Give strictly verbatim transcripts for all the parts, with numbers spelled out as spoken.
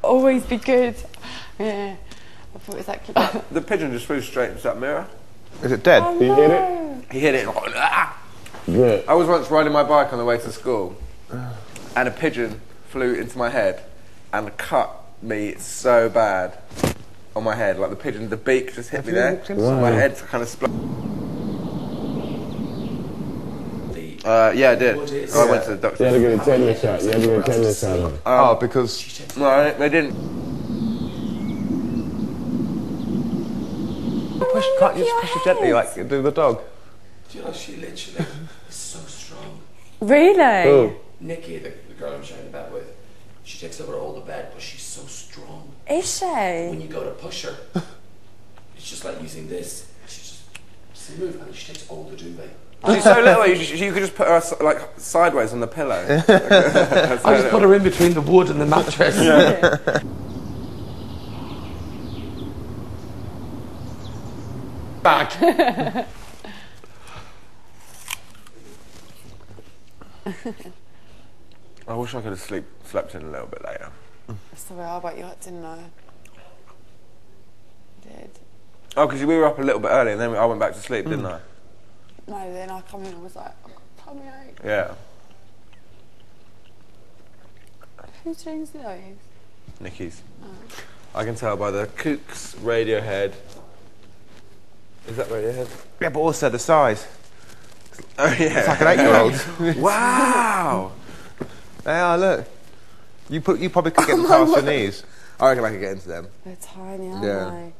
Always be good. Yeah. I thought it was actually bad. The pigeon just flew straight into that mirror. Is it dead? Oh, no. He hit it? He hit it. Yeah. I was once riding my bike on the way to school and a pigeon flew into my head and cut me so bad on my head. Like the pigeon, the beak just hit Have me there. Wow. My head kind of split. Uh, yeah, I did. Oh, I went to the doctor. You had to get a tetanus shot. You had to get a tetanus shot. Um, oh, because... No, they didn't. Oh, push, can't you just push it gently like do the dog? Do you know, she literally is so strong. Really? Cool. Nikki, the, the girl I'm sharing the bed with, she takes over all the bed, but she's so strong. Is she? When you go to push her, it's just like using this. She just... She moves and she takes all the duvet. She's so little, you, you could just put her like sideways on the pillow. I just little. Put her in between the wood and the mattress. Yeah. Yeah. Back. I wish I could have sleep, slept in a little bit later. That's the way I about you, didn't I? I did. Oh, because we were up a little bit early and then I went back to sleep, mm. didn't I? No, then I come in and I was like, I've got a tummy ache. Yeah. Whose jeans are those? Nikki's. Oh. I can tell by the Kooks, Radiohead. Is that Radiohead? Yeah, but also the size. Oh, yeah. It's like an eight-year-old. Wow! They are, look. You, put, you probably could get them past your knees. I reckon I could get into them. They're tiny, aren't yeah. they?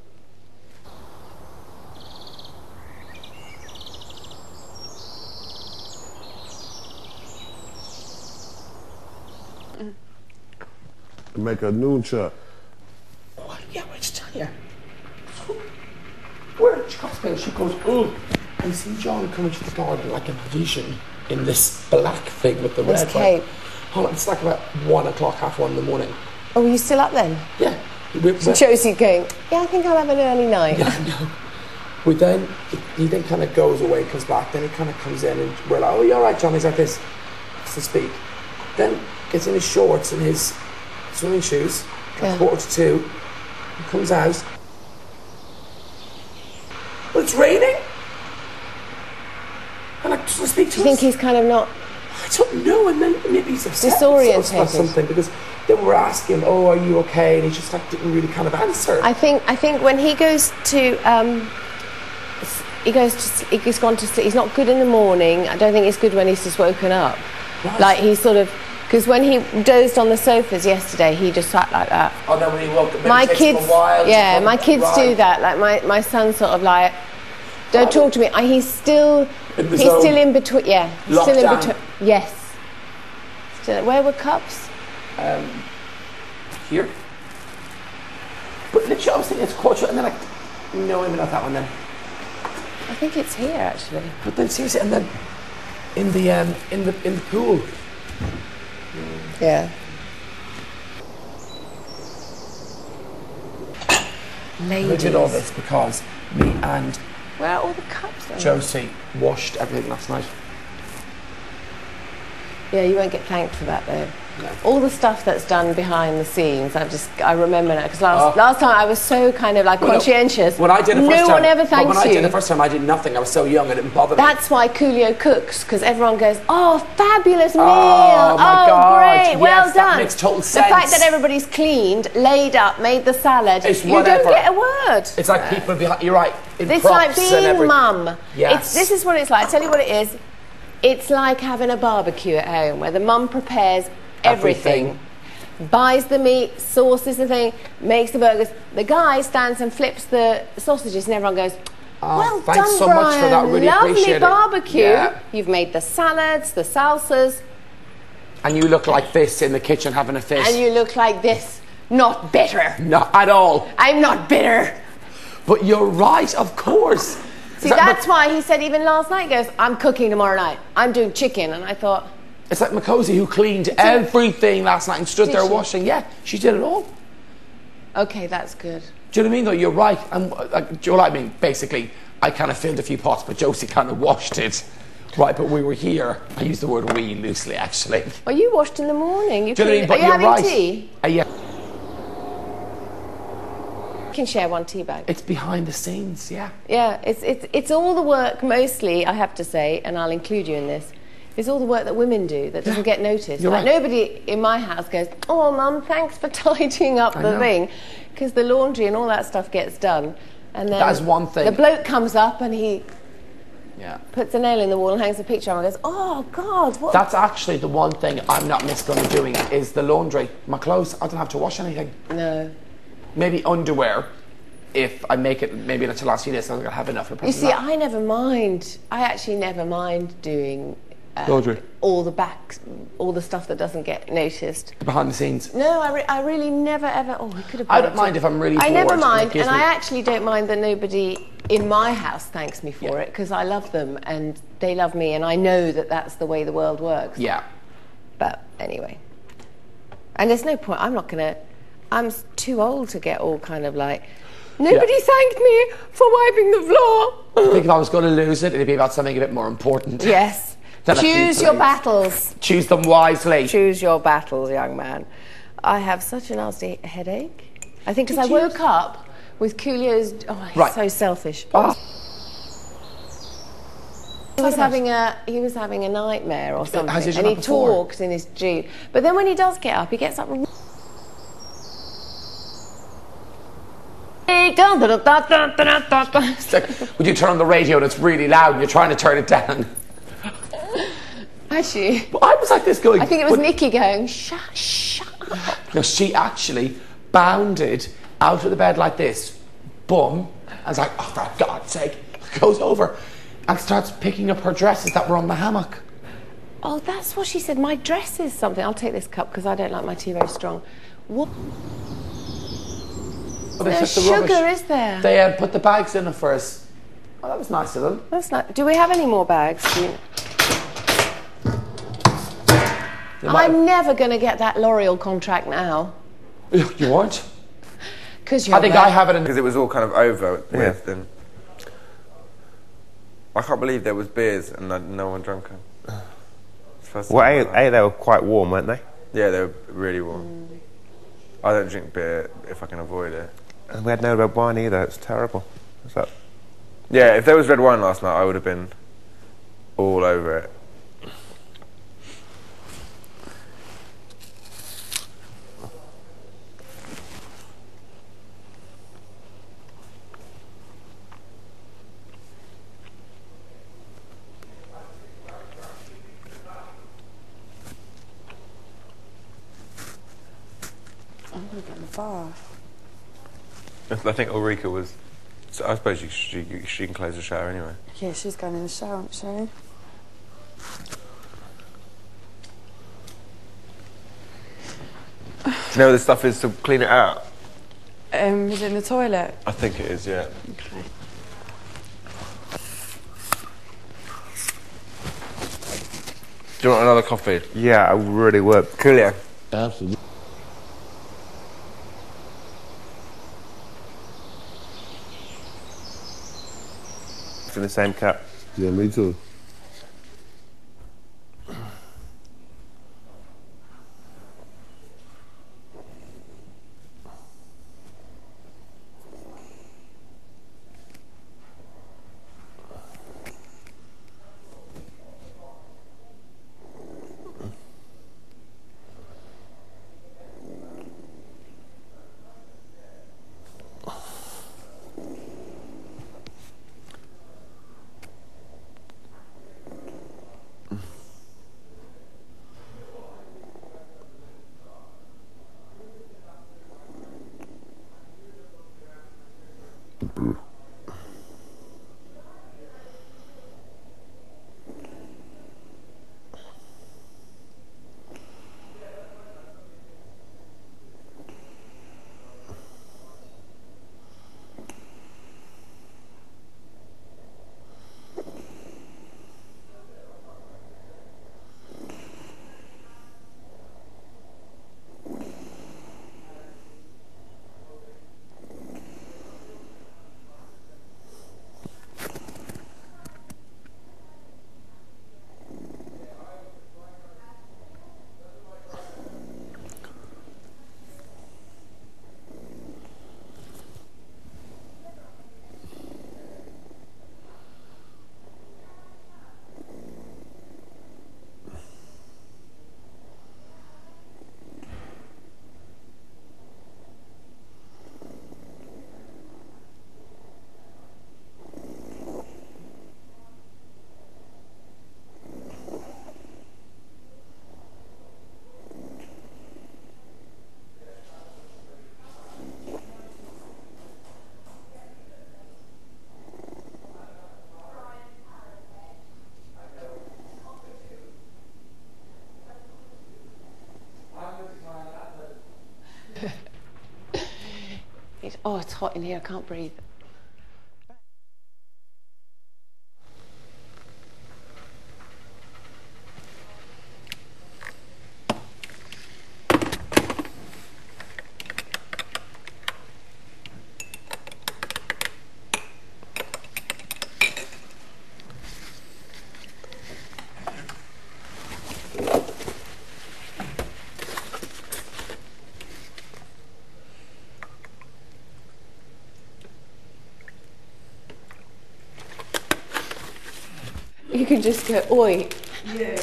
Make a noon shot. What? Yeah, I just tell you. We're at Cocktail. She goes, oh, and see John coming to the door like a Parisian in this black thing with the red. It's Kate. Hold on, it's like about one o'clock, half one in the morning. Oh, are you still up then? Yeah. We're, we're, Josie going, yeah, I think I'll have an early night. Yeah, no. We then, he then kind of goes away, comes back, then he kind of comes in and we're like, oh, you're right, John, he's like this, to speak. Then gets in his shorts and his swimming shoes, yeah. Like quarter to two, and comes out. Well, it's raining! And I just want to speak to him. Do you us. Think he's kind of not... I don't know, and then maybe he's upset or something, because they were asking, oh, are you okay? And he just like, didn't really kind of answer. I think, I think when he goes to... Um, he goes to... He's gone to sleep. He's not good in the morning. I don't think it's good when he's just woken up. Right. Like, he's sort of... Because when he dozed on the sofas yesterday, he just sat like that. Oh, no, when he woke up, my kids, a while, yeah, my kids do that. Like my my son, sort of like, don't talk to me. He's still, he's still in between. Yeah, he's still in between. Yes. Still, where were cups? Um, here. literally, I was thinking it's quadra, and then I, no, maybe not that one then. I think it's here actually. But then seriously, and then in the um, in the in the pool. Yeah. Ladies. We did all this because me and where are all the cups then? Josie washed everything last night. Yeah, you won't get thanked for that though. No. All the stuff that's done behind the scenes, I just I remember now because last oh. last time I was so kind of like well, conscientious. When I did the first no time, one ever thanks when you. When I did the first time, I did nothing. I was so young, it didn't bother me. That's why Coolio cooks because everyone goes, "Oh, fabulous meal! Oh, my oh God. Great, yes, well that done." Makes total sense. The fact that everybody's cleaned, laid up, made the salad, it's you whatever. Don't get a word. It's like people behind. You're right. In it's props like being mum. Yes. It's, this is what it's like. I'll tell you what it is. It's like having a barbecue at home where the mum prepares everything. everything. Buys the meat, sauces the thing, makes the burgers. The guy stands and flips the sausages and everyone goes, oh, well thanks done, so Brian. Much for that, really lovely appreciate barbecue. It. Yeah. You've made the salads, the salsas. And you look like this in the kitchen having a fish. And you look like this, not bitter. Not at all. I'm not bitter. But you're right, of course. See, that that's why he said even last night, he goes, I'm cooking tomorrow night. I'm doing chicken. And I thought... It's like Macozy who cleaned everything last night and stood there washing. Yeah, she did it all. Okay, that's good. Do you know what I mean, though? You're right. And, uh, do you know what I mean? Basically, I kind of filled a few pots, but Josie kind of washed it. Right, but we were here. I use the word we loosely, actually. Well, you washed in the morning. You do you know what I mean? But are you having right. tea? Uh, yeah. Can share one tea bag. It's behind the scenes, yeah. Yeah, it's, it's, it's all the work mostly, I have to say, and I'll include you in this, is all the work that women do that doesn't yeah. get noticed. Like, right. Nobody in my house goes, oh, Mum, thanks for tidying up I the know. thing, because the laundry and all that stuff gets done. And then that is one thing. The bloke comes up and he yeah. puts a nail in the wall and hangs a picture on and goes, oh, God, what? That's actually the one thing I'm not missed on doing is the laundry. My clothes, I don't have to wash anything. No. Maybe underwear, if I make it, maybe not till last few days, I'm going to have enough. For you see, that. I never mind. I actually never mind doing uh, all the backs, all the stuff that doesn't get noticed. Behind the scenes. No, I, re I really never ever. Oh, we could have. I don't mind if I'm really. I bored, never mind, and, and I actually don't mind that nobody in my house thanks me for yeah. it because I love them and they love me, and I know that that's the way the world works. Yeah. But anyway, and there's no point. I'm not going to. I'm too old to get all kind of like, nobody yeah. thanked me for wiping the floor. I think if I was going to lose it, it'd be about something a bit more important. Yes. Choose your battles. Choose them wisely. Choose your battles, young man. I have such a nasty headache. I think because I woke up with Coolio's... Oh, he's right. so selfish. Oh. He was having a he was having a nightmare or something, and he talks in his jeep. But then when he does get up, he gets up... Would you turn on the radio and it's really loud and you're trying to turn it down? Actually, but I was like this going. I think it was Nikki going, shut, shut up. No, she actually bounded out of the bed like this, bum, and was like, oh, for God's sake, goes over and starts picking up her dresses that were on the hammock. Oh, that's what she said. My dress is something. I'll take this cup because I don't like my tea very strong. What? Oh, there's no sugar, rubbish. Is there? They uh, put the bags in it for us. Oh, that was nice of them. That's not. Do we have any more bags? You... I'm have... never going to get that L'Oreal contract now. You aren't? Because you. I think there. I have it because it was all kind of over yeah. with, and I can't believe there was beers and no one drank them. Well, a, a they were quite warm, weren't they? Yeah, they were really warm. Mm. I don't drink beer if I can avoid it. And we had no red wine either, it's terrible. What's that? Yeah, if there was red wine last night, I would have been all over it. I think Ulrika was... So I suppose she, she, she can close the shower anyway. Yeah, she's going in the shower, isn't she? Do you know where the stuff is to clean it out? Um, is it in the toilet? I think it is, yeah. Okay. Do you want another coffee? Yeah, I really would. Coolio. Absolutely. In the same cup. Yeah, me too. Oh, it's hot in here, I can't breathe. You can just go, oi. Yeah,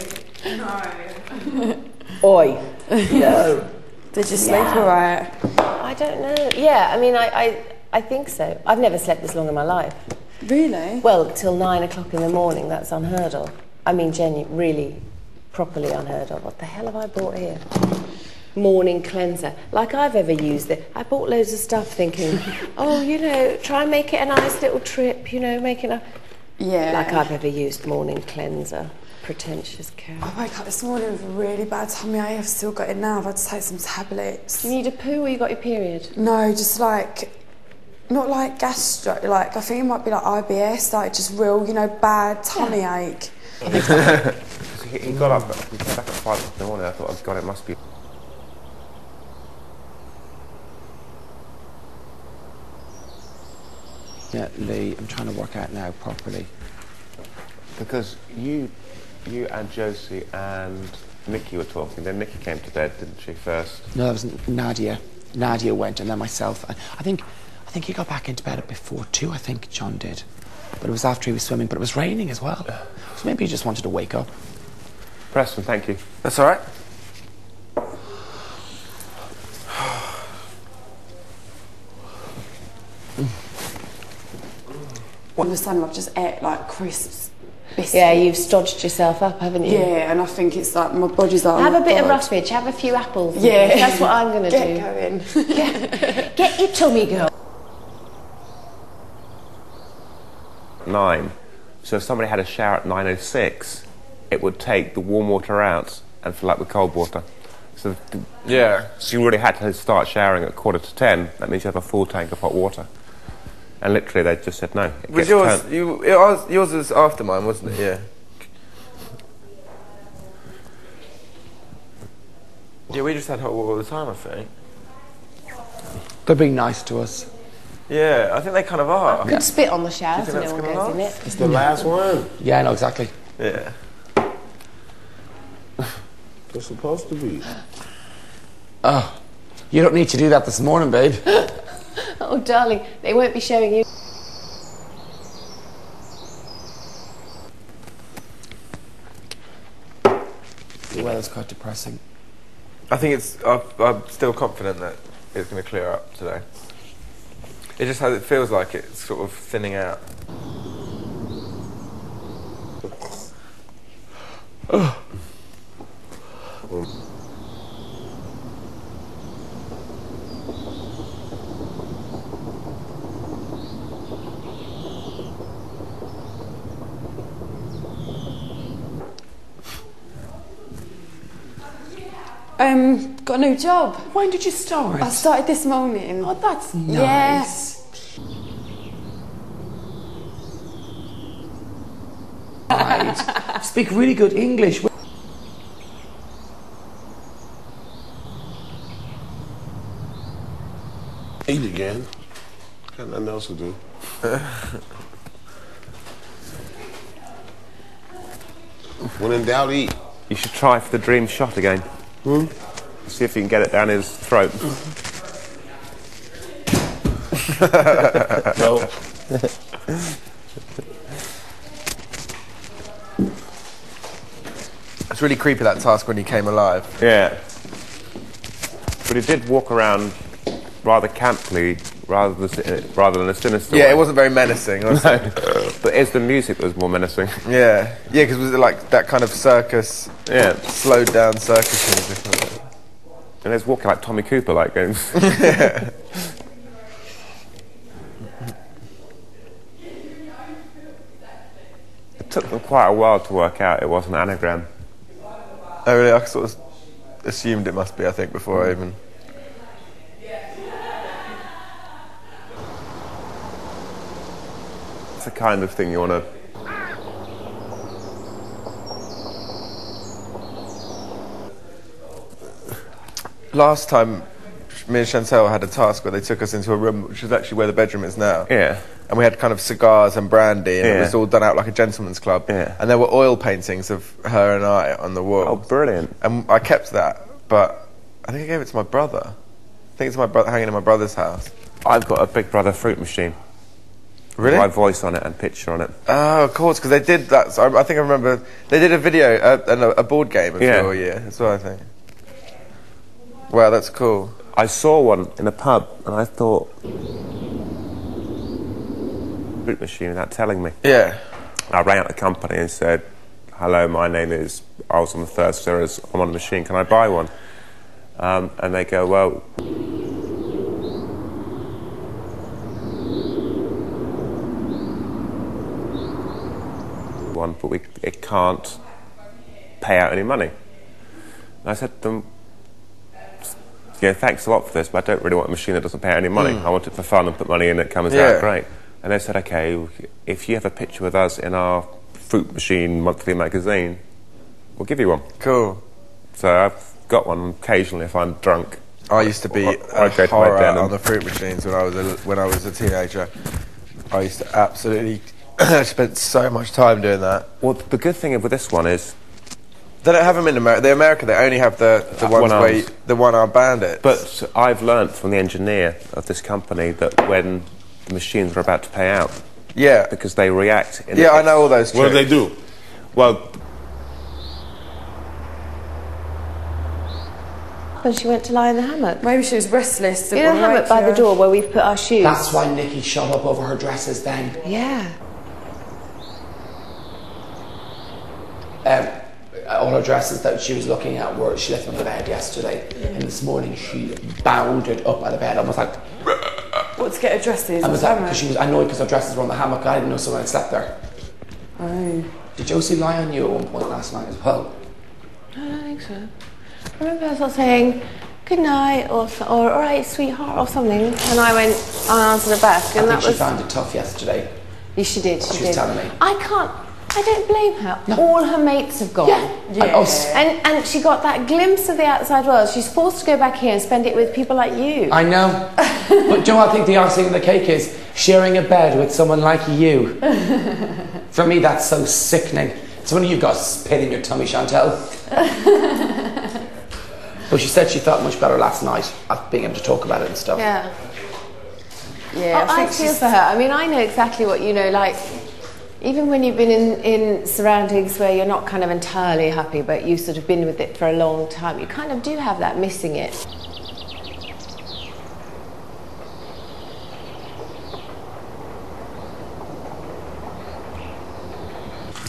no. Oi. No. Did you sleep yeah. all right? I don't know. Yeah, I mean, I, I, I think so. I've never slept this long in my life. Really? Well, till nine o'clock in the morning, that's unheard of. I mean, Jenny, really, properly unheard of. What the hell have I bought here? Morning cleanser, like I've ever used it. I bought loads of stuff thinking, oh, you know, try and make it a nice little trip, you know, make it a... Yeah. Like I've ever used morning cleanser. Pretentious cow. I woke up this morning with a really bad tummy. I have still got it now. I've had to take some tablets. You need a poo or you got your period? No, just like, not like gastro, like I think it might be like I B S, like just real, you know, bad tummy yeah. ache. he, he got up, he came back at five in the morning. I thought, oh God, it must be. Definitely, I'm trying to work out now properly. Because you, you and Josie and Nikki were talking. Then Nikki came to bed, didn't she? First. No, that was Nadia. Nadia went, and then myself. I, I think, I think he got back into bed before two. I think John did, but it was after he was swimming. But it was raining as well, so maybe he just wanted to wake up. Preston, thank you. That's all right. All of a sudden, I've just ate like crisps, biscuits. Yeah, you've stodged yourself up, haven't you? Yeah, and I think it's like my body's like. Have a bit of roughage, have a few apples. Yeah, you? That's what I'm going to do. Get going. Get, get your tummy going. Nine. So if somebody had a shower at nine oh six, it would take the warm water out and fill up with cold water. So yeah, she really had to start showering at quarter to ten. That means you have a full tank of hot water. And literally, they just said no. It was yours? You, it, ours, yours was after mine, wasn't it? Yeah. Yeah, we just had hot water all the time, I think. They're being nice to us. Yeah, I think they kind of are. I could spit on the shower so no one goes in it. It's the last one. Yeah, I know exactly. Yeah. They're supposed to be. Oh, you don't need to do that this morning, babe. Oh, darling, they won't be showing you. The weather's quite depressing. I think it's. I'm, I'm still confident that it's going to clear up today. It just has. It feels like it's sort of thinning out. Oh. Um, got a new job. When did you start? I started this morning. Oh, that's nice. Yeah. Right. Speak really good English. Eat again. Got nothing else to do. When in doubt, eat. You should try for the dream shot again. Hmm? See if you can get it down his throat. Nope. It's really creepy, that task, when he came alive. Yeah. But he did walk around rather camply, rather than, rather than a sinister Yeah, way. It wasn't very menacing, was no. it? But it's the music that was more menacing. Yeah, yeah, because was it like that kind of circus, yeah, slowed down circus music? Like and it's walking like Tommy Cooper, like games. Yeah. It took them quite a while to work out it was an anagram. Oh really? I sort of assumed it must be. I think before mm. I even. The kind of thing you want to. Last time, me and Chantel had a task where they took us into a room, which is actually where the bedroom is now. Yeah. And we had kind of cigars and brandy, and yeah. it was all done out like a gentleman's club. Yeah. And there were oil paintings of her and I on the wall. Oh, brilliant! And I kept that, but I think I gave it to my brother. I think it's my brother hanging in my brother's house. I've got a Big Brother fruit machine. Really? My voice on it and picture on it. Oh, of course, because they did that. So I, I think I remember they did a video uh, and a, a board game of yeah. your year. That's what I think. Wow, that's cool. I saw one in a pub and I thought, fruit machine without telling me. Yeah. I rang up the company and said, "Hello, my name is. I was on the third series. I'm on a machine. Can I buy one?" Um, and they go, "Well." One, but we, it can't pay out any money. And I said to them, "You know, thanks a lot for this, but I don't really want a machine that doesn't pay out any money. Mm. I want it for fun and put money in it, comes yeah. out great." And they said, "Okay, if you have a picture with us in our Fruit Machine monthly magazine, we'll give you one." Cool. So I've got one occasionally if I'm drunk. I used to be I, a I'd go horror to my den on the Fruit Machines when I was a, when I was a teenager. I used to absolutely. I spent so much time doing that. Well, the good thing with this one is they don't have them in America. In America, they only have the the ones one where you, the one-armed bandits. But I've learnt from the engineer of this company that when the machines are about to pay out, yeah, because they react. In yeah, I know all those tricks. What do they do? Well, when she went to lie in the hammock. Maybe she was restless. In the hammock right by here. The door where we've put our shoes. That's why Nikki shot up over her dresses then. Yeah. Um, all her dresses that she was looking at were she left on the bed yesterday, mm. and this morning she bounded up out of bed, almost like. What to get her dresses? I was like, because she was annoyed because her dresses were on the hammock. I didn't know someone had slept there. Oh. Did Josie lie on you at one point last night as well? I don't think so. I remember her sort of saying, good night, or, or all right, sweetheart, or something. And I went unanswered back. And I that think was. She found it tough yesterday. Yeah, she did. She, she did. was telling me. I can't. I don't blame her. No. All her mates have gone. Yeah. Yes. And, and she got that glimpse of the outside world. She's forced to go back here and spend it with people like you. I know. But do you know what I think the icing on the cake is? Sharing a bed with someone like you. For me, that's so sickening. It's when you've got a pin in your tummy, Chantel. But she said she felt much better last night at being able to talk about it and stuff. Yeah. Yeah. Oh, I, I feel for her. I mean, I know exactly what you know, like. Even when you've been in, in surroundings where you're not kind of entirely happy, but you've sort of been with it for a long time, you kind of do have that missing it.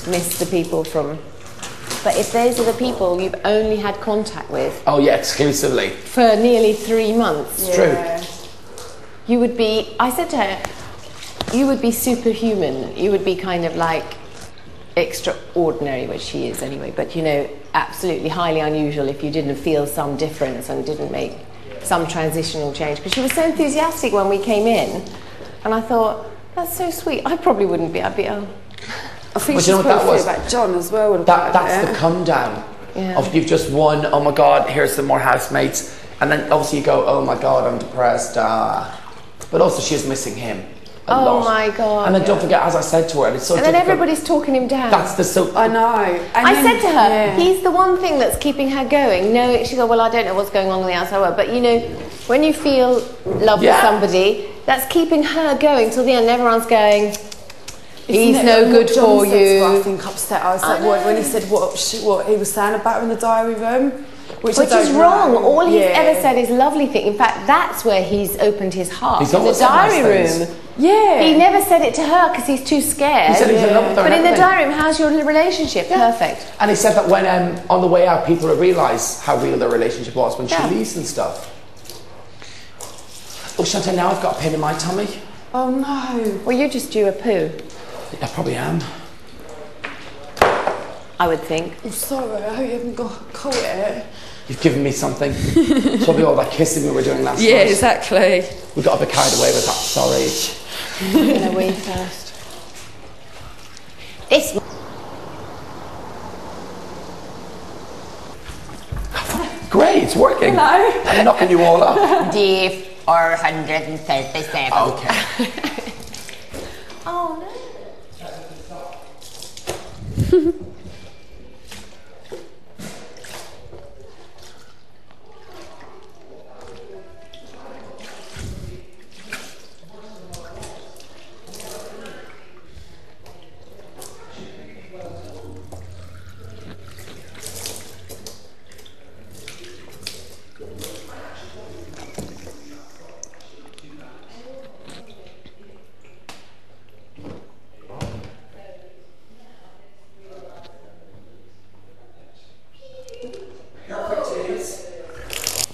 Miss the people from... But if those are the people you've only had contact with... Oh yeah, exclusively. For nearly three months. It's yeah. true. You would be... I said to her... You would be superhuman. You would be kind of like extraordinary, which she is anyway, but you know, absolutely highly unusual if you didn't feel some difference and didn't make some transitional change. Because she was so enthusiastic when we came in, and I thought, that's so sweet. I probably wouldn't be. I'd be, oh. I think well, she's you know probably about John as well. That, that's it. The come down yeah. of you've just won, oh my God, here's some more housemates. And then obviously you go, oh my God, I'm depressed. Uh. But also she's missing him. A oh lot. my God! And then yeah. don't forget, as I said to her, it's so. And then difficult. everybody's talking him down. That's the so. I know. And I then, said to her, yeah. he's the one thing that's keeping her going. No, she goes, well, I don't know what's going on in the outside world, but you know, when you feel love yeah. for somebody, that's keeping her going till the end. Everyone's going. He's no good for you. I think upset. I was like, I what, when he said what, she, what he was saying about her in the diary room. Which, Which is wrong. Know. All he's yeah. ever said is lovely things. In fact, that's where he's opened his heart. He's in the diary nice room. Things. Yeah. He never said it to her because he's too scared. He said he's yeah. in love with her. But in the diary room, how's your relationship? Yeah. Perfect. And he said that when um, on the way out, people would realise how real their relationship was when yeah. she leaves and stuff. Oh, Chantal, now I've got a pin in my tummy. Oh, no. Well, you just do a poo. I probably am. I would think. I'm sorry, I hope you haven't got caught it. You've given me something. It's probably all that kissing we were doing last yeah, night. Yeah, exactly. We got a bit carried away with that, sorry. I'm gonna wee first. This... Great, it's working. Hello. I'm knocking you all up. Dave, or one hundred thirty-seven. Okay. Oh, no.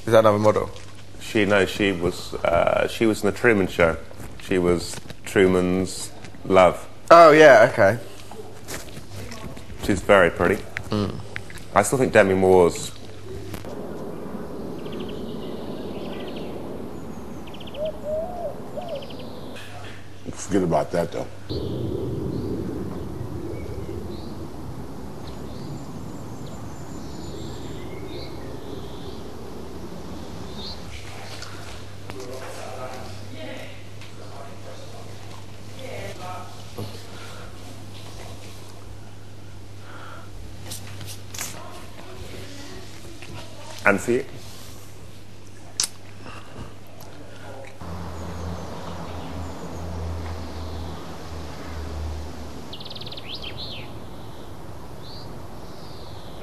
Is that another model? She no, she was uh, she was in the Truman Show. She was Truman's love. Oh yeah, okay. She's very pretty. Mm. I still think Demi Moore's. Forget about that though. And see it.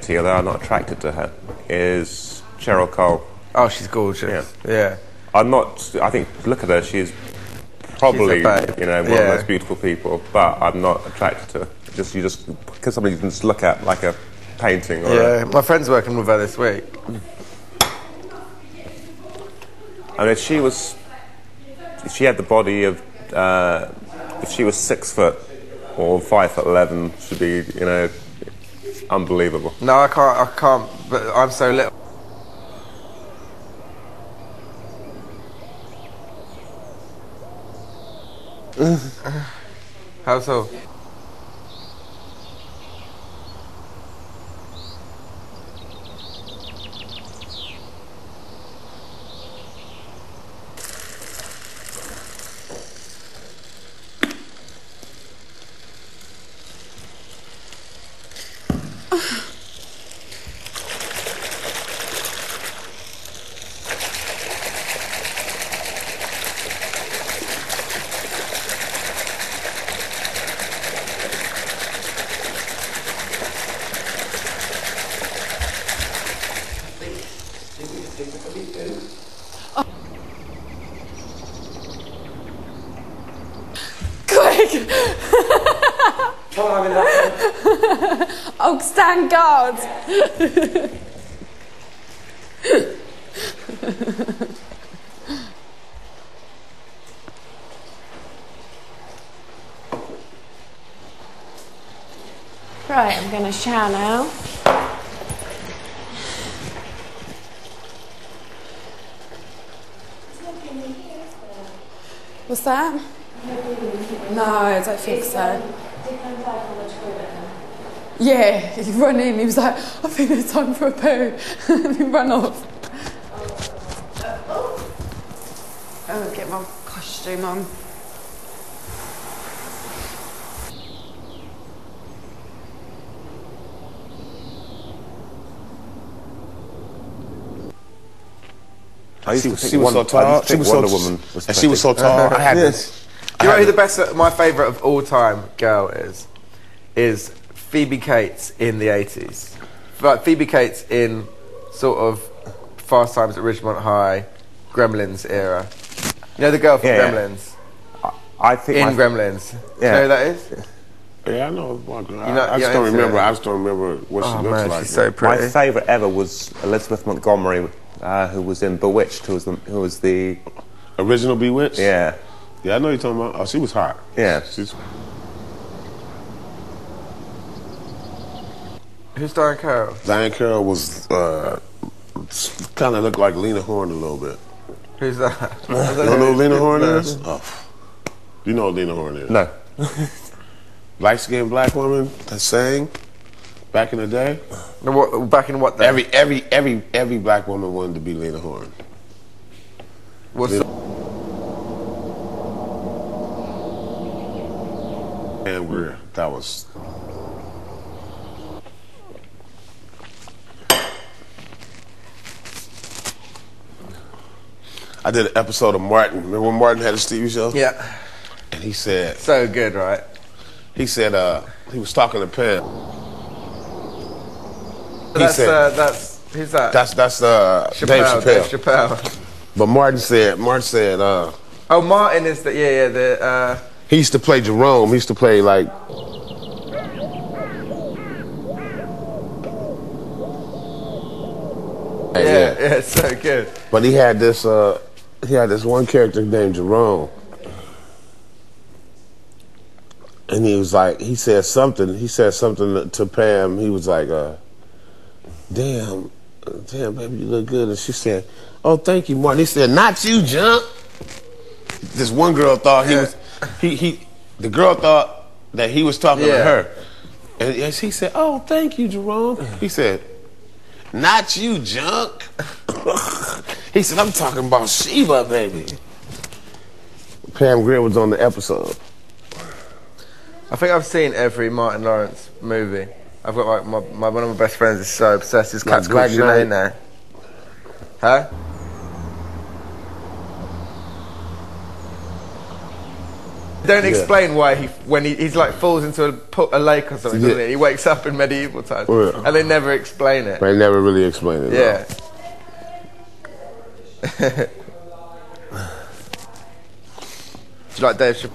See, although I'm not attracted to her, is Cheryl Cole. Oh, she's gorgeous. Yeah. yeah. I'm not, I think, look at her, she's probably, she's you know, one yeah. of the most beautiful people, but I'm not attracted to her. Just, you just, because somebody you can just look at like a painting or yeah, a, my friend's working with her this week. I mean, if she was, if she had the body of, uh, if she was six foot or five foot eleven, she'd be, you know, unbelievable. No, I can't, I can't, but I'm so little. How so? Oh, thank God! Right, I'm gonna shower now. What's that? No, I don't think so. Yeah, he ran in, he was like, I think it's time for a poo. And he ran off. I'm gonna get my costume on. I used to think she was so tall. She was so tall. She was so tall. I had this. Do you know who the best, my favourite of all time girl is? Is Phoebe Cates in the eighties. Like Phoebe Cates in sort of Fast Times at Ridgemont High, Gremlins era. You know the girl from yeah, Gremlins? Yeah. I think in Gremlins. Yeah. Do you know who that is? Yeah, I know. I, you know I, I just don't remember. It. I just don't remember what oh, she looks man, like. She's so pretty. My favourite ever was Elizabeth Montgomery, uh, who was in Bewitched, who was the, who was the original Bewitched. Yeah. Yeah, I know you're talking about. Oh, she was hot. Yeah. She's. Who's Diane Carroll? Diane Carroll was uh, kind of looked like Lena Horne a little bit. Who's that? You don't know who Lena Horne is? Oh. You know who Lena Horne is? No. Light-skinned black woman that sang back in the day. No, what, back in what day? Every, every, every, every black woman wanted to be Lena Horne. What's Lena the... Pam Grier. That was... I did an episode of Martin. Remember when Martin had his T V show? Yeah. And he said... So good, right? He said, uh, he was talking to Pam. He that's, said, uh, that's, who's that? That's, that's, uh, Chappelle, Dave Chappelle. Dave Chappelle. But Martin said, Martin said, uh... Oh, Martin is the, yeah, yeah, the, uh... He used to play Jerome. He used to play, like... Yeah, yeah, yeah, so good. But he had this, uh... He had this one character named Jerome. And he was like, he said something, he said something to Pam. He was like, uh, damn, damn, baby, you look good. And she said, oh, thank you, Martin. He said, not you, Jump. This one girl thought he yeah. was, he, he, the girl thought that he was talking yeah. to her. And, and she said, oh, thank you, Jerome. He said, not you, Junk. He said, I'm talking about Sheba, baby. Pam Grier was on the episode. I think I've seen every Martin Lawrence movie. I've got like, my, my one of my best friends is so obsessed. His cat's called Sinead now. Huh? Don't yeah. explain why he, when he, he's like falls into a, a lake or something, yeah. doesn't he? He wakes up in medieval times. Yeah. And they never explain it. They never really explain it. Yeah. No. Do you like Dave Chappelle?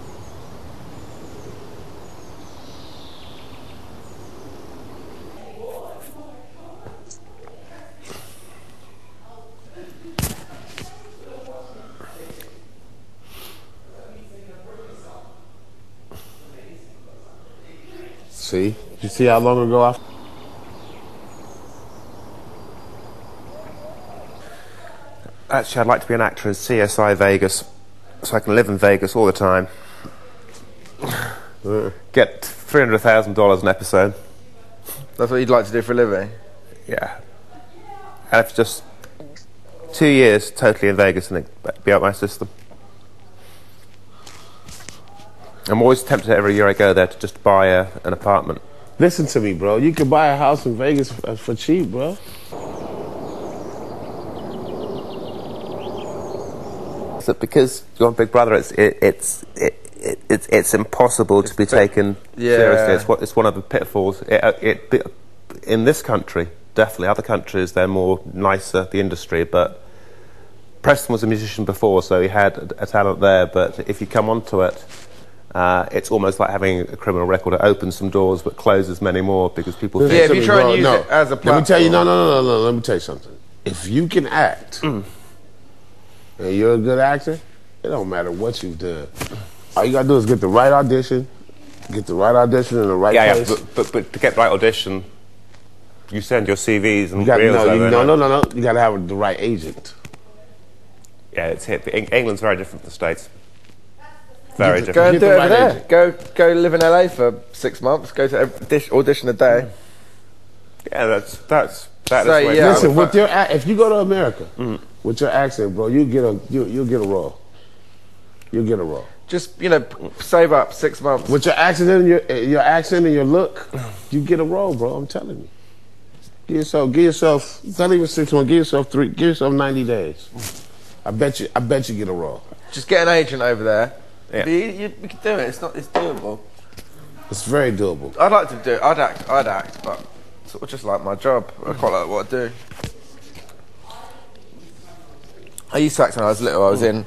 See? You see how long ago I... Actually, I'd like to be an actor in C S I Vegas, so I can live in Vegas all the time. Get three hundred thousand dollars an episode. That's what you'd like to do for a living? Yeah. And it's just two years totally in Vegas and it'd be out my system. I'm always tempted every year I go there to just buy a, an apartment. Listen to me, bro. You could buy a house in Vegas for, for cheap, bro. So because you're on Big Brother, it's it, it's it, it, it's it's impossible it's to be taken yeah. seriously. It's what it's one of the pitfalls. It, it, it in this country, definitely. Other countries, they're more nicer, the industry, but. Preston was a musician before, so he had a talent there, but if you come onto it, uh, it's almost like having a criminal record. It opens some doors but closes many more because people think... Yeah, if you try and use no. it as a platform... Let me tell you, no, no, no, no, no, let me tell you something. If you can act, mm. and you're a good actor, it don't matter what you've done. All you gotta do is get the right audition, get the right audition in the right yeah, place. Yeah, but, but, but to get the right audition, you send your C Vs and you gotta, reels no, over you, no, no, no, no, you gotta have the right agent. Yeah, it's hip. England's very different from the States. Very different. Go and do it over there. Go, go live in L A for six months. Go to every audition a day. Yeah, that's that's that's. So, yeah, listen, with your if you go to America mm. with your accent, bro, you get a you you'll get a role. You'll get a role. Just you know, save up six months. With your accent and your your accent and your look, you get a role, bro. I'm telling you. Give yourself, give yourself. Not even six months. Give yourself three. Give yourself ninety days. I bet you. I bet you get a role. Just get an agent over there. Yeah. You, you, you can do it. It's not. It's doable. It's very doable. I'd like to do. I'd act. I'd act, but sort of just like my job. I quite like what I do. I used to act when I was little. I was in.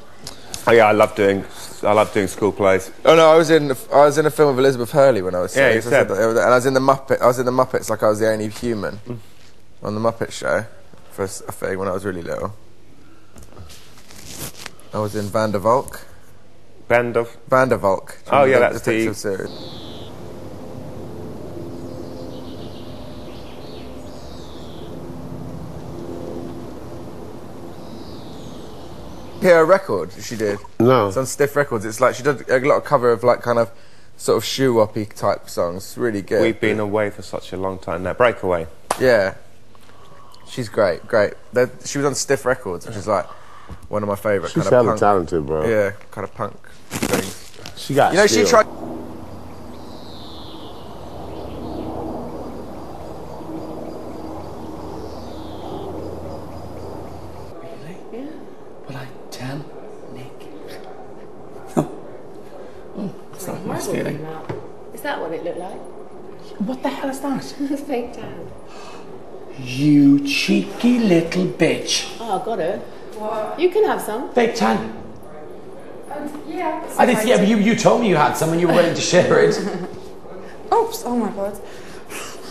Oh yeah, I love doing. I love doing school plays. Oh no, I was in. I was in a film with Elizabeth Hurley when I was six. Yeah, you said. I and I was in the Muppet. I was in the Muppets like I was the only human mm. on the Muppet Show for a thing when I was really little. I was in Van der Valk. Van der... Van der Valk. Oh, yeah, that's the... series. Hear a record she did? No. It's on Stiff Records. It's like she did a lot of cover of, like, kind of sort of shoo-woppy type songs. It's really good. We've been away for such a long time now. Breakaway. Yeah. She's great, great. They're, she was on Stiff Records, which is like... One of my favourite kind of punk. She's talented, bro. Yeah, kind of punk things. She got. You know, skill. She tried. Really? Yeah. Will I tell Nick? Oh, that's not a nice feeling. Is that what it looked like? What the hell is that? It's fake tan. You cheeky little bitch. Oh, I got her. What? You can have some. Fake tan. Um, yeah. I did, yeah, but you, you told me you had some and you were willing to share it. Oops, oh my God.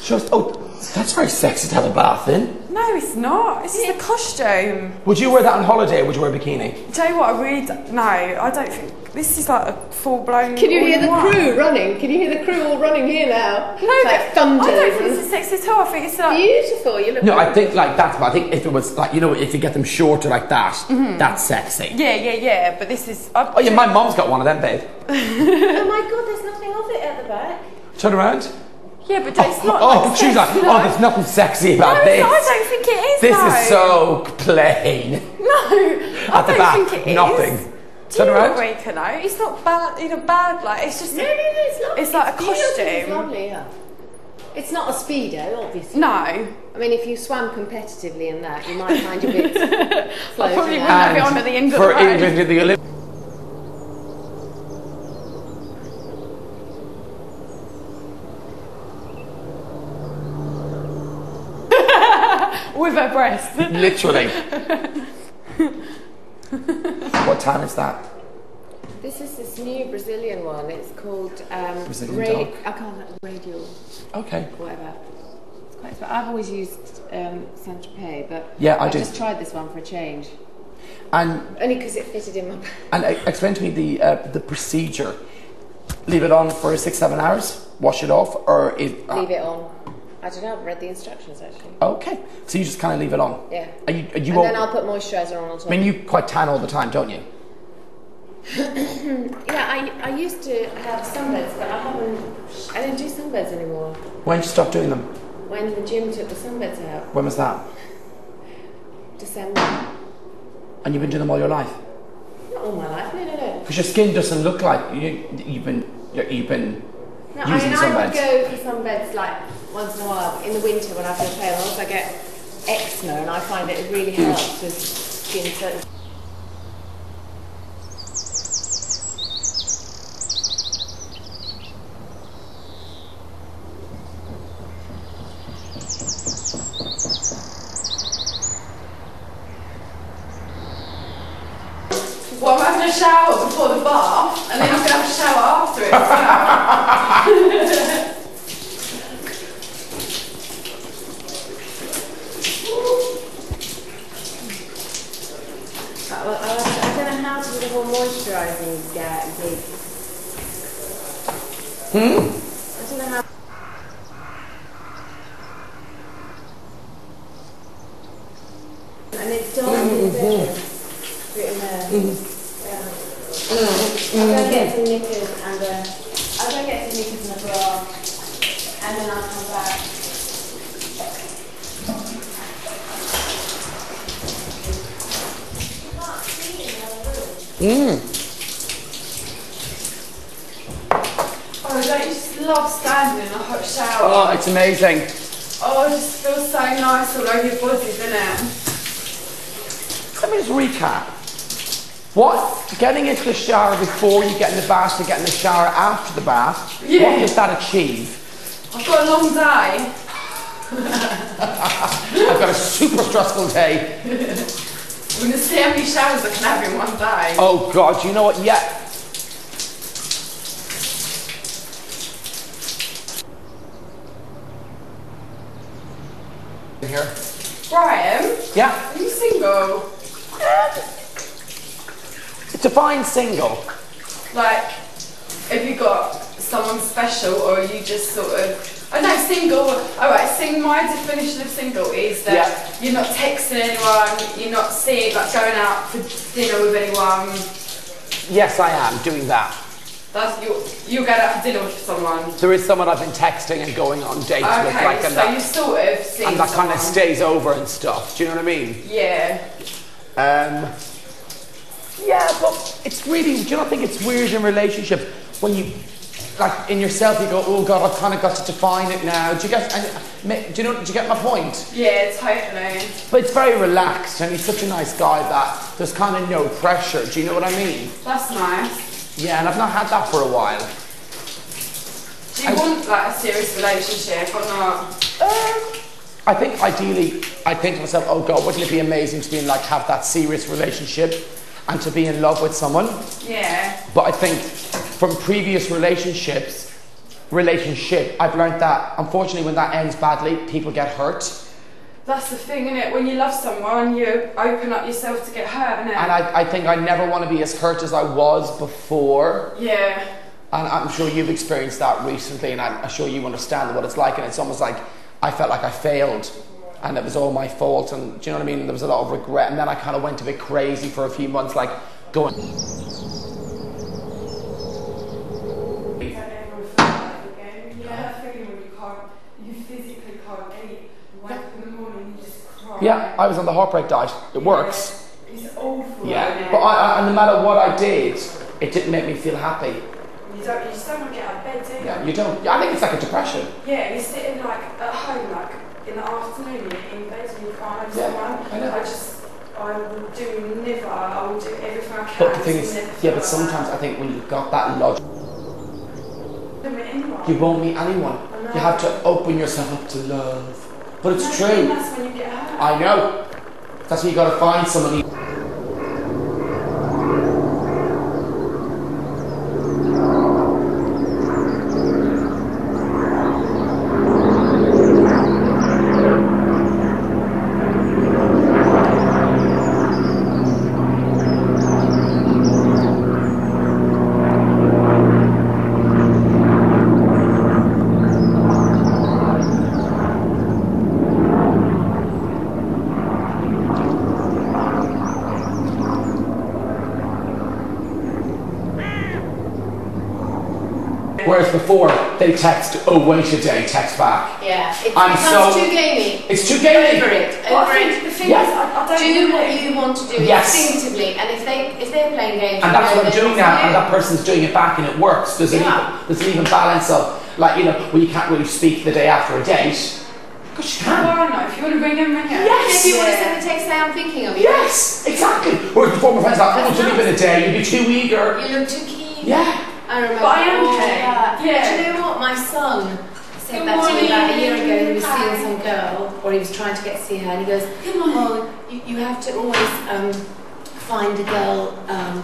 Just, oh, that's very sexy to have a bath in. No, it's not. It's just a costume. Would you wear that on holiday or would you wear a bikini? I'll tell you what, I really don't, no, I don't think, this is like a full-blown... Can you hear the one. crew running? Can you hear the crew all running here now? No, like thunder. I don't think it's sexy at all. I think it's like... Beautiful, you look... No, great. I think like that, but I think if it was like, you know, if you get them shorter like that, mm-hmm. that's sexy. Yeah, yeah, yeah, but this is... I've, oh yeah, my mum's got one of them, babe. Oh my God, there's nothing of it at the back. Turn around. Yeah, but it's oh, not oh, like she's like, oh, there's nothing sexy about no, this. No, I don't think it is, This though. is so plain. No, I At the don't back, think it nothing. Is. Do Turn you around. Not know? It's not bad, you know, bad, like, it's just... No, no, no, it's not. It's like it's a costume. It's lovely, yeah. It's not a Speedo, obviously. No. I mean, if you swam competitively in that, you might find a bit... I probably wouldn't have it on at the end of the road. For England in the Olympics. With her breasts. Literally. What tan is that? This is this new Brazilian one. It's called um, Brazilian I can't radial. Okay. Whatever. It's quite. I've always used um, Saint-Tropez, but yeah, I, I just tried this one for a change. And only because it fitted in my. And uh, explain to me the uh, the procedure. Leave it on for six seven hours. Wash it off, or if, uh, leave it on. I don't know, I've read the instructions actually. Okay, so you just kind of leave it on? Yeah. Are you, are you and all, then I'll put moisturiser on on top. I mean, you quite tan all the time, don't you? Yeah, I, I used to have sunbeds, but I haven't. I don't do sunbeds anymore. When did you stop doing them? When the gym took the sunbeds out. When was that? December. And you've been doing them all your life? Not all my life, no, no, no. Because your skin doesn't look like you, you've been you've been no, using sunbeds. I mean, I would go for sunbeds like once in a while in the winter when I feel pale. Also, I get eczema, and I find that it really helps with skin certain. Well, I'm having a shower before the bath, and then I'm going to have a shower after it. I, I, I don't know how to do the whole moisturising gig. Hmm? I don't know how. And it's dark in there. Mm-hmm. I'll go get some knickers and a, I'll go get some knickers and a bra, and then I'll come back. Mm. Oh, don't you just love standing in a hot shower? Oh, it's amazing. Oh, it just feels so nice all over your body, doesn't it? Let me just recap. What, getting into the shower before you get in the bath to get in the shower after the bath, yeah. What does that achieve? I've got a long day. I've got a super stressful day. I'm going to see how many showers I can have in one day. Oh God, you know what, yeah. Here. Brian? Yeah? Are you single? Yeah. Define single. Like, have you got someone special, or are you just sort of? I know single. All right, sing. My definition of single is that yeah. You're not texting anyone, you're not seeing, like going out for dinner with anyone. Yes, I am doing that. That's you. You're going out for dinner with someone. There is someone I've been texting and going on dates okay, with, like, and so that. You sort of see. And that someone. Kind of stays over and stuff. Do you know what I mean? Yeah. Um. Yeah, but it's really, do you not think it's weird in relationships when you, like, in yourself you go, oh God, I've kind of got to define it now. Do you get, do you know, do you get my point? Yeah, totally. But it's very relaxed, and he's such a nice guy that there's kind of no pressure. Do you know what I mean? That's nice. Yeah, and I've not had that for a while. Do you I, want, like, a serious relationship or not? Um, I think ideally, I think to myself, oh God, wouldn't it be amazing to be in, like, have that serious relationship? And to be in love with someone. Yeah. But I think from previous relationships, relationship, I've learned that unfortunately when that ends badly, people get hurt. That's the thing, isn't it? When you love someone, you open up yourself to get hurt, isn't it? And I, I think I never want to be as hurt as I was before. Yeah. And I'm sure you've experienced that recently, and I'm sure you understand what it's like, and it's almost like I felt like I failed. And it was all my fault, and do you know what I mean? There was a lot of regret, and then I kind of went a bit crazy for a few months, like going. Yeah, I was on the heartbreak diet. It works. It's awful. Yeah, but I, I, no matter what I did, it didn't make me feel happy. You don't. You just don't want to get out of bed, do you? Yeah, you don't. I think it's like a depression. Yeah, you're sitting like at home, like. In the afternoon, in bed, and you can't have someone. I know. I just, I will do never, I will do everything I can. But the thing is, yeah, but sometimes I think when you've got that logic, you won't meet anyone. You have to open yourself up to love. But it's true. And that's when you get hurt. I know. That's when you got to find somebody. whereas before they text, oh wait a day, text back. Yeah, it becomes so, too gamey. It's too gamey. Over it, over well, it. The thing yes. is, do what you want to do yes. instinctively, and if they if they're playing games, and that's what I'm doing now, and that person's doing it back, and it works. There's yeah. an even, there's an even balance of like you know, well you can't really speak the day after a date. Gosh, you can. Well, no, if you want to bring them, bring them. Yes. If you yeah. want to send a text, now I'm thinking of you. Yes, exactly. Whereas before my friends like, oh, it's only been a day, you'd be too eager. You look too keen. Yeah. I remember. But I am oh, okay. yeah. yeah. Do you know what? My son said good that morning. to me about a year ago. He was seeing some girl, or he was trying to get to see her, and he goes, come on. Oh, you, you have to always um, find a girl. Um,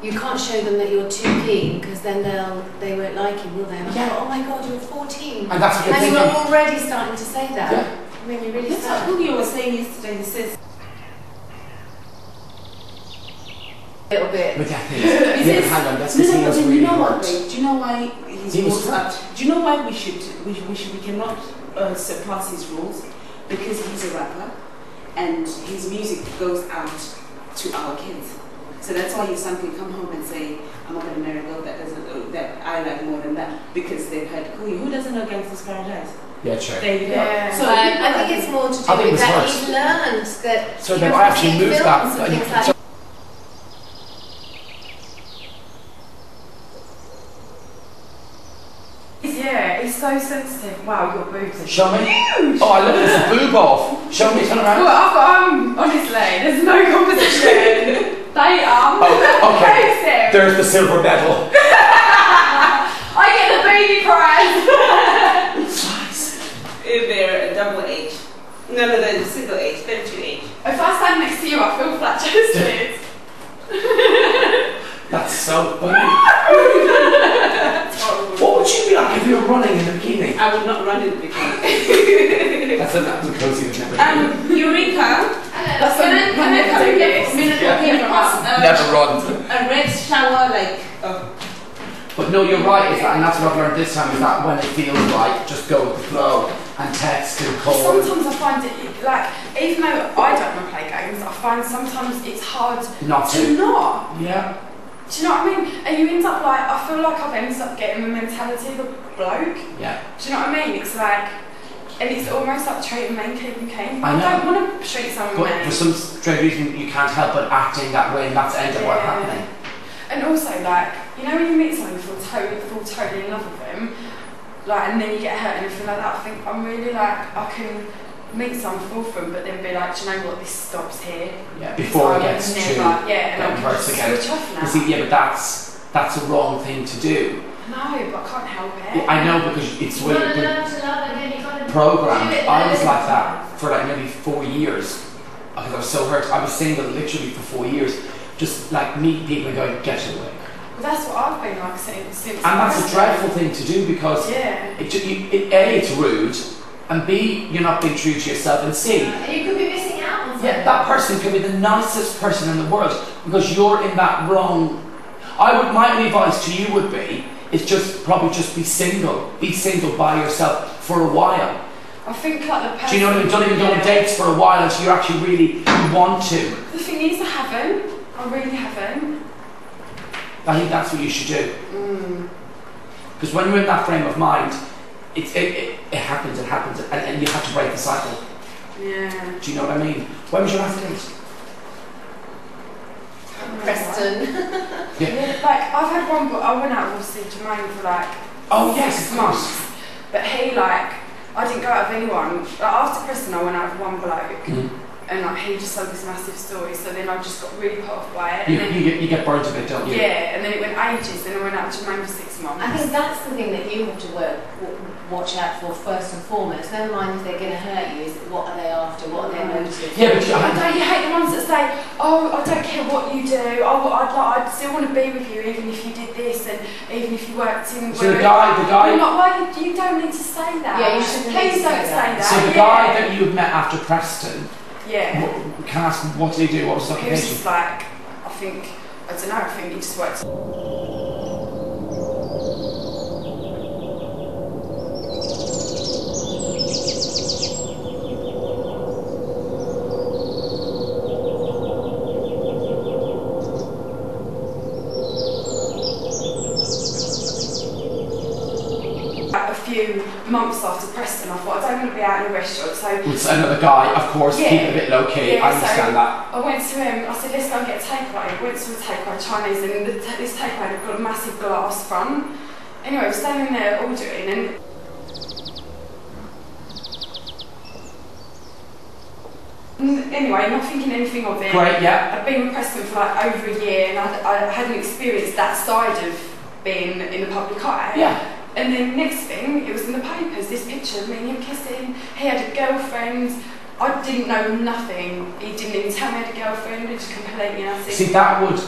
you can't show them that you're too keen because then they'll they won't like you, will they? And I yeah. thought, oh my god, you're fourteen, and, that's and you're already starting to say that. Yeah. I mean, you really. That's what Coolio was saying yesterday. This is a little bit. But yeah, is this, hang on, that's no, no, no, really you know what? Do you know why he's he brought up? Do you know why we should we we should we cannot uh, surpass his rules? Because he's a rapper, and his music goes out to our kids. So that's why your son can come home and say, I'm not going to marry a girl that doesn't that I like more than that because they've heard Coolio. Who doesn't know Gangsta's Paradise? Yeah, sure. There you go. Yeah. So um, I think it's more to do I with that he's learned that so he can actually move that and things like that. Yeah, it's so sensitive. Wow, your boobs are show me. Huge! Oh, I love this boob off. Show me, turn around. Well, I've got, um, honestly, there's no competition. They are. Oh, okay. There's the silver medal. I get the baby prize. If they're a double H. No, no, they're a single H. They're two H. If I stand next to you, I feel flat chested. That's so funny. What would you be like if you were running in a bikini? I would not run in a bikini. That's a that's cozy never. Um, Eureka. That's so gonna, gonna minute come minute minute yeah. okay, yeah. Never run. A red shower, like. Oh. But no, you're right. Is that, and that's what I've learned this time. Is that when it feels like, just go with the flow and text and call. Sometimes I find it like, even though I don't want to play games, I find sometimes it's hard not to. to not. Yeah. Do you know what I mean? And you end up like, I feel like I've ended up getting the mentality of a bloke. Yeah. Do you know what I mean? It's like. And it's almost like treating men K M K. I, I don't want to treat someone but men. For some strange reason, you can't help but acting that way, and that's ended yeah. up happening. And also, like, you know, when you meet someone who totally, fall totally in love with them, like, and then you get hurt and everything like that, I think I'm really like, I can meet someone fall for them, but then be like, do you know what, this stops here. Yeah, before it gets never, too. Yeah, and I'm just switch off now. You see, yeah, but that's that's a wrong thing to do. No, but I can't help it. Yeah, I know because it's weird. You gotta learn to love again. Programmed. I was like that for like maybe four years because I was so hurt. I was single literally for four years, just like meet people and go get away. Well, that's what I've been like since. since and that's a dreadful thing to do because yeah, it, you, it, a it's rude, and b you're not being true to yourself, and c and you could be missing out on something. Yeah, that person could be the nicest person in the world because you're in that wrong. I would my advice to you would be. It's just probably just be single, be single by yourself for a while. I think like the person. Do you know what I mean? Don't even go on dates for a while until you actually really want to. The thing is, I haven't. I really haven't. I think that's what you should do. Because mm. when you're in that frame of mind, it it, it, it happens, it happens, and, and you have to break the cycle. Yeah. Do you know what I mean? When was your last date? Preston. Yeah. Yeah, like I've had one, but I went out obviously to Jermaine for like oh yes, months. But he like I didn't go out with anyone. Like after Preston, I went out with one bloke, mm. and like he just told this massive story. So then I just got really put off by it. You, and then, you get you get burnt a bit, don't you? Yeah, and then it went ages. Then I went out to Jermaine for six months. I think that's the thing that you have to work watch out for first and foremost. Never mind if they're going to hurt you. Is what are they after? What are their motives? Yeah, but you, I don't you hate the ones that say, oh, I don't care what you do. Oh, I'd like, I'd still want to be with you even if you did this and even if you worked in. So the guy, the guy. I'm like, why you, you don't need to say that. Yeah, you shouldn't. Please don't say that. So the yeah. guy that you met after Preston. Yeah. What, can I ask him what did he do? What was the occupation? He was just like, I think I don't know. I think he just worked. few months after Preston, I thought, I don't want to be out in a restaurant. So with another guy, of course, yeah, keep a bit low-key, yeah, I understand so that. I went to him, I said, let's go and get a takeaway. Went to a takeaway, Chinese, and the t this takeaway had got a massive glass front. Anyway, we're standing there ordering, and anyway, not thinking anything of it. Great, yeah. I've been with Preston for like over a year, and I, I hadn't experienced that side of being in the public eye. Yeah. And then next thing, it was in the papers, this picture of me and him kissing. He had a girlfriend. I didn't know nothing. He didn't even tell me I had a girlfriend. He just completely nothing. See, that would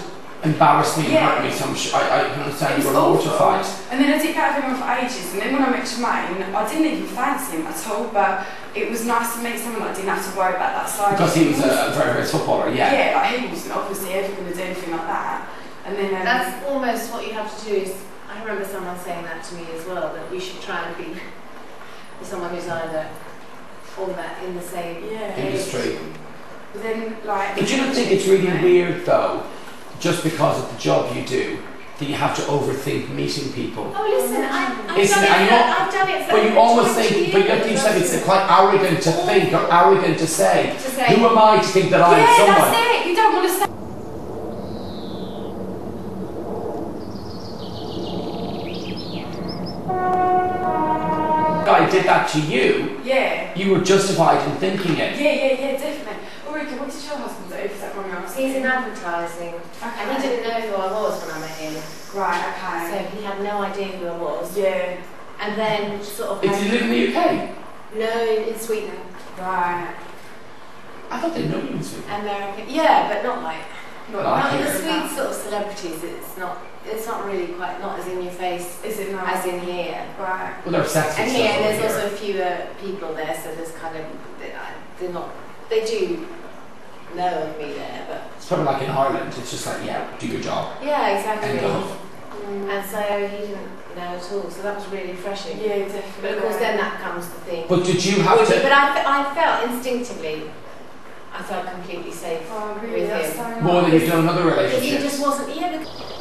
embarrass me, yeah, and hurt me. So I'm sure, I, I can understand you were mortified. And then I did get out of him for ages. And then when I met Jermaine, I didn't even fancy him at all, but it was nice to meet someone that I didn't have to worry about that side. Because he was a, a very, very footballer, yeah. Yeah, like he wasn't obviously ever going to do anything like that. And then um, that's almost what you have to do is, I remember someone saying that to me as well, that we should try and be with someone who's either all that in the same yeah. industry. But then, like, but you don't think it's really right? weird though, just because of the job you do, that you have to overthink meeting people? Oh, listen, I've, I've, listen, done, it, not, I've done it. But you almost think, but you have to say it's quite arrogant to think or arrogant to say. To say. Who am I to think that I am someone? Yeah, that's it. You don't want to say. Did that to you, yeah, you were justified in thinking it. Yeah, yeah, yeah, definitely. Well, Rika, what did your husband do, if that wrong answer? He's in advertising, okay, and he didn't know who I was when I met him. Right, okay. So he had no idea who I was. Yeah. And then sort of... Did like, you live in the U K? No, in Sweden. Right. I thought they knew you in Sweden. America, yeah, but not like... Not like in the Sweden sort of celebrities, it's not... It's not really quite, not as in your face is it not? as in here. Right. Well, there's sex and here, there's here. also fewer people there, so there's kind of, they're not, they do know of me there, but... It's probably like in Ireland, it's just like, yeah, do your job. Yeah, exactly. And, mm. and so he didn't know at all, so that was really refreshing. Yeah, definitely. But of course then that comes the thing. But did you have Would to... You? But I, I felt instinctively, I felt completely safe oh, really? with That's him. So nice. More than you've done another relationship. Because he just wasn't, yeah, because...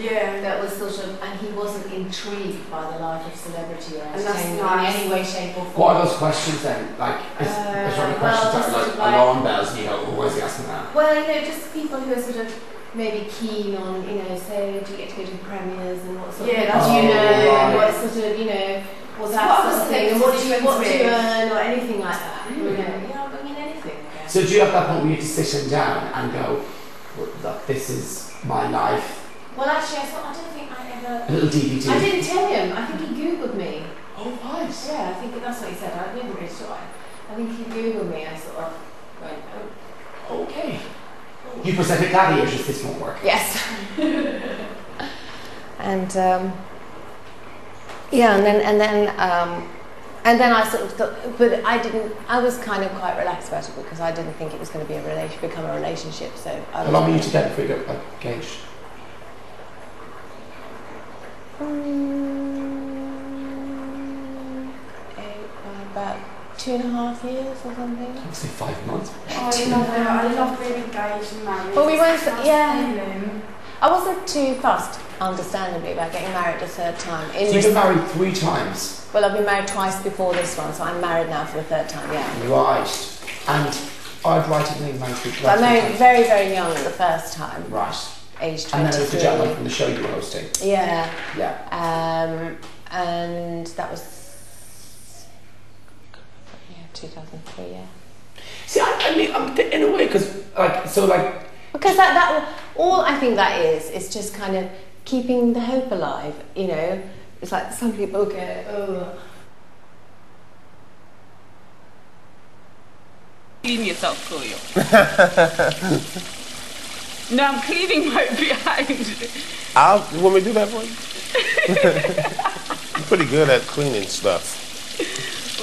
Yeah, that was sort of, and he wasn't intrigued by the life of celebrity or entertainment nice. in any way, shape, or form. What are those questions then? Like, is, uh, is there any questions well, that are like, like alarm bells? You know, always asking that. Well, you know, just people who are sort of maybe keen on, you know, say, do you get to go to premieres and what sort yeah, of that's, oh, you know, right. what sort of, you know, what that sort of thing, and what do you what do you earn or anything like that. Mm. You know, yeah, I mean anything. I so do you have that point where you just sit down and go, look, this is my life. Well, actually, I thought I don't think I ever. A little D V D. I didn't tell him. I think he googled me. Oh, nice. Yeah, I think that's what he said. I never really saw it. I think he googled me. I sort of went, oh. Okay. Oh. You presented that here, just this won't work. Yes. and um, yeah, and then and then um, and then I sort of thought, but I didn't. I was kind of quite relaxed about it because I didn't think it was going to be a relation, become a relationship. So. I How long were you together before you got engaged? Um, eight, uh, about two and a half years or something. I'd say five months. Oh, I love it. I love being engaged and married. Well, we went, yeah. Feeling. I wasn't too fussed, understandably, about getting married a third time. So you've been married three times? Well, I've been married twice before this one, so I'm married now for the third time, yeah. Right. And I've written in my book. I married very, very young the first time. Right. Age twenty-three. And then it was the gentleman from the show you were hosting. Yeah. Yeah. Um, and that was yeah, two thousand three. Yeah. See, I, I mean, I'm in a way, because like, so like. Because that that all I think that is is just kind of keeping the hope alive. You know, it's like some people go, oh. Clean yourself, Coolio. No, I'm cleaning right behind. I'll, you want me to do that for you? You're pretty good at cleaning stuff.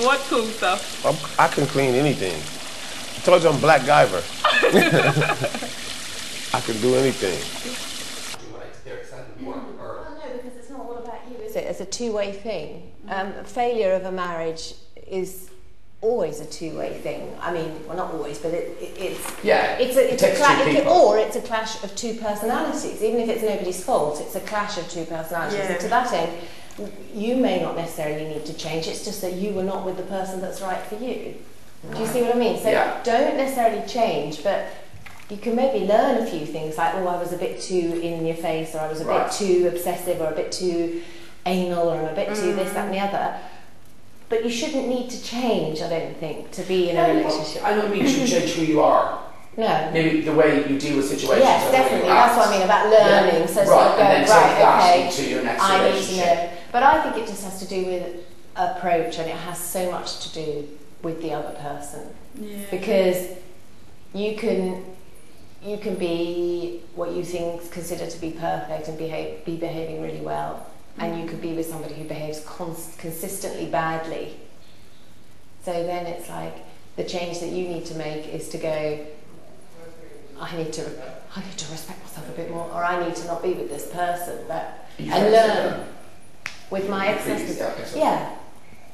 What cool stuff? I'm, I can clean anything. I told you I'm Black Guyver. I can do anything. Well, no, because it's not all about you, is it? It's a two-way thing. Um, failure of a marriage is always a two-way thing. I mean, well, not always, but it, it, it's yeah, it's a, it's it a clash, it, or it's a clash of two personalities. Even if it's nobody's fault, it's a clash of two personalities. Yeah. And to that end, you may not necessarily need to change. It's just that you were not with the person that's right for you. Right. Do you see what I mean? So yeah. Don't necessarily change, but you can maybe learn a few things, like, oh, I was a bit too in your face, or I was a right. bit too obsessive, or a bit too anal, or a bit mm. too this, that, and the other. But you shouldn't need to change, I don't think, to be in no, a relationship. I don't mean you should change who you are. No. Maybe the way you deal with situations. Yes, definitely. That's what I mean about learning. Yeah. So right. sort of going, and then right, okay, to your next I need to know. But I think it just has to do with approach, and it has so much to do with the other person. Yeah. Because you can, you can be what you think consider to be perfect and behave, be behaving really well. And you could be with somebody who behaves cons consistently badly. So then it's like, the change that you need to make is to go, I need to, I need to respect myself a bit more, or I need to not be with this person, but, and learn. With my ex-husband, yeah,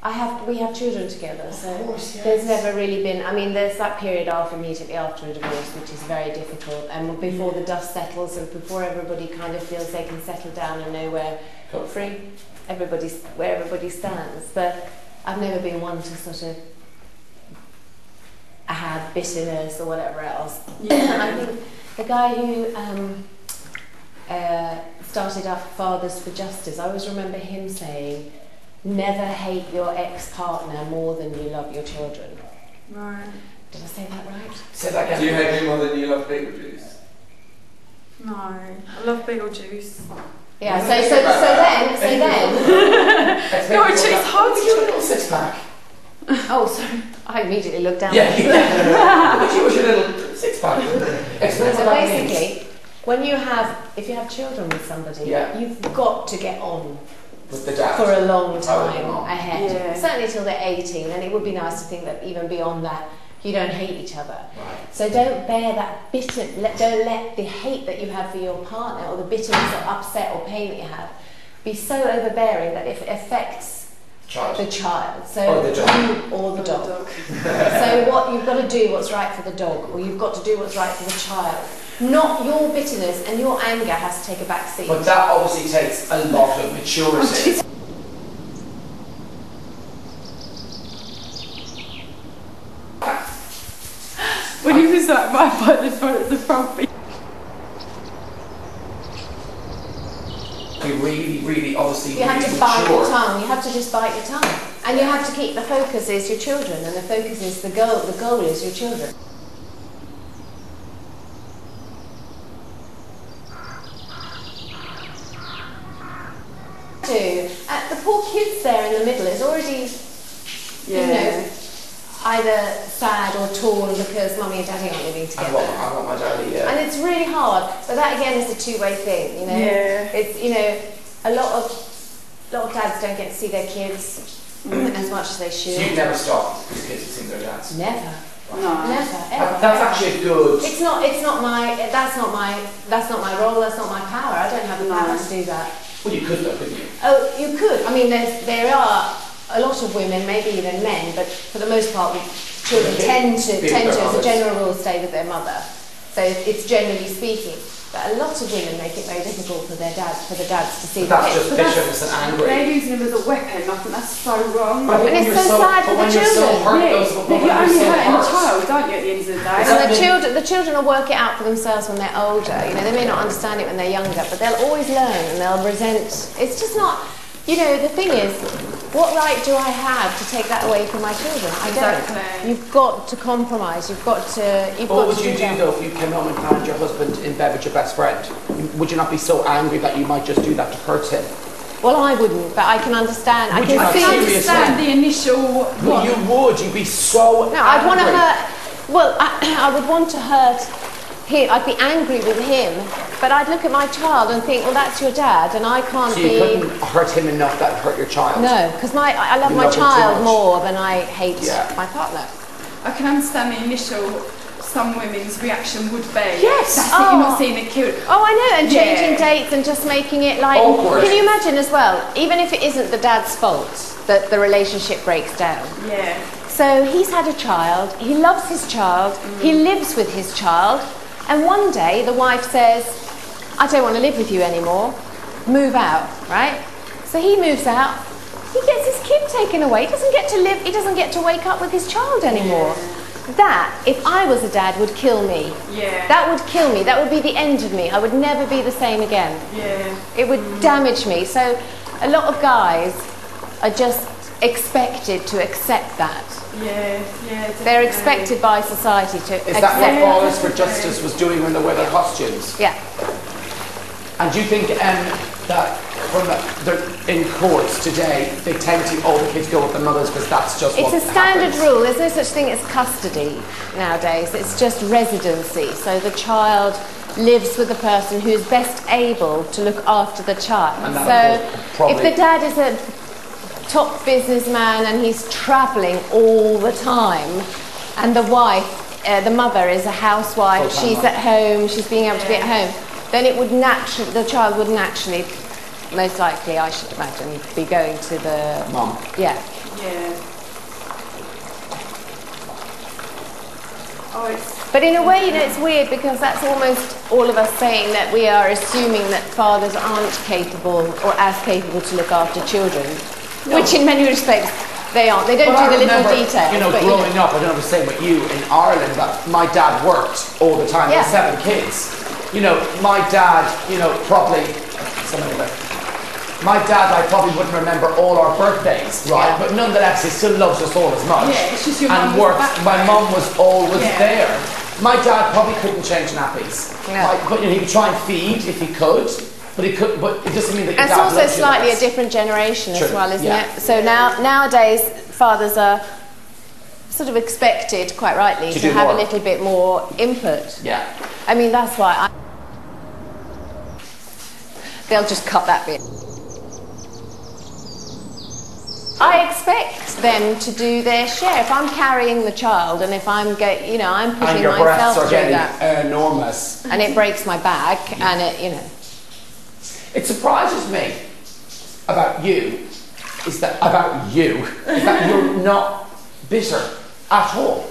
I have, we have children together, so of course, yes. There's never really been, I mean, there's that period after, immediately after a divorce, which is very difficult, and before the dust settles, and before everybody kind of feels they can settle down and know where, free, everybody's, where everybody stands. But I've never been one to sort of have bitterness or whatever else. Yeah. I think the guy who um, uh, started up Fathers for Justice, I always remember him saying, never hate your ex-partner more than you love your children. Right. Did I say that right? Say that again. Do you hate me more than you love Beetlejuice? No, I love Beetlejuice. Yeah, so, so, so, so then, so then. No, it's, it's hard to do a little six pack. Oh, sorry. I immediately looked down. Yeah, yeah. What was your little six pack? Explain so what basically, means. When you have, if you have children with somebody, yeah. you've got to get on with the dad for a long time oh, ahead. Yeah. Certainly till they're eighteen, and it would be nice to think that even beyond that, you don't hate each other. Right. So don't bear that bitter, let, don't let the hate that you have for your partner, or the bitterness or upset or pain that you have, be so overbearing that it affects child. the child. So or the dog. Or the dog. Or the dog. So what you've got to do what's right for the dog, or you've got to do what's right for the child. Not your bitterness and your anger has to take a back seat. But that obviously takes a lot of maturity. When he was at my partner's phone at the front. You really, really, obviously, you really have to mature. Bite your tongue. You have to just bite your tongue, and you have to keep the focus is your children, and the focus is the goal. The goal is your children. Two, uh, the poor kids there in the middle is already, yeah. you know. Either sad or torn because mummy and daddy aren't living together. I want, I want my daddy, yeah. And it's really hard, but that again is a two-way thing, you know. Yeah. It's, you know, a lot of a lot of dads don't get to see their kids mm. as much as they should. So you never stop because kids have seen their dads. Never. Right. No. Never. Ever. That's ever. actually good. It's not. It's not my. That's not my. That's not my role. That's not my power. I don't have the power to do that. Well, you could, though, couldn't you? Oh, you could. I mean, there's there are. A lot of women, maybe even men, but for the most part, children tend to, tend to, as a general rule, stay with their mother. So it's generally speaking. But a lot of women make it very difficult for their dads, for the dads to see the kids. But that's just vicious and angry. They're using them as a weapon. I think that's so wrong. But and it's so sad for the children. You're only hurting the child, aren't you? At the end of the day. And the children, the children will work it out for themselves when they're older. You know, they may not understand it when they're younger, but they'll always learn and they'll resent. It's just not. You know, the thing is, what right do I have to take that away from my children? I don't. You've got to compromise. You've got to. You've what got would to you do that. though if you came home and found your husband in bed with your best friend? Would you not be so angry that you might just do that to hurt him? Well, I wouldn't, but I can understand. Would I can see understand the initial. Well, you would. You'd be so. No, angry. I'd want to hurt. Well, I, I would want to hurt. I'd be angry with him, but I'd look at my child and think, well, that's your dad, and I can't so you be... couldn't hurt him enough that hurt your child? No, because my I love you my love child more than I hate yeah. my partner. I can understand the initial, some women's reaction would be, yes, that's oh. it, you're not seeing the kid. Oh, I know, and yeah. changing dates and just making it like... Awkward. Can you imagine as well, even if it isn't the dad's fault that the relationship breaks down? Yeah. So he's had a child, he loves his child, mm. he lives with his child, and one day the wife says, I don't want to live with you anymore, move out, right? So he moves out, he gets his kid taken away, he doesn't get to live, he doesn't get to wake up with his child anymore. Yeah. That, if I was a dad, would kill me. Yeah. That would kill me, that would be the end of me, I would never be the same again. Yeah. It would mm. damage me, so a lot of guys are just expected to accept that. Yeah, yeah. They're expected by society to accept that. Is that what Always for Justice was doing when they wear their costumes? Yeah. And do you think um, that from the, in courts today, they tend to, all the kids go with the mothers because that's just it's what It's a standard happens. Rule. There's no such thing as custody nowadays. It's just residency. So the child lives with the person who is best able to look after the child. And that so if the dad is a top businessman and he's travelling all the time, and the wife, uh, the mother is a housewife, she's at home, she's being able to be at home, then it would naturally, the child would naturally, most likely, I should imagine, be going to the mom. Yeah. Yeah. Oh, it's but in a way, you know, it's weird because that's almost all of us saying that we are assuming that fathers aren't capable or as capable to look after children. No. Which in many respects they aren't. They don't well, do the little remember, details. You know, but growing you know. up, I don't know if it's the same with you in Ireland, but my dad worked all the time. Yeah. He had seven kids. You know, my dad, you know, probably, my dad, I probably wouldn't remember all our birthdays, right? Yeah. But nonetheless, he still loves us all as much. Yeah, it's just your and mum worked. My mum was always yeah. there. My dad probably couldn't change nappies. Yeah. My, but you know, he would try and feed if he could. But it, could, but it doesn't mean that. It's also slightly a different generation True. as well, isn't yeah. it? So now nowadays fathers are sort of expected, quite rightly, to, to have more. a little bit more input. Yeah. I mean that's why I they'll just cut that bit. I expect them to do their share. If I'm carrying the child, and if I'm, get, you know, I'm pushing myself through that, and your breaths are getting enormous, and it breaks my back, yeah. and it, you know. It surprises me about you, is that about you, is that you're not bitter at all.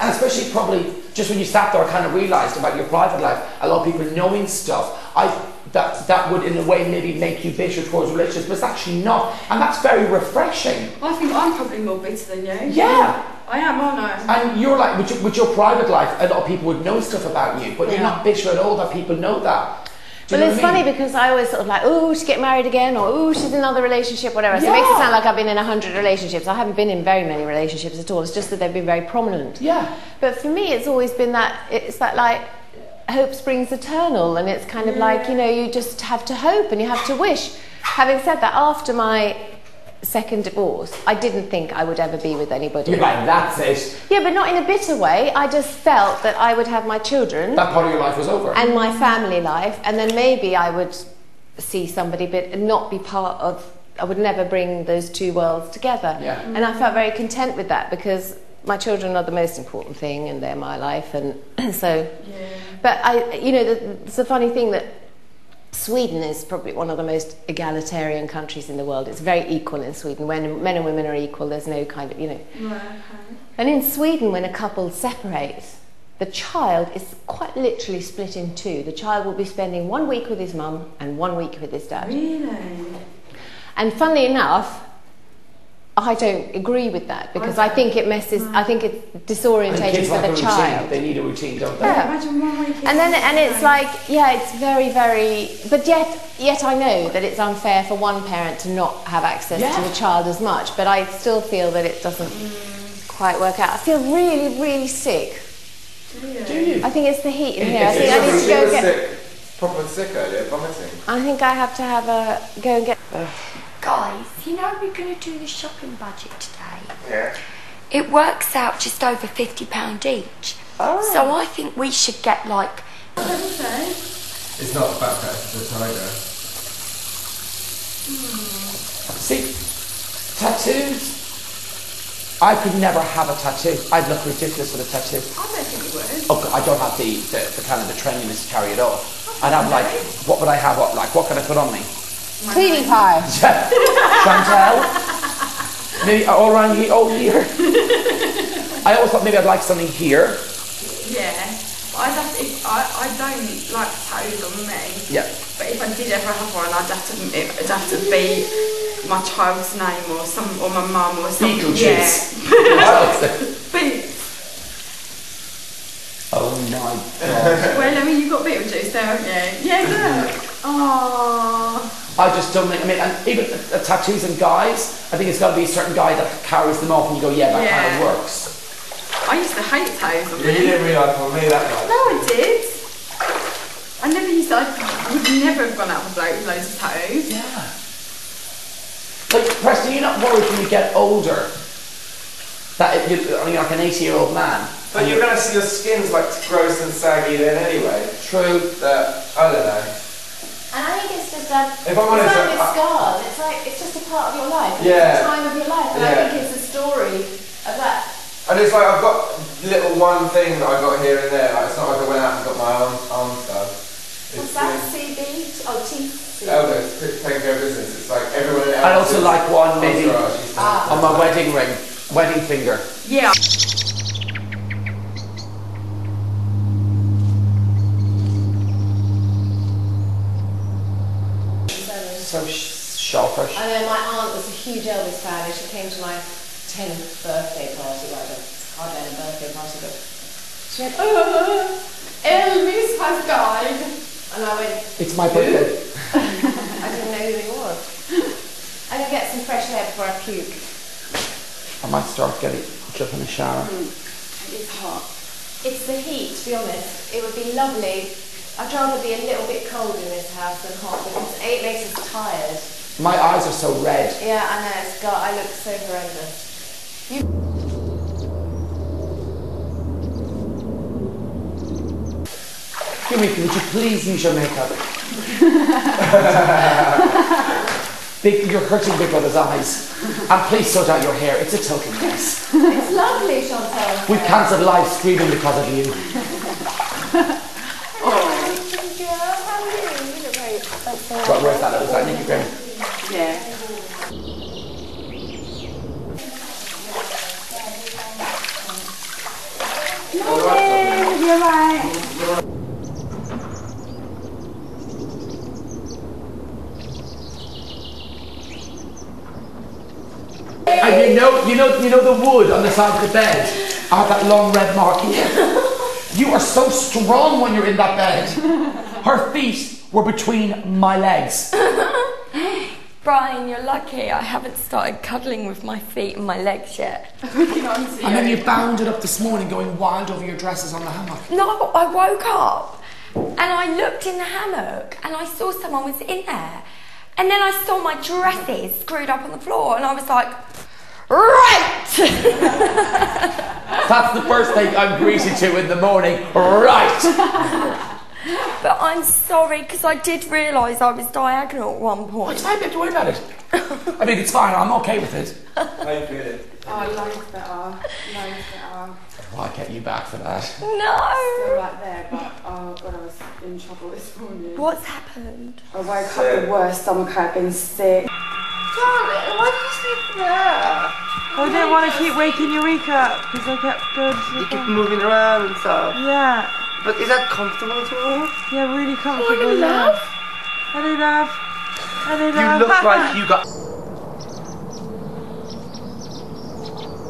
And especially probably just when you sat there, I kind of realised about your private life, a lot of people knowing stuff, I, that, that would in a way maybe make you bitter towards relationships, but it's actually not. And that's very refreshing. I think I'm probably more bitter than you. Yeah. I am, aren't I? And you're like, with your, with your private life, a lot of people would know stuff about you, but yeah. you're not bitter at all that people know that. Well, it's funny because I always sort of like, oh, she's getting married again, or oh, she's in another relationship, whatever. So yeah. it makes it sound like I've been in a hundred relationships. I haven't been in very many relationships at all. It's just that they've been very prominent. Yeah. But for me, it's always been that, it's that like, hope springs eternal. And it's kind of yeah. like, you know, you just have to hope and you have to wish. Having said that, after my second divorce, I didn't think I would ever be with anybody. You're like, that's it. Yeah, but not in a bitter way. I just felt that I would have my children. That part of your life was over. And my family life, and then maybe I would see somebody, but not be part of, I would never bring those two worlds together. Yeah. And I felt very content with that because my children are the most important thing and they're my life, and so. Yeah. But I, you know, it's a funny thing that Sweden is probably one of the most egalitarian countries in the world. It's very equal in Sweden. When men and women are equal, there's no kind of, you know. Okay. And in Sweden, when a couple separates, the child is quite literally split in two. The child will be spending one week with his mum and one week with his dad. Really? And funnily enough, I don't agree with that because I, I think it messes. I think it's disorientating for the child. Routine. They need a routine, don't they? Yeah. Imagine one week. And then, and it's like, yeah, it's very, very. But yet, yet I know that it's unfair for one parent to not have access yeah. to the child as much. But I still feel that it doesn't mm. quite work out. I feel really, really sick. Yeah. Do you? I think it's the heat in here. I think I need to go and get. Proper sick earlier, vomiting. I think I have to have a go and get. Guys, you know we're going to do the shopping budget today. Yeah. It works out just over fifty pounds each. Oh. So I think we should get like... It's not a backpack, it's a tiger. Mm. See, tattoos. I could never have a tattoo. I'd look ridiculous with a tattoo. I don't think it would. Oh, I don't have the, the, the kind of the trendiness to carry it off. I'd have like, what would I have up? Like, what could I put on me? Cleaning pie. Chantel? Maybe all around here, oh here. I always thought maybe I'd like something here. Yeah, well, I'd have to, if, I, I don't like tattoos on me. Yeah. But if I did ever have one, I'd have to, it'd have to be my child's name or some, or my mum or something. Beetlejuice. Yeah. Oh my God. Well, I mean, you've got Beetlejuice there, haven't you? Yeah, look. Aww. I just don't think, I mean, and even uh, tattoos and guys, I think it's got to be a certain guy that carries them off and you go, yeah, that yeah. kind of works. I used to hate tattoos on me. Yeah, you didn't realise on me that much. No, I did. I never used to, I would never have gone out with like, loads of tattoos. Yeah. Like, Preston, you're not worried when you get older that it, you're, I mean, like an eighty-year-old man. But you're going to see your skin's like gross and saggy then anyway. True. Uh, I don't know. And I think it's just a, if I wanted it's like to, a scar. It's like, it's just a part of your life. Yeah. It's a time of your life. And yeah. I think it's a story of that. And it's like, I've got little one thing that I got here and there. Like, it's not like I went out and got my arm, arm stuff. What's that? C B? Oh, T C. Elvis, taking care of business. It's like everyone else. I'd also like one maybe ah. on my wedding ring. Wedding finger. Yeah. So shellfish. I know my aunt was a huge Elvis fan and she came to my tenth birthday party, well, I hardly had a birthday party, but she went, oh, Elvis has died. And I went, it's my birthday. I didn't know who he was. I can get some fresh air before I puke. I might start getting up in the shower. Mm. It's hot. It's the heat, to be honest. It would be lovely. I'd rather be a little bit cold in this house than hot because it makes us tired. My eyes are so red. Yeah, I know. It's got, I look so horrendous. You... Eureka, would you please use your makeup? Big, you're hurting Big Brother's eyes. And please sort out your hair. It's a total mess. It's lovely, Chantal. We've cancelled live streaming because of you. Right, well, where's that? Was that Nicky Graham? Yeah. Morning! You're right. And you know, you know, you know the wood on the side of the bed. I have that long red mark here. You are so strong when you're in that bed. Her feet were between my legs. Brian, you're lucky I haven't started cuddling with my feet and my legs yet. And then you bounded up this morning going wild over your dresses on the hammock. No, I woke up and I looked in the hammock and I saw someone was in there. And then I saw my dresses screwed up on the floor and I was like, right! That's the first thing I'm greeted to in the morning, right! But I'm sorry, because I did realise I was diagonal at one point. It's fine, don't have to worry about it. I mean, it's fine, I'm okay with it. I feel it. Oh, loads better, loads better. Well, I get you back for that. No! I'm still right there, but oh God, I was in trouble this morning. What's happened? I woke so... up the worst stomach, I've been sick. Darling, why did you sleep there? I didn't want to keep waking Eureka up, because I kept going to sleep. You keep moving around and stuff. Yeah. But is that comfortable at all? Yeah, really comfortable. Hello, love. Hello, love. Hello, love. You look like you got...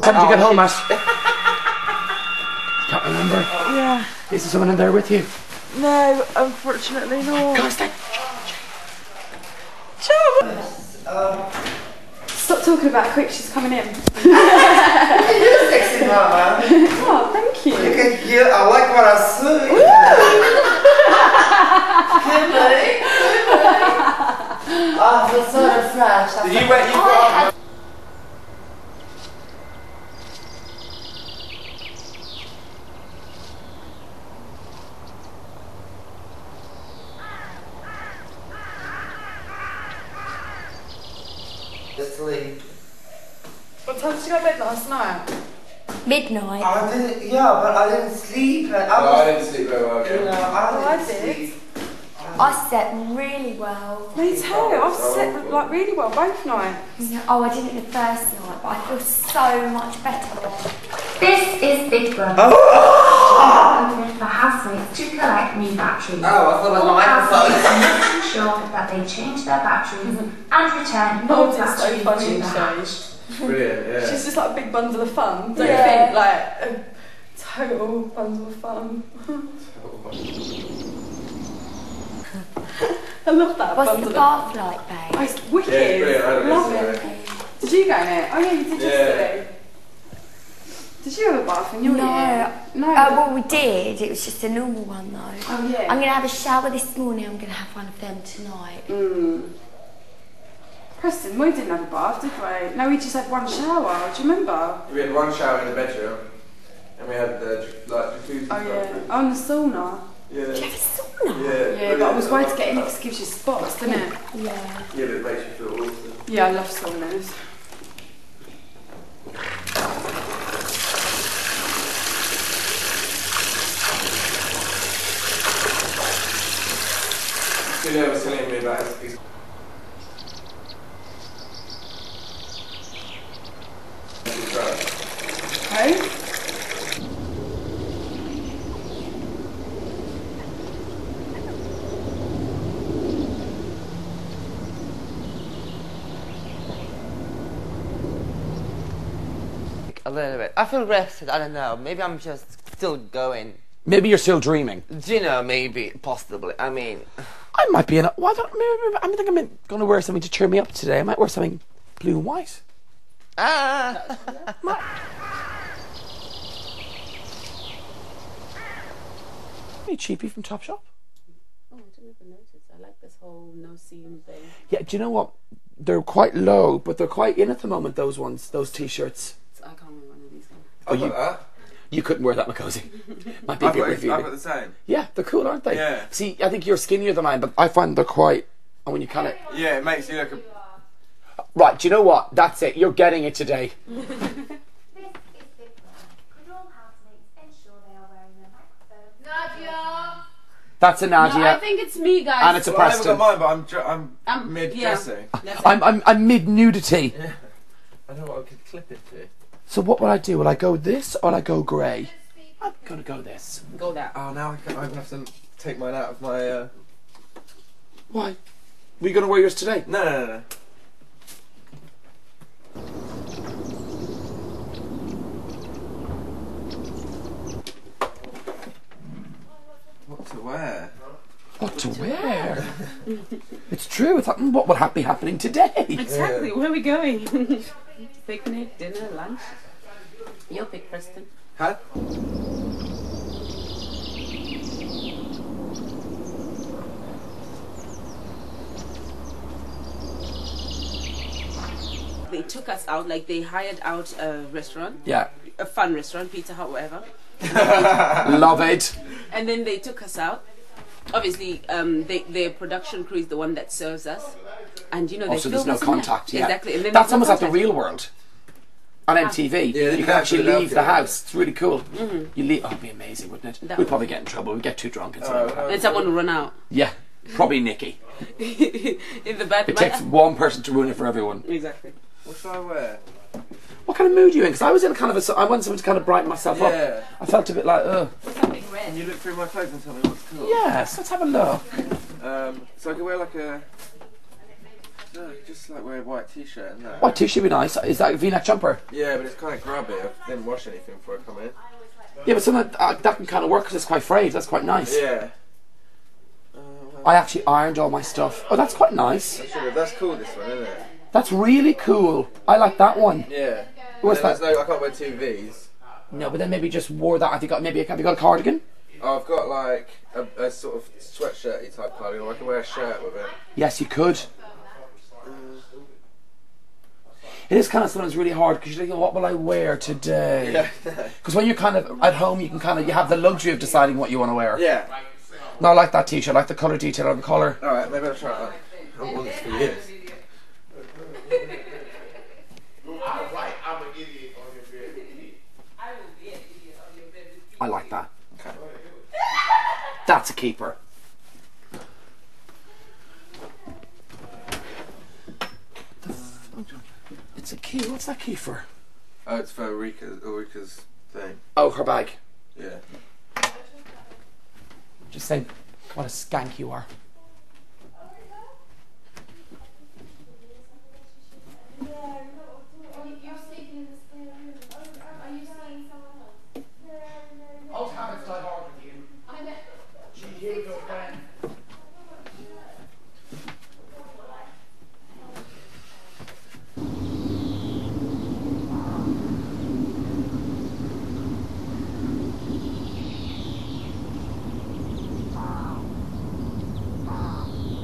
How did you get home, Ash? Can't remember. Yeah. Is there someone in there with you? No, unfortunately not. Gosh, that... Stop talking about it quick, she's coming in. You're sexy now, man. Oh, thank you. You can hear, I like what I see. Good buddy. Oh, I feel so refreshed. Did you wait, you got... What time did you go to bed last night? Midnight. I didn't, yeah, but I didn't sleep. I, no, was, I didn't sleep very well. You know, I, didn't I did. Sleep. I, I set really well. Me too. I've set like really well both nights. No, oh, I didn't the first night, but I feel so much better. This is Big Brother. Oh. Opening for housemates to collect new batteries. Oh, I thought I might have sure that they change their batteries and return more oh, batteries so to the house. Brilliant, yeah. She's just like a big bundle of fun. Don't yeah. think like a total bundle of fun. I love that. What's the bath like, babe? Oh, it's wicked. Yeah, I love it. it. Did you go in it? Oh yeah, you did yesterday. Yeah. Did you have a bath in your no. year? No. Uh, well, we did. It was just a normal one though. Oh yeah. I'm gonna have a shower this morning. I'm gonna have one of them tonight. Mm. Preston, we didn't have a bath, did we? No, we just had one shower. Do you remember? We had one shower in the bedroom, and we had the like jacuzzi. Oh yeah. Oh, and the sauna. Yeah. Did you have a sauna? Yeah. Yeah, but I was worried to get in it because it gives you spots, doesn't it? Yeah. Yeah, but it makes you feel awesome. Yeah, I love saunas. Coolio was telling me about his. Okay. A little bit. I feel rested. I don't know. Maybe I'm just still going. Maybe you're still dreaming. Do you know? Maybe, possibly. I mean, I might be in. A, well, I don't remember. I think I'm going to wear something to cheer me up today. I might wear something blue and white. Ah! My hey, cheapie from Topshop. Oh, I didn't even notice. I like this whole no seam thing. Yeah, do you know what? They're quite low, but they're quite in at the moment. Those ones, those T-shirts. I can't wear one of these ones. Oh, you? Uh, you couldn't wear that, Macozy. Might be a bit revealing. I've got the same. Yeah, they're cool, aren't they? Yeah. See, I think you're skinnier than mine, but I find they're quite. And when you kind of. Yeah, it makes you look. A Right, do you know what? That's it. You're getting it today. This is Big Brother. Could all housemates ensure they are wearing their microphones? Nadia! That's a Nadia. No, I think it's me, guys. And it's a well, Preston. I never got mine, but I'm, I'm, I'm mid-dressing. Yeah. I'm, I'm, I'm mid-nudity. Yeah. I don't know what I could clip it to. So what will I do? Will I go this or will I go grey? I'm going to go this. Go that. Oh, now I'm going to have to take mine out of my... Uh... Why? Were you going to wear yours today? No, no, no, no. What to wear? What to wear? It's true. It's like, what would be happening today? Exactly. Yeah. Where are we going? Picnic, dinner, lunch. You'll pick, Preston. Huh? They took us out, like they hired out a restaurant. Yeah. A fun restaurant, Pizza Hut, whatever. Love it. And then they took us out. Obviously, um, they, their production crew is the one that serves us. And you know, they oh, so there's no contact. Yeah. Exactly. And then that's almost like the Real World on M T V. Yeah, you can actually leave the house. It's really cool. Mm-hmm. You leave. Oh, it'd be amazing, wouldn't it? That we'd probably get in trouble. We'd get too drunk and something. Uh, uh, and someone would run out. Yeah, probably Nikki. In the bathroom. It takes one person to ruin it for everyone. Exactly. What should I wear? What kind of mood are you in? Because I was in a kind of a... I wanted something to kind of brighten myself yeah. up. I felt a bit like, ugh. Something red. Can you look through my clothes and tell me what's cool? Yes, let's have a look. um, so I could wear like a... No, just like wear a white T-shirt and that. White T-shirt would be nice. Is that a V-neck jumper? Yeah, but it's kind of grubby. I didn't wash anything before I come in. Yeah, but something uh, that can kind of work because it's quite frayed. That's quite nice. Yeah. Uh, well, I actually ironed all my stuff. Oh, that's quite nice. That's, that's cool, this one, isn't it? That's really cool. I like that one. Yeah. What's that? No, I can't wear two V's. No, but then maybe just wore that. I think maybe have you got a cardigan? Oh, I've got like a, a sort of sweatshirt-y type cardigan. I can wear a shirt with it. Yes, you could. It is kind of sometimes really hard because you're like, what will I wear today? Because when you're kind of at home, you can kind of you have the luxury of deciding what you want to wear. Yeah. No, I like that T-shirt. I like the colour detail on the collar. All right, maybe I'll try that. I haven't worn this for years. I like that. Okay. That's a keeper. What's that key for? Oh, it's for Eureka's, Eureka's thing. Oh, her bag. Yeah. Just saying, what a skank you are.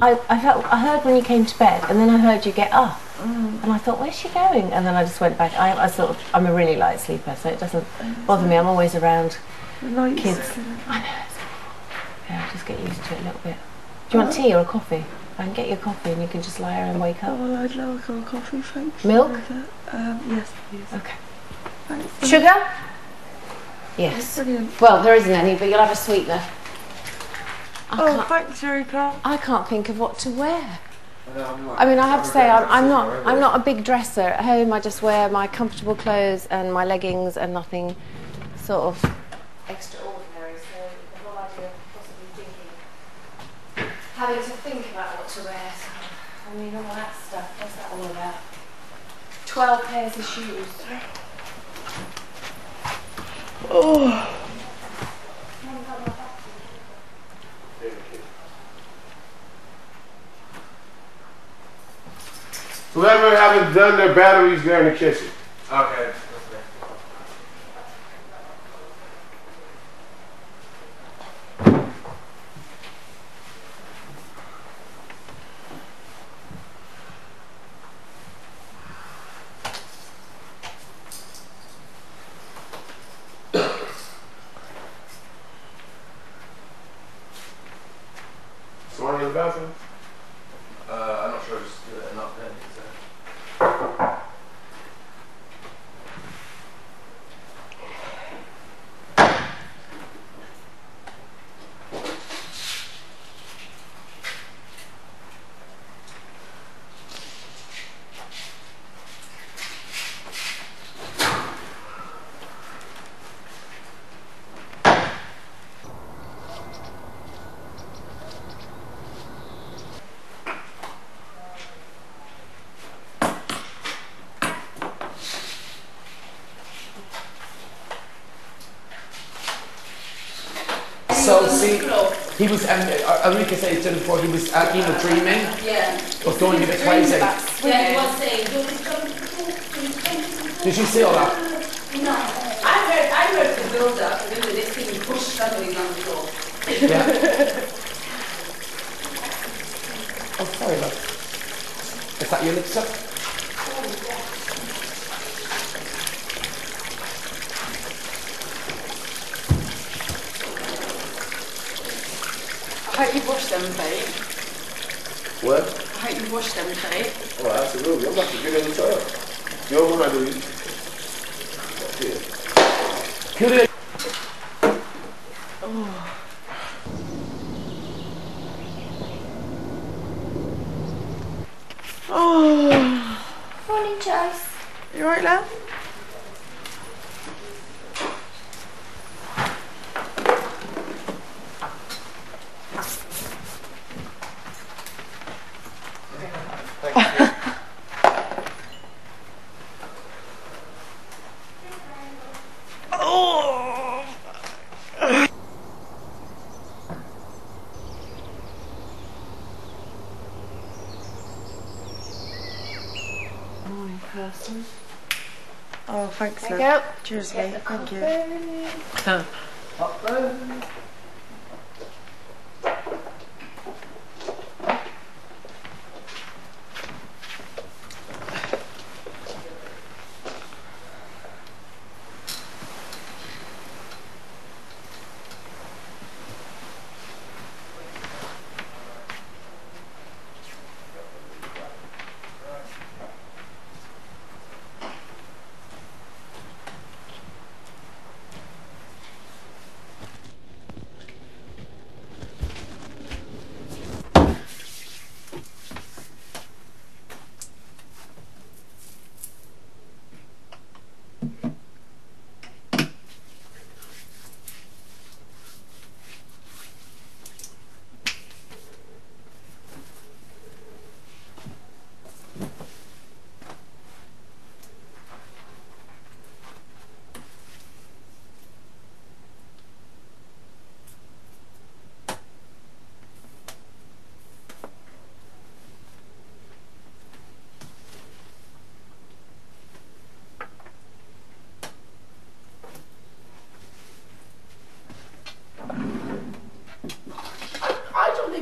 I, I felt I heard when you came to bed, and then I heard you get up, mm. and I thought, where's she going? And then I just went back. I, I sort of I'm a really light sleeper, so it doesn't bother me. I'm always around light kids. Sleeping. I know. Yeah, I'll just get used to it a little bit. Do you want tea or a coffee? I can get you a coffee, and you can just lie around and wake up. Oh, well, I'd like a coffee, thanks. Milk? Um, yes, please. Okay. Thanks. Sugar? Yes. Brilliant. Well, there isn't any, but you'll have a sweetener. I oh, thanks, Eureka. I can't think of what to wear. No, I mean, I have to say, I'm, I'm not. Forever. I'm not a big dresser at home. I just wear my comfortable clothes and my leggings and nothing, sort of extraordinary. So the whole idea of possibly thinking, having to think about what to wear. So, I mean, all that stuff. What's that all about? Twelve pairs of shoes. Oh. Whoever haven't done their batteries, they're in the kitchen. Okay. So see, he was, um, Eureka said it to him before, he was uh, either dreaming yeah. or going a bit crazy. Yeah, he was saying, did you see all that? No. I heard, I heard the build up and then this thing pushed suddenly on the door. Yeah. Oh, sorry, love. Is that your lipstick? Oh, yeah. I hope you wash them tight. What? I hope you wash them tight. Oh, absolutely. I'm not to get any time. You know what I do? Yeah. Kill it. Oh. Oh. Morning, Joyce. You alright, love? Thanks, there you go. Cheers, mate. Thank you. Huh. Up there.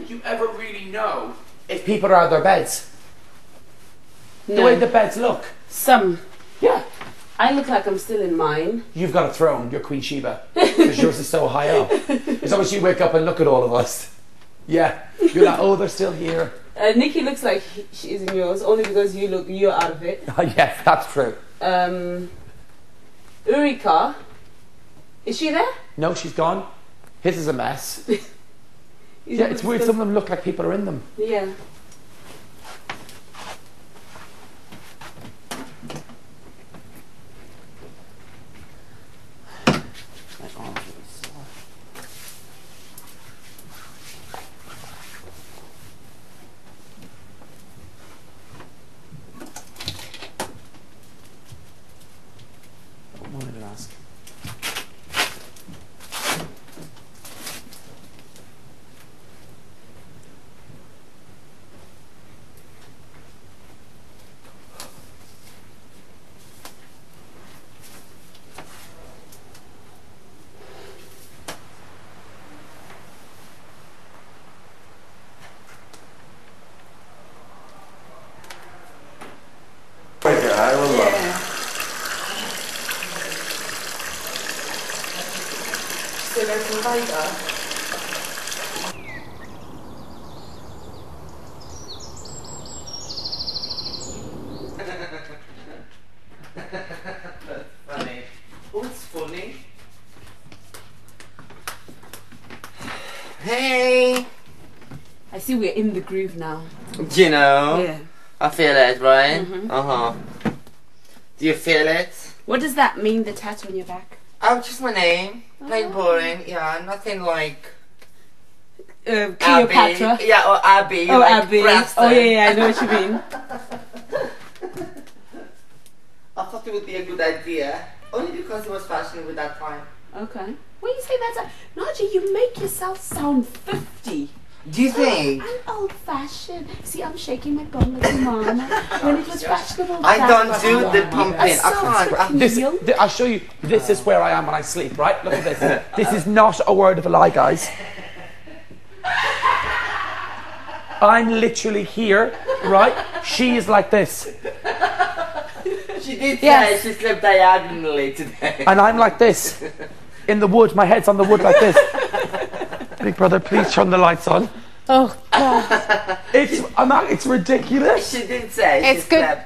would you ever really know if people are out of their beds? No. The way the beds look. Some. Yeah. I look like I'm still in mine. You've got a throne. You're Queen Sheba. Because yours is so high up. It's always you wake up and look at all of us. Yeah. You're like, oh, they're still here. Uh, Nikki looks like she's in yours, only because you look, you're out of it. Oh, yes, that's true. Um, Eureka. Is she there? No, she's gone. His is a mess. Yeah, it's weird. Some of them look like people are in them. Yeah. We're in the groove now. Do you know? Yeah. I feel it, Brian. Mm-hmm. Uh huh. Do you feel it? What does that mean, the tattoo on your back? Oh, just my name. Oh. Plain boring. Yeah, nothing like. Uh, Cleopatra. Abby. Yeah, or Abby. Oh, like Abby. Preston. Oh, yeah, yeah, I know what you mean. I thought it would be a good idea. Only because it was fashionable at that time. Okay. When you say that, Najee, you make yourself sound fifty. Do you think? Oh, I'm old-fashioned. See, I'm shaking my bum like a mom. When it was fashionable, I don't do the pumping. I can't. This, th I'll show you. This is where I am when I sleep. Right? Look at this. This is not a word of a lie, guys. I'm literally here. Right? She is like this. She did say yes. She slept diagonally today. And I'm like this, in the wood. My head's on the wood like this. Big brother, please turn the lights on. Oh God! It's I'm not, it's ridiculous. She did say it's good.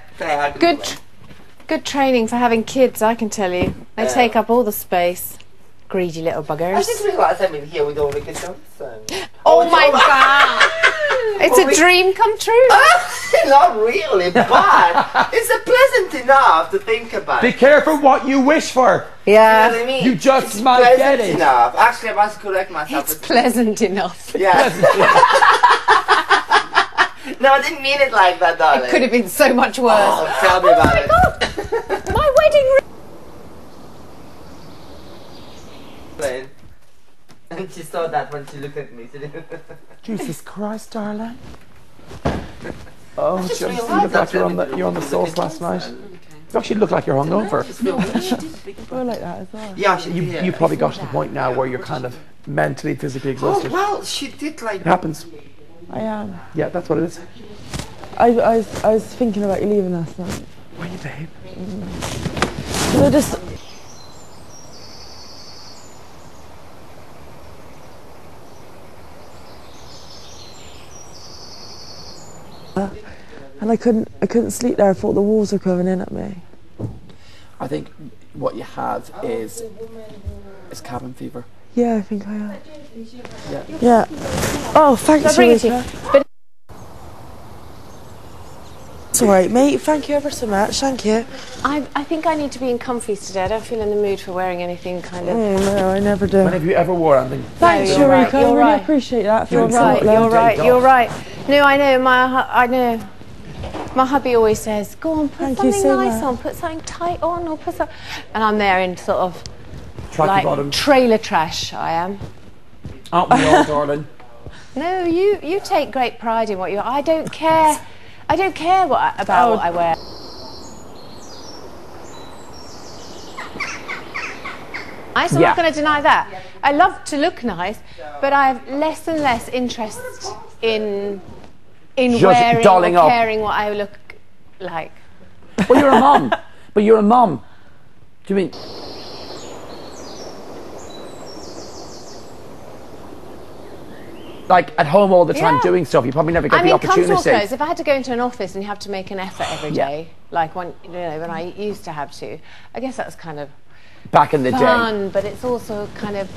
Good, good training for having kids. I can tell you, they yeah. take up all the space. Greedy little buggers. I just realised I'm in here with all the kids. So. Oh, oh my God! It's well, a we, dream come true. Not really, but it's pleasant enough to think about. Be careful what you wish for. Yeah, you know what I mean? You just it's might get it. Enough. Actually, I must correct myself. It's pleasant enough. Yeah. No, I didn't mean it like that, darling. It could have been so much worse. Oh, tell me oh about my it. God. My wedding ring. And she saw that when she looked at me. Jesus Christ, darling. Oh, just you look like you're on the you're on the sauce last night. You actually look like you're hungover. Well, like that as well. Yeah, she you you probably got to the point now where you're kind of mentally, physically exhausted. Oh, well, she did like. It happens. I am. Yeah, that's what it is. I I was, I was thinking about you leaving last night. Were you, babe? Mm. So I just. And I couldn't, I couldn't sleep there. I thought the walls were coming in at me. I think what you have is is cabin fever. Yeah, I think I have. Yeah. Yeah. Oh, thanks, Eureka. It's all right, mate. Thank you ever so much. Thank you. I, I think I need to be in comfies today. I don't feel in the mood for wearing anything kind of. Oh no, I never do. When have you ever wore anything? Thanks, Eureka. Right. I really right. appreciate that. You're, you're right. You're right. You're right. No, I know. My, I know. My hubby always says, go on, put Thank something so nice much. on, put something tight on, or put something... And I'm there in sort of, Track like, bottom. trailer trash, I am. Aren't we all, darling? No, you, you take great pride in what you are. I don't care, I don't care what I, about oh. what I wear. Nice, I'm yeah. not going to deny that. I love to look nice, but I have less and less interest in in Just wearing dolling or caring up. what I look like. Well, you're a mum. But you're a mum. Do you mean? Like, at home all the time, yeah. doing stuff, you probably never get I the mean, opportunity. I mean, close, if I had to go into an office and you have to make an effort every day, yeah. like when, you know, when I used to have to, I guess that's kind of back in the fun, day. But it's also kind of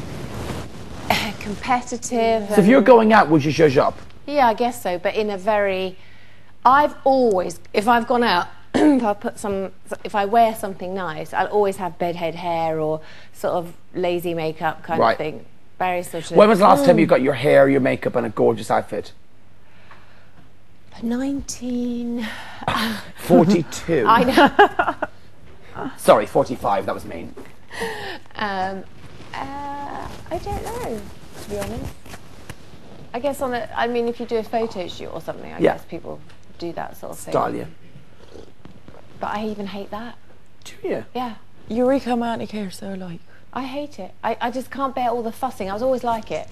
competitive. So if you're going out, would you zhuzh up? Yeah, I guess so, but in a very... I've always, if I've gone out, if I put some, if I wear something nice, I'll always have bedhead hair or sort of lazy makeup kind right. of thing. Very sort of. When was the last mm. time you got your hair, your makeup, and a gorgeous outfit? Nineteen forty-two. I know. Sorry, forty-five. That was mean. Um, uh, I don't know. To be honest, I guess on a. I mean, if you do a photo shoot or something, I yeah. guess people do that sort of thing. Style you. But I even hate that. Do you? Yeah. Eureka and Anticare are so alike. I hate it. I, I just can't bear all the fussing. I was always like it.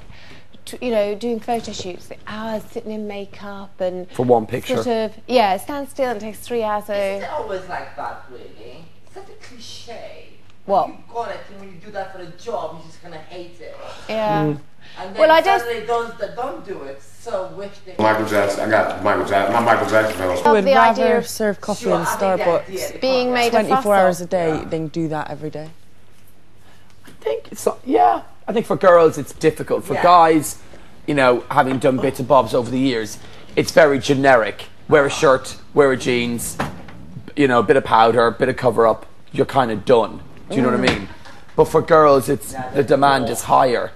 T you know, doing photo shoots, the hours sitting in makeup and... For one picture. Sort of, yeah, stand still and it takes three hours. So. Is it always like that, really? It's such a cliche. What? You've got it, and when you do that for a job, you just kind of hate it. Yeah. Mm. And then well, I just... they don't, don't do it, so wish they... Michael Jackson, I got Michael Jackson, my Michael Jackson fellows. I would the rather idea of serve coffee sure, in Starbucks being made twenty-four hours a day yeah. than do that every day. I think it's not, yeah. I think for girls it's difficult. For yeah. guys, you know, having done bits and bobs over the years, it's very generic. Wear a shirt, wear a jeans, you know, a bit of powder, a bit of cover up. You're kind of done. Do you know mm. what I mean? But for girls, it's yeah, the demand cool. is higher.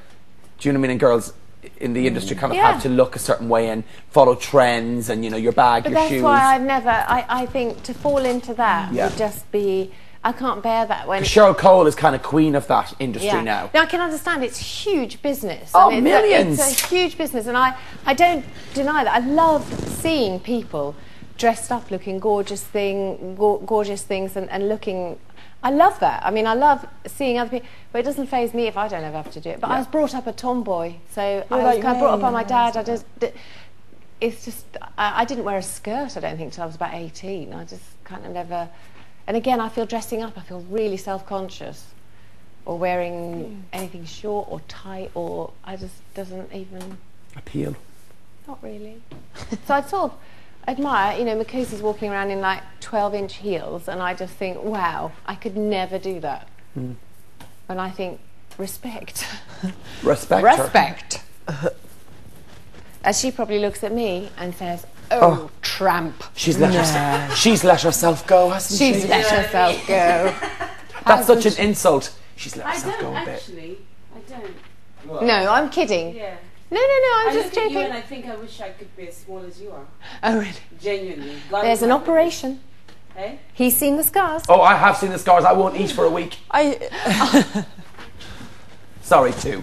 Do you know what I mean? And girls in the industry kind of yeah. have to look a certain way and follow trends, and you know, your bag, but your that's shoes. That's why I've never. I I think to fall into that yeah. would just be. I can't bear that when... Cheryl Cole is kind of queen of that industry yeah. now. Now, I can understand it's huge business. Oh, and it's millions! A, it's a huge business, and I, I don't deny that. I love seeing people dressed up, looking gorgeous, thing, go gorgeous things and, and looking... I love that. I mean, I love seeing other people, but it doesn't faze me if I don't ever have to do it. But yeah. I was brought up a tomboy, so You're I was like, kind of brought up by my dad. I just... It's just... I, I didn't wear a skirt, I don't think, until I was about eighteen. I just kind of never... And again, I feel dressing up, I feel really self-conscious. Or wearing mm. anything short or tight or... I just doesn't even... Appeal. Not really. So I sort of admire, you know, Makosa's walking around in like twelve-inch heels and I just think, wow, I could never do that. Mm. And I think, respect. Respect Respect. As she probably looks at me and says, oh, oh, tramp. She's let, yeah. herself, she's let herself go, hasn't she's she? She's let herself go. That's such an insult. She's let I herself go a actually. bit. I don't, actually. I don't. No, I'm kidding. Yeah. No, no, no, I'm I just joking. I look at you and I think I wish I could be as small as you are. Oh, really? Genuinely. There's an operation. Hey? He's seen the scars. Oh, I have seen the scars. I won't eat for a week. I... Sorry, too.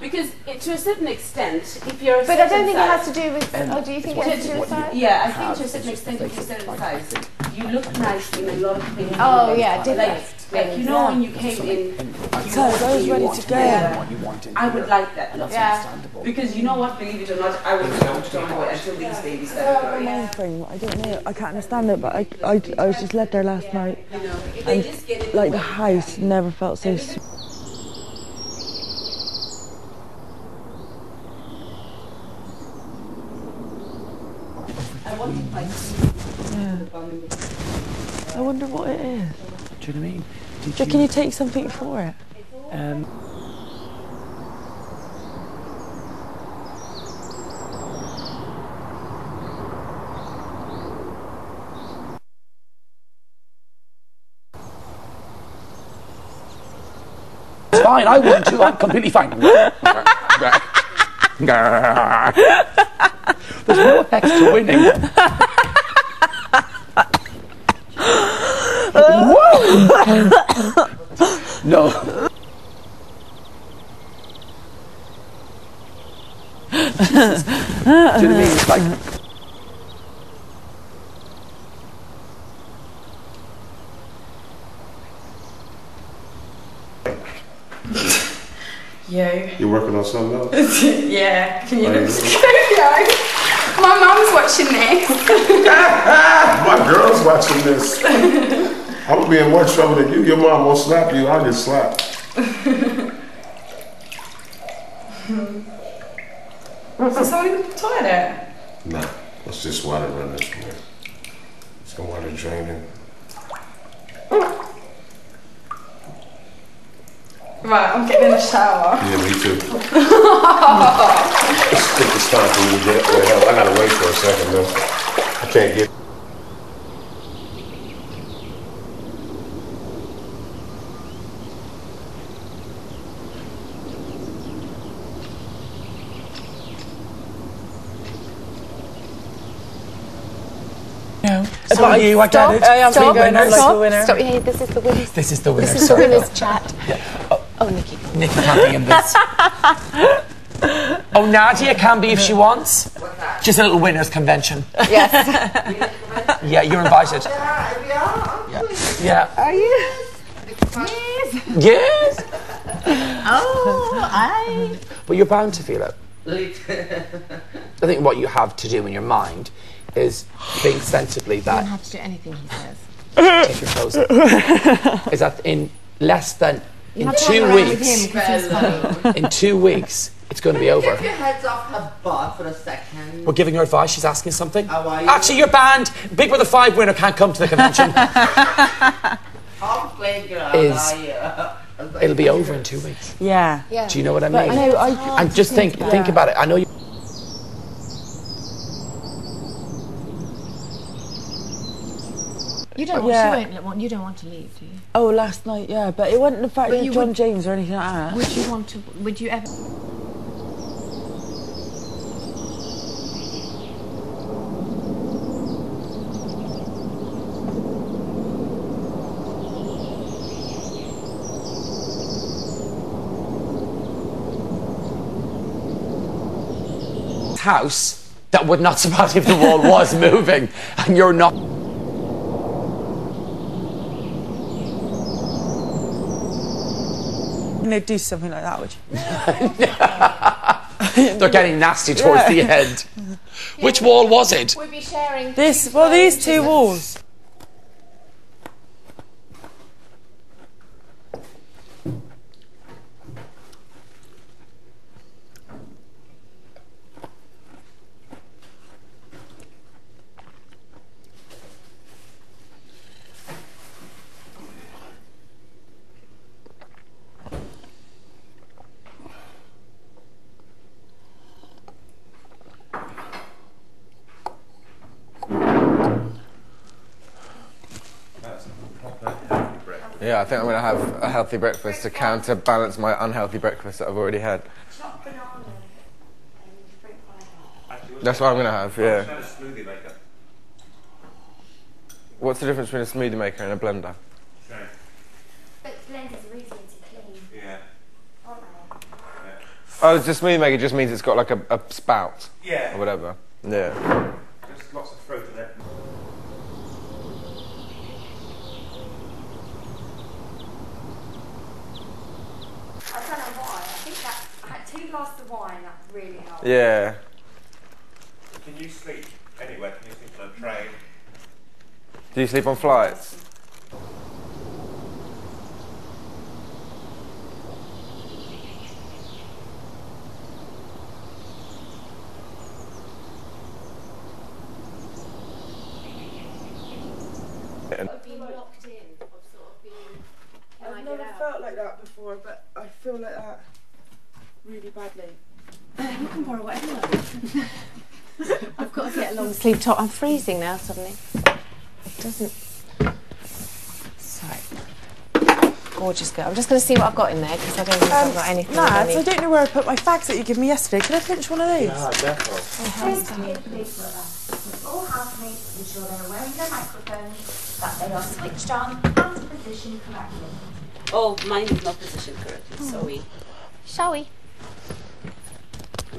Because it, to a certain extent, if you're a but certain I don't think size, it has to do with. Um, oh, do you think it has to do with size? Yeah, I think to a certain extent, if you're a certain size, you look nice in a lot of things. Oh yeah, did like, like you know yeah. when you came in, you I was ready to go. Yeah. I would like that. That's yeah. understandable. Because you know what, believe it or not, I was not tomboy until these babies started growing. I don't know. I can't understand it, but I I, I was just led there last night, and like the house never felt so. Yeah. I wonder what it is. Do you know what I mean? Did you, can you take something for it? Um, it's fine, I wouldn't too, I'm completely fine. There's no effects to winning. Whoa! No. Jesus. Do you know what I mean? It's like... Yo. You're working or something else. Yeah, can you look at Coolio? My mum's watching this. My girl's watching this. I would be in more trouble than you. Your mom won't slap you, I'll get slapped. Is there somebody with the toilet? No, nah, it's just water running from here. Some water draining. Right, I'm getting in the shower. Yeah, me too. Let's take this time for you to get where hell. I gotta wait for a second though. I can't get. About you, I get it. I am the winner. Stop. Like Stop. Hey, this is the winner. This is the winner. This is Sorry the winner's chat. Yeah. Oh, oh, Nikki. Nikki can't be in this. Oh, Nadia can be if she wants. What's that? Just a little winners' convention. Yes. Yeah, you're invited. Yeah, we are. Yeah. yeah. Are you? Yes. Yes. Oh, I. Well, you're bound to feel it. I think what you have to do in your mind is think sensibly that... You don't have to do anything he says. Take your clothes off. Is that in less than... You in two weeks... In two weeks, it's going to be over. Take your heads off her butt for a second. We're giving her advice. She's asking something. Oh, are you? Actually, you're banned. Big Brother five winner can't come to the convention. is... Like, it'll be over in two weeks. Yeah. yeah. Do you know what I mean? But I know, I and just think, think, think about it. I know you... You don't, yeah. you, won't, you don't want to leave, do you? Oh, last night, yeah. But it wasn't the fact that John would, James or anything like that. Would you want to... Would you ever... House that would not survive if the wall was moving and you're not. And they'd do something like that, would you? They're getting nasty towards yeah. the end. Yeah, Which wall was it? We'd be sharing this. Well, these two walls. Yeah, I think I'm going to have a healthy breakfast to counterbalance my unhealthy breakfast that I've already had. It's not banana. That's what I'm going to have, yeah. Smoothie maker. What's the difference between a smoothie maker and a blender? Sure. But blenders are easier to clean. Yeah. Aren't they? Yeah. Oh, the smoothie maker just means it's got like a, a spout. Yeah. Or whatever. Yeah. There's lots of throat in there. I don't know why. I think that I had two glasses of wine. That really helped. Yeah. Can you sleep anywhere? Can you sleep on a train? Do you sleep on flights? Being locked in, of sort of being. I've never felt like that before, but I feel like that really badly. Uh, you can borrow whatever you like. I've got to get a long sleeve top. I'm freezing now suddenly. It doesn't... So... Gorgeous girl. I'm just going to see what I've got in there, because I don't think um, I've got anything. Lads, any... I don't know where I put my fags that you gave me yesterday. Can I pinch one of these? Yeah, definitely. Oh, all housemates ensure they're wearing their microphones, that they are switched on and positioned correctly. Oh, mine is not positioned correctly, mm. so we... Shall we?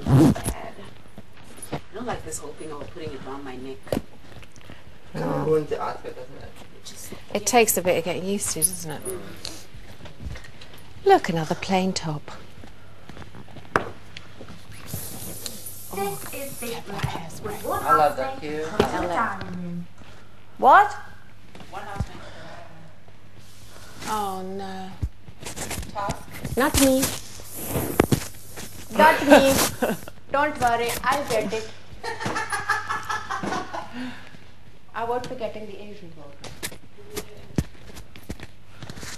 I don't like this whole thing of putting it around my neck. No. It ruins the outfit, doesn't it? It, just, it yeah. takes a bit of getting used to, doesn't it? Mm. Look, another plain top. This is Big Lab with one I love that cue. What? One house next to the Oh no. Task? Not me. Not me. Don't worry, I'll get it. I won't be getting the Asian vote.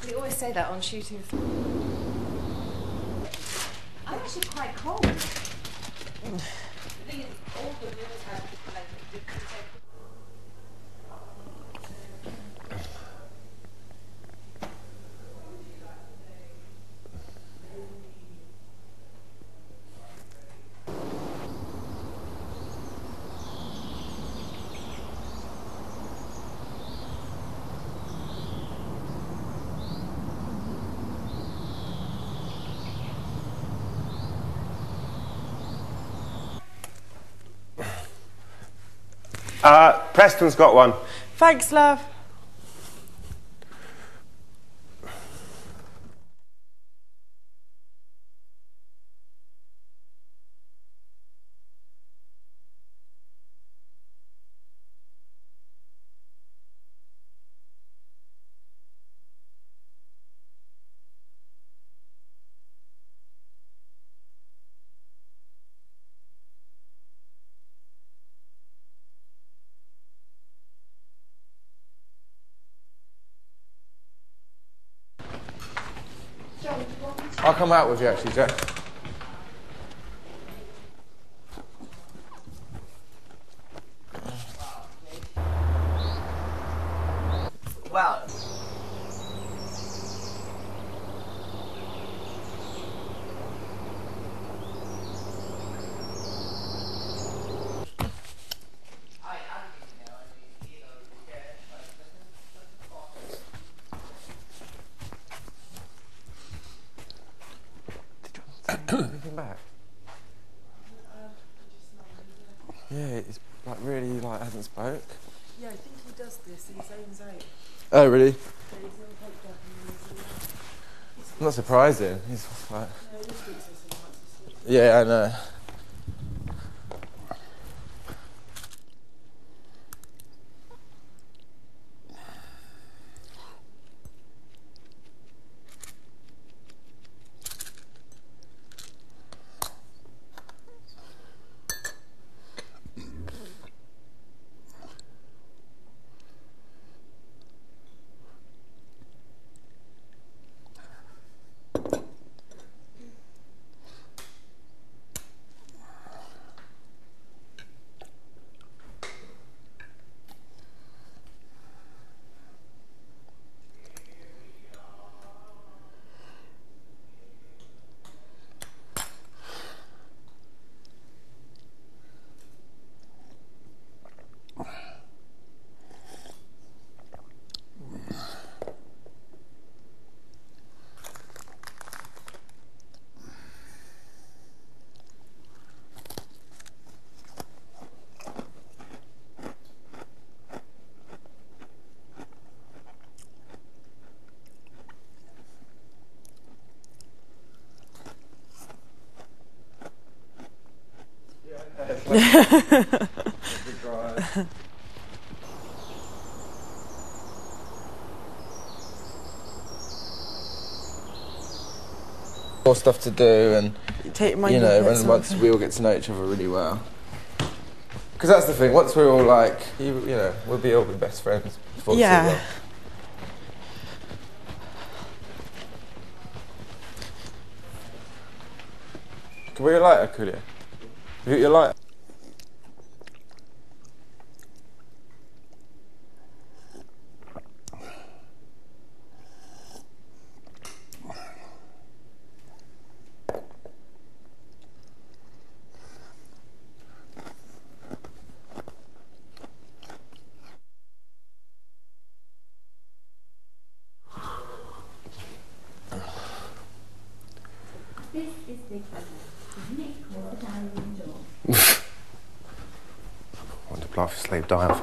We always say that on shooting. I'm actually quite cold. Mm. The thing is, all the viewers have like different types Uh, Preston's got one. Thanks, love. I'll come out with you actually, Jack. Wow. Oh, really? Not surprising. He's like... Yeah, I know. The drive. More stuff to do, and Take my you know, when, once we all get to know each other really well. Because that's the thing. Once we're all like, you, you know, we'll be all be best friends. Before yeah. The Can we light a Coolio? You get your light. Dive.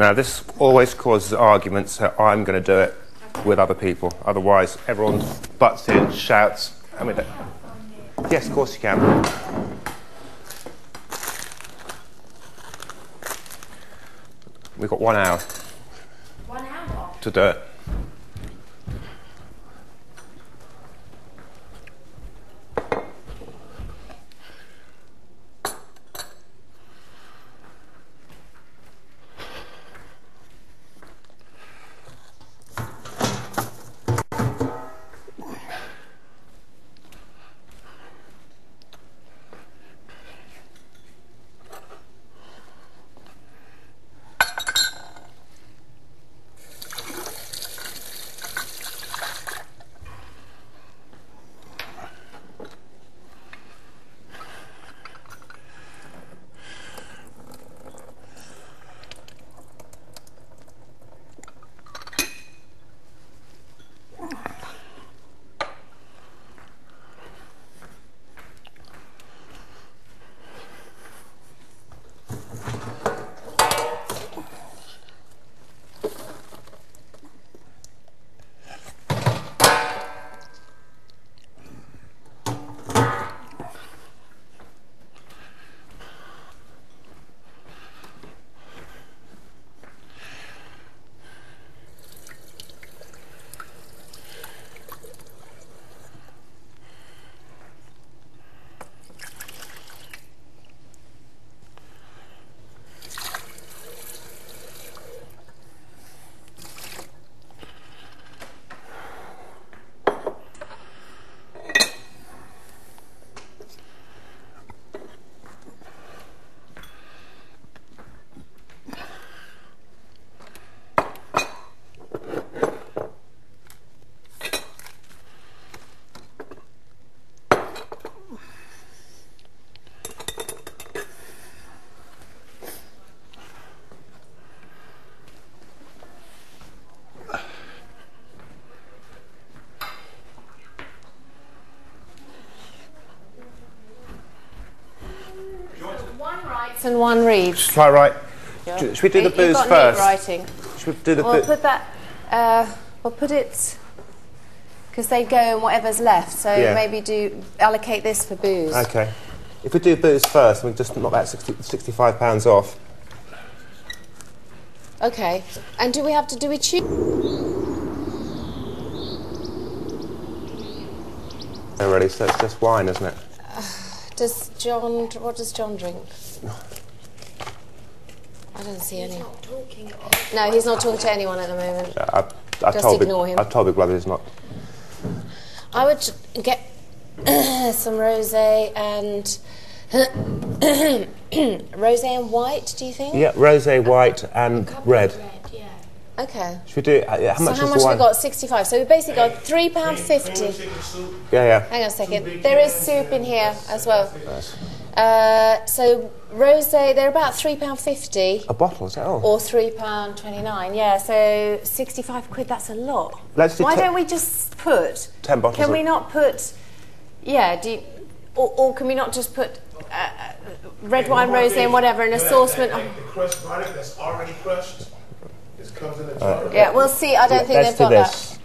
Now, this always causes arguments, so I'm going to do it with other people. Otherwise, everyone butts in, shouts. I mean, yes, of course you can. We've got one hour. One hour? To do it. And one reads. Should I write? Yeah. Should we do the booze first? Writing. Should we do the we'll put that. Uh, we'll put it because they go in whatever's left. So yeah. Maybe do allocate this for booze. Okay. If we do booze first, we can just knock that sixty, sixty-five pounds off. Okay. And do we have to do we choose? Already, so it's just wine, isn't it? Uh, does John? What does John drink? I don't see any. He's not talking. No, he's not talking to anyone at the moment. Yeah, I, I Just told ignore him. I told Big Brother he's not. I would get some rosé and rosé and white. Do you think? Yeah, rosé, white, and a red. Red, yeah. Okay. Should we do? Uh, how so much how is much the wine? Have we got? Sixty-five. So we basically got three pound fifty. Yeah, yeah. Hang on a second. There is soup in here as well. Nice. Uh, so rosé, they're about three pound fifty a bottle, is that all? Or three pound twenty-nine. Yeah, so sixty-five quid. That's a lot. Let's do Why don't we just put ten bottles? Can we not put? Yeah, do you, or, or can we not just put uh, red wine, rosé, and whatever, an assortment? The crushed product that's already crushed. It comes in a jar. Yeah, we'll see. I don't think they've got that.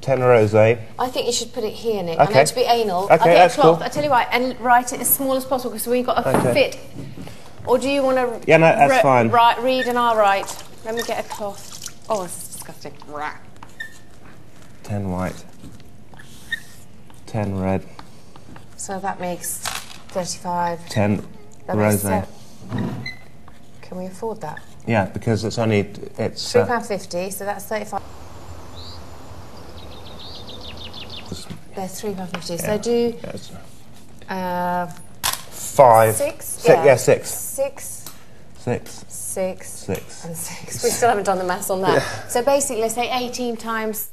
Ten rosé. I think you should put it here, Nick. Okay. I meant to be anal. Okay, I'll get a cloth. Cool. I tell you what, and write it as small as possible because we've got a okay. fit. Or do you want to? Yeah, no, that's fine. Right, read and I'll write. Let me get a cloth. Oh, this is disgusting. Ten white. Ten red. So that makes thirty-five. Ten rosé. Can we afford that? Yeah, because it's only it's three pound fifty. So that's thirty-five. They're three pound fifty. Yeah. So do uh, five, six, six yeah. yeah, six, six, six, six, six, and six. We still haven't done the maths on that. Yeah. So basically, let's say eighteen times.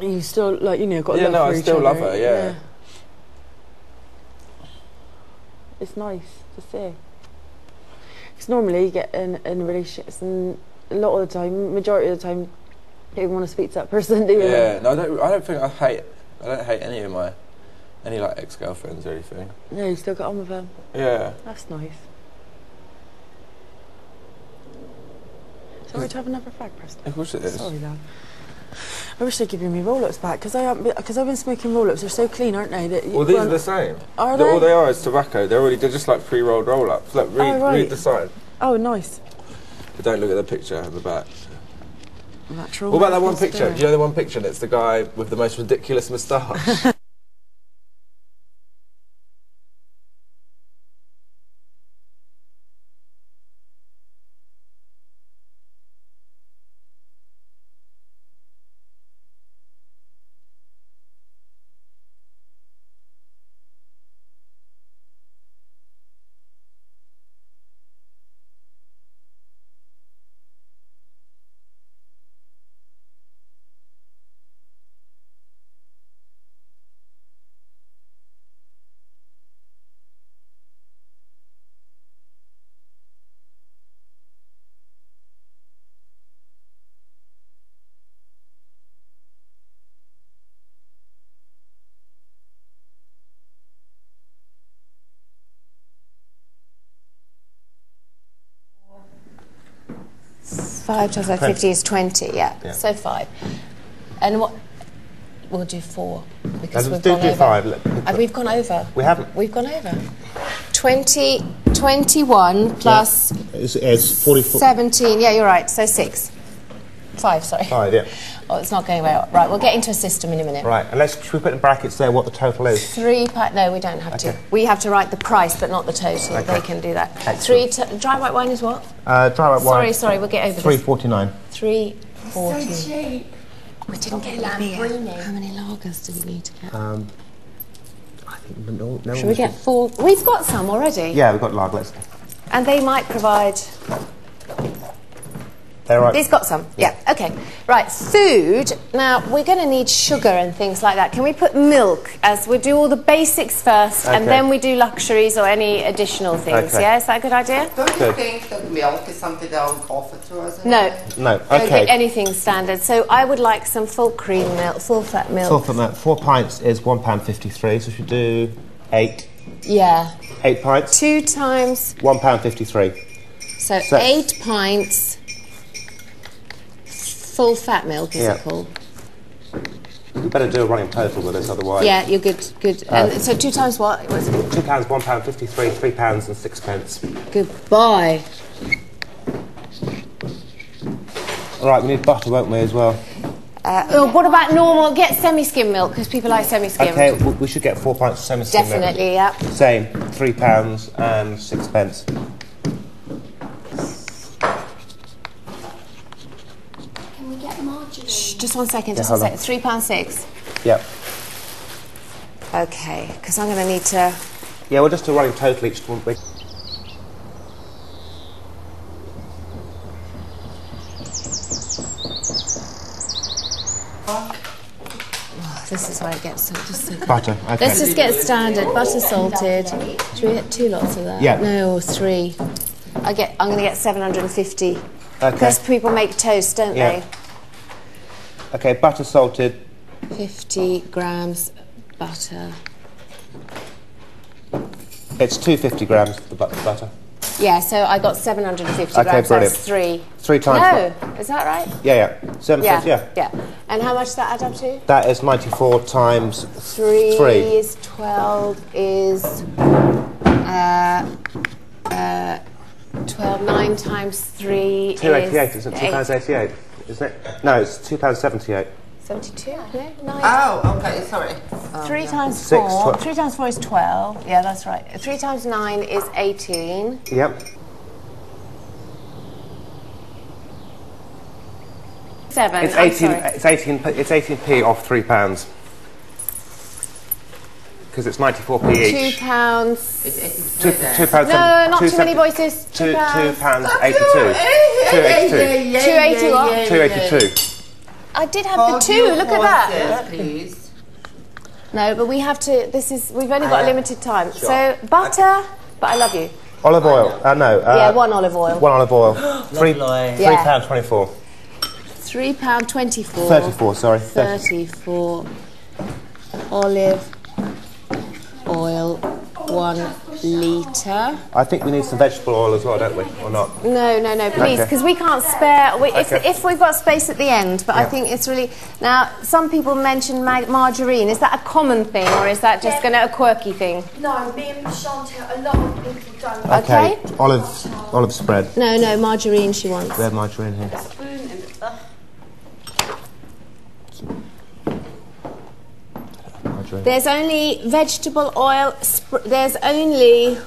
You still, like, you know, got to yeah, love no, for I each still other. love her, yeah. yeah. It's nice to see. Because normally you get in, in relationships, and a lot of the time, majority of the time, you don't even want to speak to that person, do you? Yeah, no, I don't, I don't think I hate, I don't hate any of my, any, like, ex-girlfriends or anything. No, you still get on with them? Yeah. That's nice. Sorry to have another fag, Preston. Of course it is. Sorry, love. I wish they'd give me roll-ups back, because I've been smoking roll-ups. They're so clean, aren't they? That well, these are the same. Are they? All they are is tobacco. They're already they're just like pre-rolled roll-ups. Look, read, oh, right. read the sign. Oh, nice. But don't look at the picture at the back. Natural. What about that one picture? Do you know the one picture? And it's the guy with the most ridiculous moustache. Five times like fifty is twenty, yeah. yeah. So five. And what we'll do four because we've gone over. Five, look, look, look. We've gone over. We haven't. We've gone over. Twenty, twenty-one plus yeah. it's, it's forty-four. Seventeen. Yeah, you're right. So six, five. Sorry. Five. Yeah. Oh, it's not going away. Right. We'll get into a system in a minute. Right. And let's should we put in brackets there what the total is. Three. No, we don't have okay. to. We have to write the price, but not the total. Okay. They can do that. Excellent. Three. Dry white wine is what? Uh, dry white sorry, wine. Sorry, sorry, we'll get over three forty nine. Three forty. So cheap. We didn't get Lamborghini. How many lagers do we need to get? Um, I think no. no Should we get four? We've got some already. Yeah, we've got lagers. And they might provide. They're right. He's got some. Yeah. yeah. Okay. Right. Food. Now we're going to need sugar and things like that. Can we put milk as we do all the basics first, okay. and then we do luxuries or any additional things? Okay. Yeah. Is that a good idea? Don't you good. think that milk is something that will offer to us? No. It? No. Okay. Anything standard. So I would like some full cream milk, full fat milk. Full fat milk. Four pints is one pound fifty-three. So should we do eight? Yeah. Eight pints. Two times. One pound fifty-three. So, so eight pints. Full fat milk is yeah. it called? You better do a running total with this, otherwise. Yeah, you're good. Good. Uh, and so two times what? What's it? Two pounds, one pound fifty-three, three pounds and six pence. Goodbye. All right, we need butter, won't we, as well? Uh, oh, what about normal? Get semi-skim milk because people like semi-skim. Okay, we should get four pints of semi-skim milk. Definitely, yeah. Same, three pounds and six pence. Just one second, just yeah, one second. On. Three pound six. Yep. Okay, because I'm going to need to. Yeah, we'll just do running total each one. Week. Oh, this is where it gets so. Just so butter. Okay. Let's just get standard butter salted. Should we get two lots of that? Yeah. No, or three. I get. I'm going to get seven hundred and fifty. Okay. Because people make toast, don't yeah. they? Okay, butter salted. fifty grams butter. It's two hundred fifty grams, the butter. Yeah, so I got seven hundred fifty okay, grams, brilliant. That's three. Three times. No, is that right? Yeah, yeah. seven fifty, yeah. yeah. Yeah. And how much does that add up to? That is ninety-four times three. Three is twelve is... Uh, uh, twelve, nine times three two eighty-eight, is... two eighty-eight, isn't it? two pounds eighty-eight. Isn't it? No, it's two pounds seventy-eight. Seventy-two? No, nine. Oh, okay, sorry. Um, three yeah. times Six, four. Three times four is twelve. Yeah, that's right. Three times nine is eighteen. Yep. Seven. It's eighteen. It's eighteen. It's eighteen p off three pounds. Because it's ninety-four p each. Two pounds. It's two, two pounds. No, not two too many voices. Two, two pounds. Two pounds eighty-two. two eighty-two. two eighty-two. I did have Hold the two. Look horses, at that. Please. No, but we have to. This is. We've only got uh, a limited time. Sure. So butter, okay. But I love you. Olive oil. I uh, no. Uh, yeah, one olive oil. One olive oil. three three yeah. pound twenty-four. Three pound twenty-four. Thirty-four. Sorry. Thirty-four. Olive oil, one litre. I think we need some vegetable oil as well, don't we? Or not? No, no, no, please, because okay. we can't spare... We, if, okay. if we've got space at the end, but yeah. I think it's really... Now, some people mention ma margarine. Is that a common thing, or is that just yeah. going to a quirky thing? No, me and Chantal, a lot of people don't. Okay. okay. Olive, olive spread. No, no, margarine she wants. We have margarine here. Spoon and stuff. There's only vegetable oil, sp there's only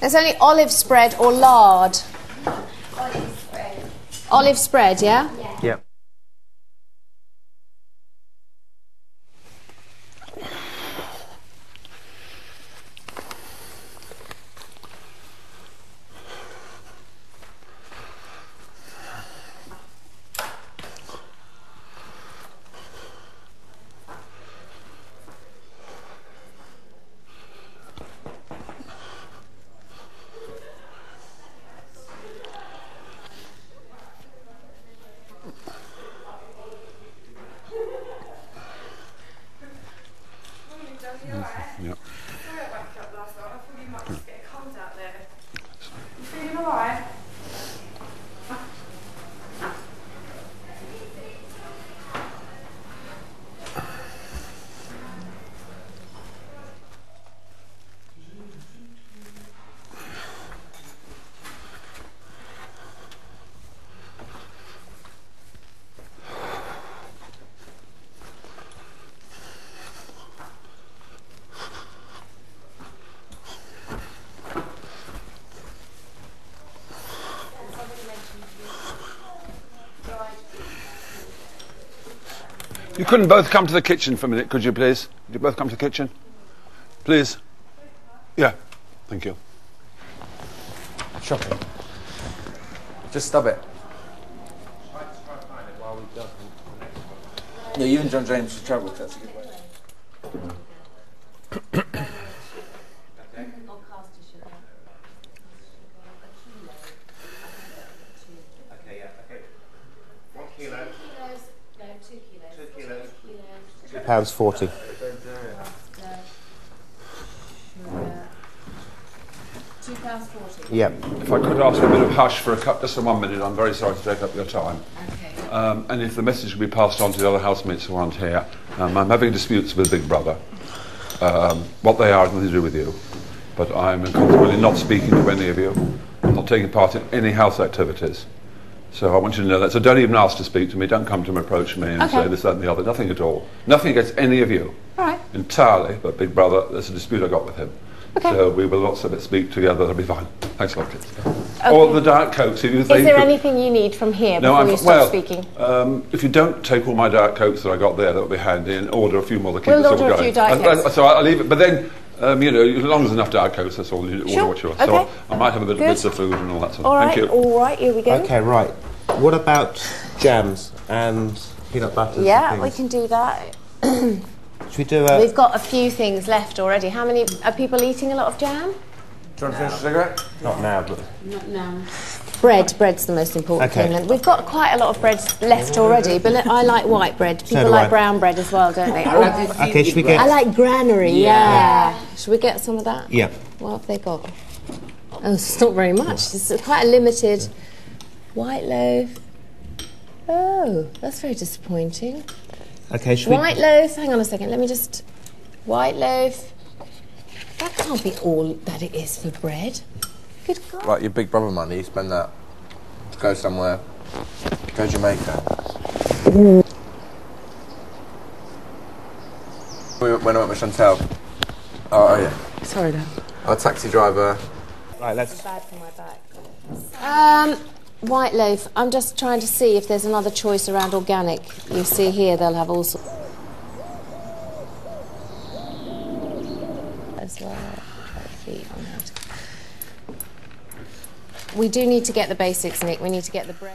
there's only olive spread or lard. Olive spread. Olive spread, yeah? Yeah. yeah. You couldn't both come to the kitchen for a minute, could you, please? Could you both come to the kitchen? Please? Yeah. Thank you. Shopping. Just stop it. No, you and John James should travel. That's a good way. Pounds forty. Two pounds forty. Yeah. If I could ask for a bit of hush for a cup, just for one minute. I'm very sorry to take up your time. Okay. Um, and if the message would be passed on to the other housemates who aren't here, um, I'm having disputes with Big Brother. Um, what they are has nothing to do with you, but I'm consequently not speaking to any of you. I'm not taking part in any house activities. So I want you to know that. So don't even ask to speak to me. Don't come to me, approach me and okay. say this, that and the other. Nothing at all. Nothing against any of you. All right. Entirely. But Big Brother, there's a dispute I got with him. Okay. So we will lots of it speak together. That'll be fine. Thanks a lot, kids. Okay. Or the Diet Cokes. If you think Is there anything you need from here no, before I'm, you start well, speaking? Um, if you don't take all my Diet Cokes that I got there, that would be handy. And order a few more. The we'll order all a few Diet Cokes. So I'll leave it. But then... Um, you know, as long as enough Diet Coke, that's all you order what you want. So okay. I might have a bit of bits of food and all that sort all of thing. Right, thank you. All right, here we go. Okay, right. What about jams and peanut butters? Yeah, we can do that. Should we do a... We've got a few things left already. How many... Are people eating a lot of jam? Do you want to finish a cigarette? Not now, but... Not now. Bread. Bread's the most important okay. thing. We've got quite a lot of breads left already, but I like white bread. People so like I. brown bread as well, don't they? I, okay, should we get... I like granary, yeah. yeah. Should we get some of that? Yeah. What have they got? Oh, it's not very much. It's quite a limited white loaf. Oh, that's very disappointing. Okay, should white we... White loaf. Hang on a second. Let me just... White loaf. That can't be all that it is for bread. Right, your Big Brother money, you spend that. Go somewhere. Go to Jamaica. When I went with Chantal. Oh, yeah. Sorry, Dan. Our taxi driver. Right, let's... Bad for my back. Um, white loaf. I'm just trying to see if there's another choice around organic. You see here, they'll have all sorts... As well. We do need to get the basics, Nick. We need to get the bread.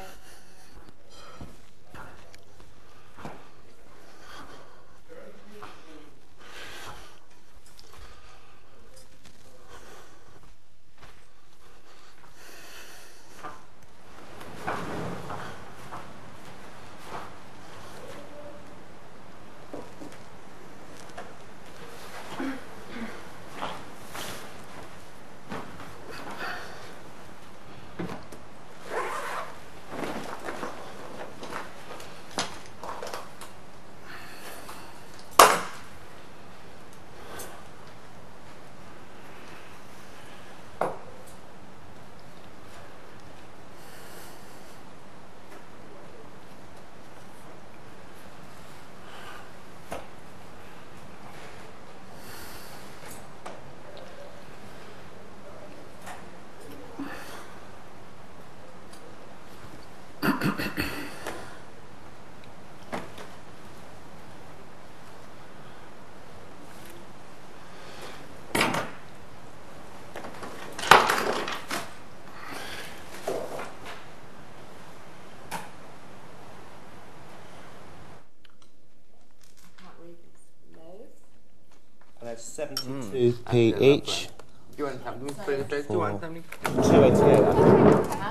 seventy-two p each. Do you want something? Do you want something? two eighty-eight. Huh?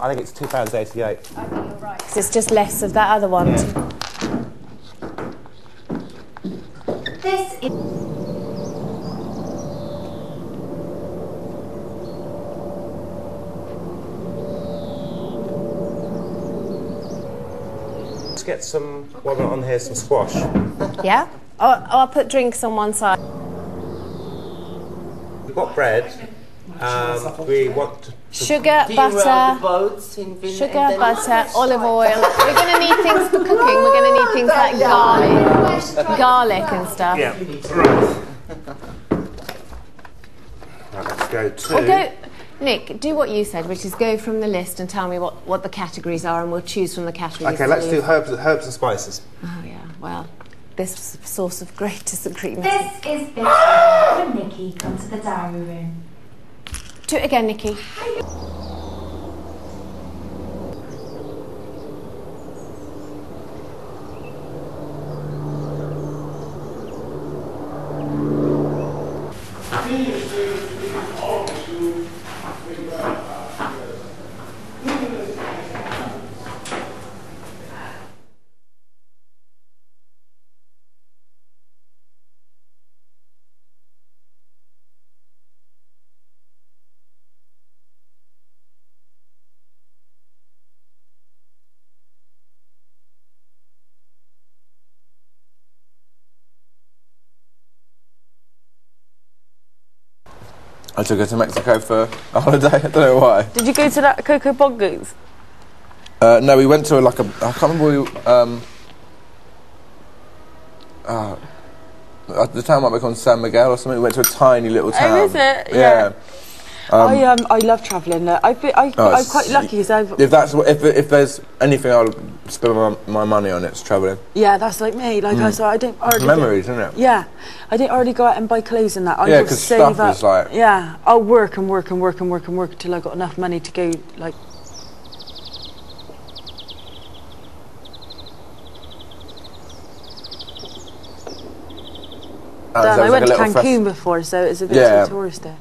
I think it's two pounds eighty-eight. I think you're right. Because it's just less of that other one. Yeah. This is... Let's get some, while we're on here, some squash. Yeah? Oh, I'll put drinks on one side. We've got bread, um, we want sugar, butter, sugar, butter, olive oil. We're going to need things for cooking, we're going to need things like garlic, garlic and stuff. Yeah, right. Right, let's go to... Well, go, Nick, do what you said, which is go from the list and tell me what, what the categories are, and we'll choose from the categories. Okay, let's do herbs, herbs and spices. Oh yeah, well... This was a source of great disagreement. This is Bishop from Nikki. Come to the diary room. Do it again, Nikki. I took her to Mexico for a holiday. I don't know why. Did you go to that Coco Bongo's? Uh, no, we went to a, like a. I can't remember. We, um, uh, the town might be called San Miguel or something. We went to a tiny little town. Oh, is it? Yeah. yeah. Um, I um I love travelling. I've been, I oh, I'm quite lucky. So I've if that's if if there's anything I'll spend my, my money on, it's travelling. Yeah, that's like me. Like mm. I said, I don't. Already memories, do, isn't it? Yeah. I didn't already go out and buy clothes and that. I yeah, because stuff up. Is like... Yeah, I'll work and work and work and work and work until I got enough money to go, like... Oh, Dan, I like went to Cancun before, so it's a bit yeah. too touristy.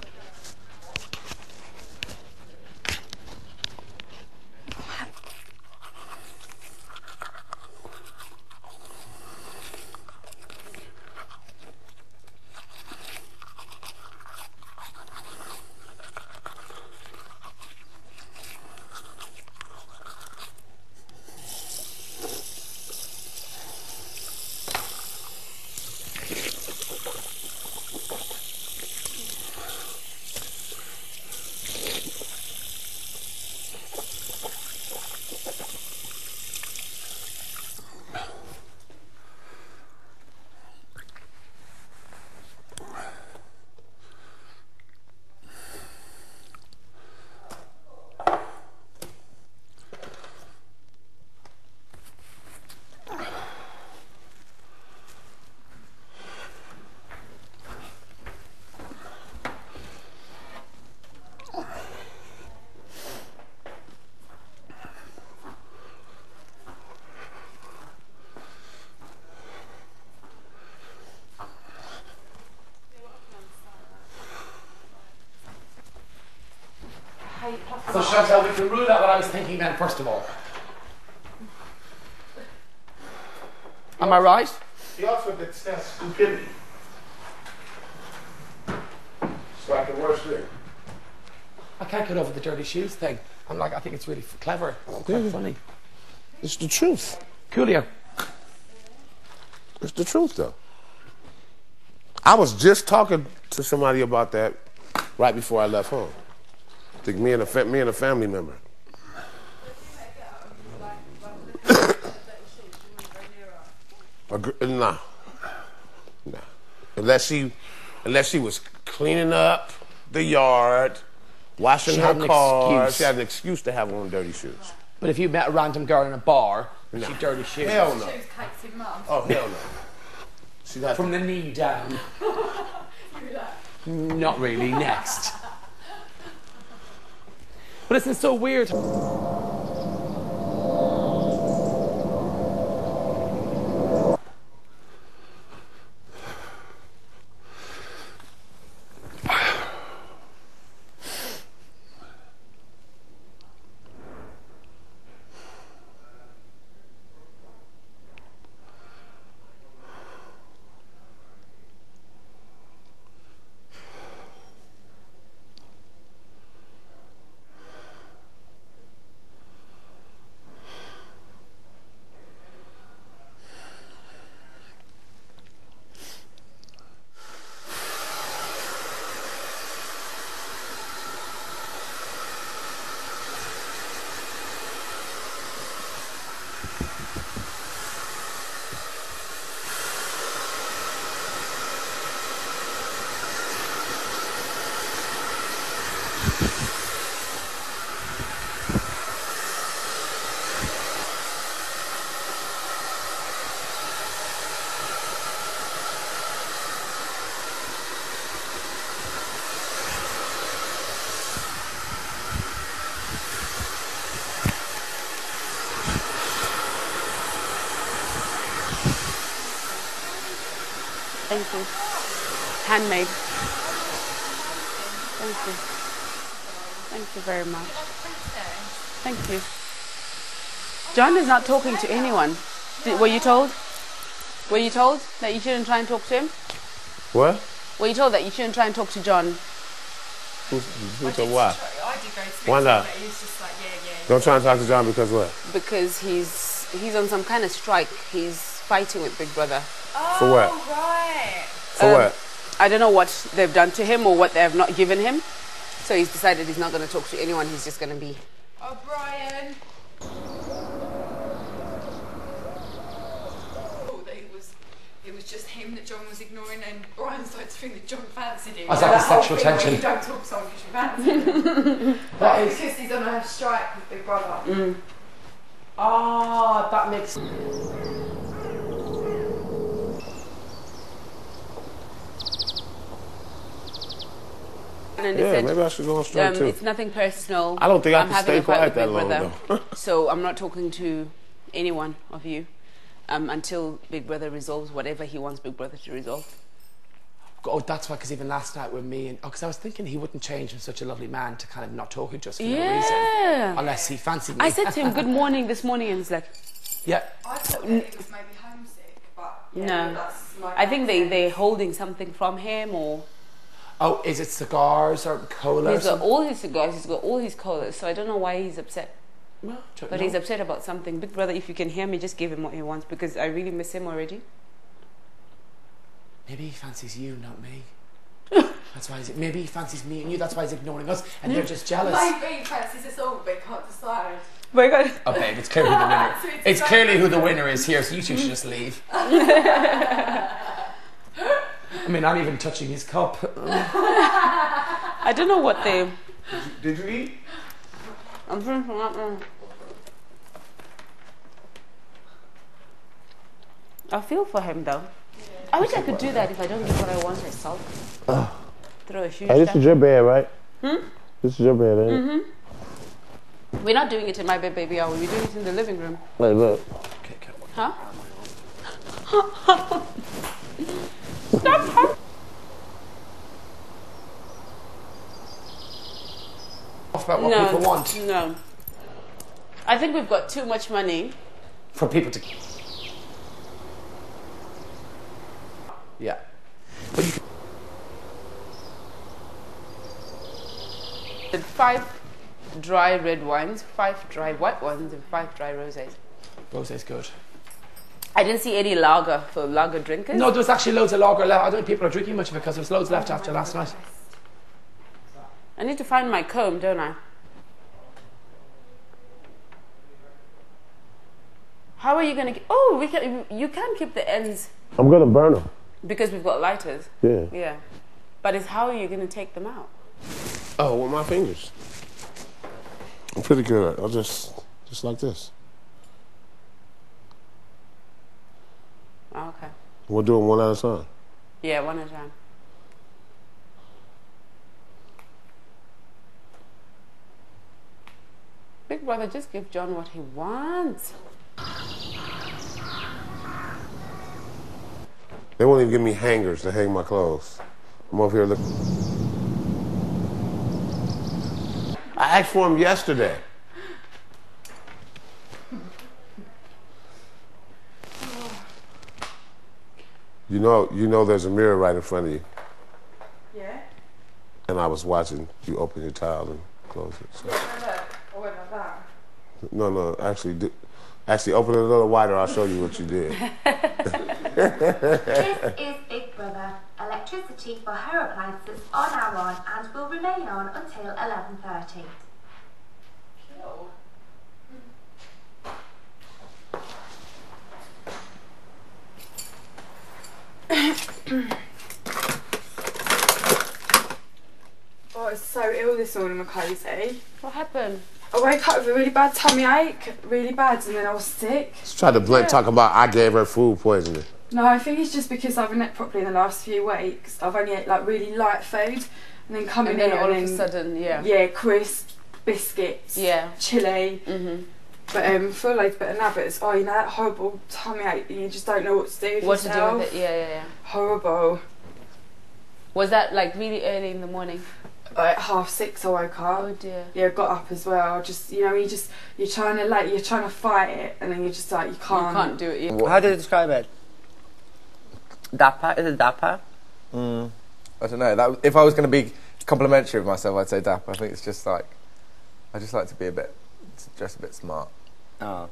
So, Chantal, we can rule out what I was thinking then, first of all. Am I right? The alphabet stands for stupidity. It's like the worst thing. I can't get over the dirty shoes thing. I'm like, I think it's really clever. It's quite funny. It's the truth. Coolio. It's the truth, though. I was just talking to somebody about that right before I left home. I think me and a me and a family member. Nah, nah. Unless she, unless she was cleaning up the yard, washing her car, she had an excuse to have on dirty shoes. But if you met a random girl in a bar, no. She'd dirty shoes. Hell no. Oh, hell no. See that? From the knee down. Not really. Next. But isn't it so weird? Thank you. Handmade. Thank you. Thank you very much. Thank you. John is not talking to anyone. Did, were you told? Were you told that you shouldn't try and talk to him? What? Were you told that you shouldn't try and talk to John? Who's, who's or what? I did go to Why not? He was just like, yeah, yeah. Don't try and talk to John because what? Because he's he's on some kind of strike. He's fighting with Big Brother. Oh, for what? Right. For um, what? I don't know what they've done to him or what they have not given him. So he's decided he's not going to talk to anyone. He's just going to be... Oh, Brian. Oh, that it was, it was just him that John was ignoring and Brian started to think that John fancied him. I was like, that's sexual tension. You don't talk to someone because you fancy him. That is... Because he's on a strike with Big Brother. Mm. Ah, that makes sense. And yeah, said, maybe I should go on strike um, too. It's nothing personal. I don't think I can stay quiet that long though. So I'm not talking to any one of you um, until Big Brother resolves whatever he wants Big Brother to resolve. Oh, that's why, because even last night with me and... Oh, because I was thinking he wouldn't change from such a lovely man to kind of not talking just for yeah. no reason. Unless he fancied me. I said to him, good morning this morning, and he's like... Yeah. I thought that it was maybe homesick, but... Yeah, no. That's my I think they, they're holding something from him or... Oh, is it cigars or cola? He's got all his cigars, he's got all his colas, so I don't know why he's upset. No, but he's upset about something. Big Brother, if you can hear me, just give him what he wants because I really miss him already. Maybe he fancies you, not me. That's why he's, maybe he fancies me and you, that's why he's ignoring us and they're just jealous. Maybe he fancies us all, but he can't decide. Oh my God. Oh babe, it's clearly the winner. so it's it's clearly who the winner is here, so you two should just leave. I mean, I'm even touching his cup. I don't know what they... Did you eat? I'm drinking that now. I feel for him, though. Yeah. I wish I could do that if I don't get what I want myself. Uh, Throw a shoe Hey, this down. Is your bed, right? Hmm? This is your bed, ain't mm -hmm. it? We're not doing it in my bed, baby, are we? We're doing it in the living room. Hey, look. Okay, come on. Huh? Stop! About what no, people want. No. I think we've got too much money for people to. Yeah. But you... And five dry red wines, five dry white ones, and five dry rosés. Rosé's good. I didn't see any lager for lager drinkers. No, there's actually loads of lager left. I don't think people are drinking much of it because there's loads left after last night. I need to find my comb, don't I? How are you going to... Oh, we can, you can keep the ends. I'm going to burn them. Because we've got lighters. Yeah. Yeah. But it's how are you going to take them out? Oh, with my fingers. I'm pretty good at it. I'll just... just like this. Okay. We'll do it one at a time. Yeah, one at a time. Big brother, just give John what he wants. They won't even give me hangers to hang my clothes. I'm over here looking. I asked for him yesterday. You know, you know there's a mirror right in front of you. Yeah. And I was watching you open your towel and close it. So. No, no, actually, do, actually open it a little wider. I'll show you what you did. This is Big Brother. Electricity for her appliances are now on and will remain on until eleven thirty. Cool. Oh, it's so ill this morning, Mackenzie. What happened? I woke up with a really bad tummy ache, really bad, and then I was sick. She's trying to blunt yeah. talk about I gave her food poisoning. No, I think it's just because I haven't ate properly in the last few weeks. I've only ate like really light food, and then coming and then in all and of a sudden, yeah, yeah, crisp biscuits, yeah, chili. Mm-hmm. But um, feel like better now. But it's oh, you know that horrible tummy ache. You just don't know what to do. With what yourself. To do with it? Yeah, yeah, yeah. Horrible. Was that like really early in the morning? Like half six, I woke up. Oh dear. Yeah, got up as well. Just you know, you just you're trying to like you're trying to fight it, and then you're just like you can't. You can't do it. Yeah. How do you describe it? Dapper? Is it dapper? Mm. I don't know. That if I was going to be complimentary of myself, I'd say dapper. I think it's just like I just like to be a bit. Dress a bit smart. Oh.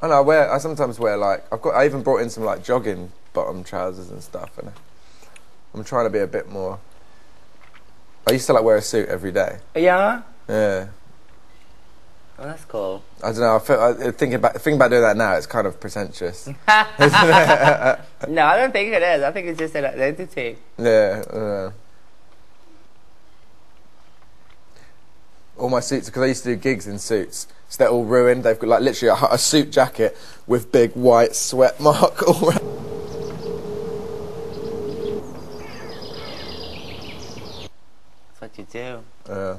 I know. I wear. I sometimes wear like I've got. I even brought in some like jogging bottom trousers and stuff, and I'm trying to be a bit more. I used to like wear a suit every day. Yeah. Yeah. Oh, that's cool. I don't know. I feel. I, thinking about thinking about doing that now, it's kind of pretentious. No, I don't think it is. I think it's just an identity. Yeah. I don't know. All my suits, because I used to do gigs in suits, so they're all ruined. They've got like literally a, a suit jacket with big white sweat mark all around. That's what you do. Yeah.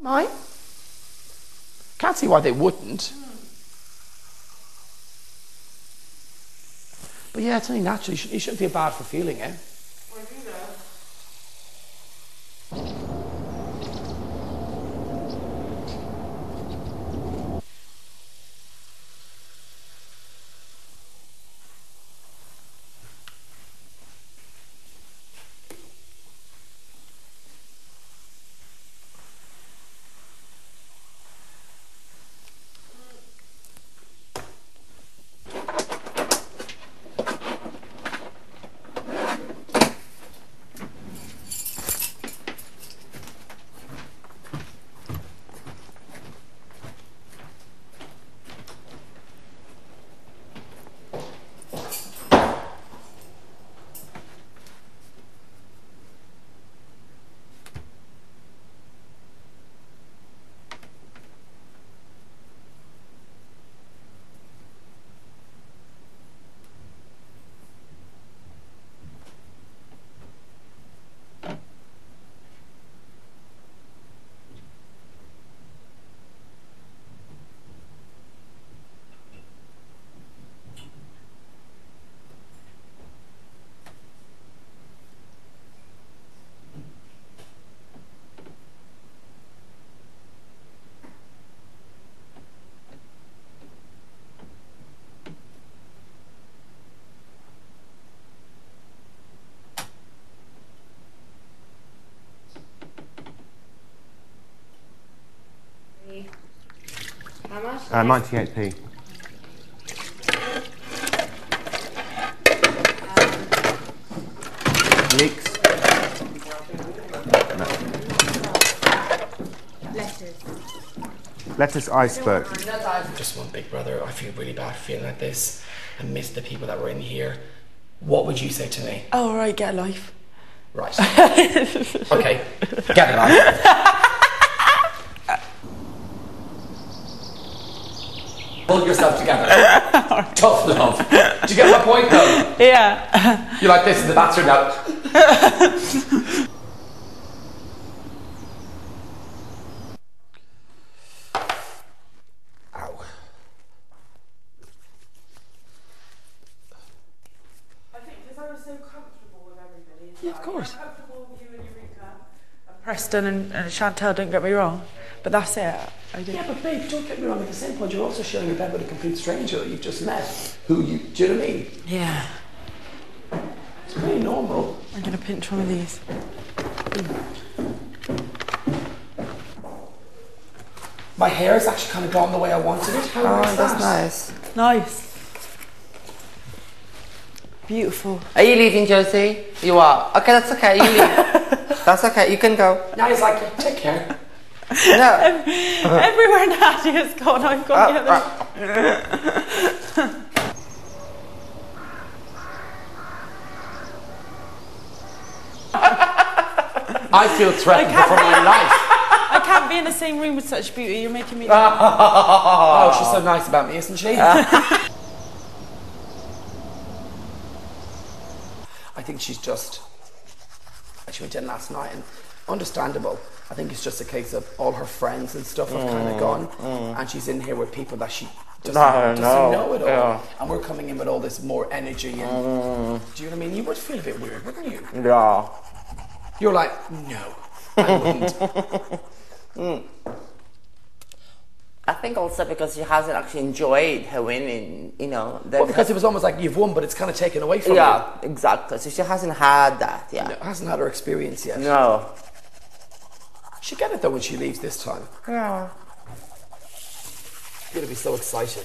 Mine? Can't see why they wouldn't. But yeah, it's only natural. You shouldn't, you shouldn't feel bad for feeling it. How much? Uh, ninety-eight p. Um, Leeks. No. Lettuce. Lettuce iceberg. Just one Big Brother. I feel really bad feeling like this. I miss the people that were in here. What would you say to me? Oh, all right, get a life. Right. Okay, get a life. pull yourself together. Tough love. Do you get my point though? Yeah. You're like this in the bathroom now. Preston and, and Chantel, don't get me wrong, but that's it. I do. Yeah, but babe, don't get me wrong. At the same point, you're also sharing a bed with a complete stranger that you've just met. Who you? Do you know what I mean? Yeah. It's pretty normal. I'm gonna pinch one of these. My hair is actually kind of gone the way I wanted it. How oh, nice that's that? nice. Nice. Beautiful. Are you leaving, Josie? You are. Okay, that's okay. You leave. That's okay, you can go. Now he's like, take care. No. Everywhere Nadia's gone, I've got the other. I feel threatened I for my life. I can't be in the same room with such beauty, you're making me... Oh, she's so nice about me, isn't she? I think she's just... She went in last night, and understandable. I think it's just a case of all her friends and stuff have mm, kind of gone, mm. and she's in here with people that she doesn't, no, doesn't no. know at all. Yeah. And we're coming in with all this more energy. And mm. do you know what I mean? You would feel a bit weird, wouldn't you? Yeah. You're like, no, I wouldn't. mm. I think also because she hasn't actually enjoyed her winning, you know. Well, because it was almost like you've won, but it's kind of taken away from yeah, you. Yeah, exactly. So she hasn't had that, yeah. No, hasn't had her experience yet. No. She'll get it, though, when she leaves this time. Yeah. You're going to be so excited.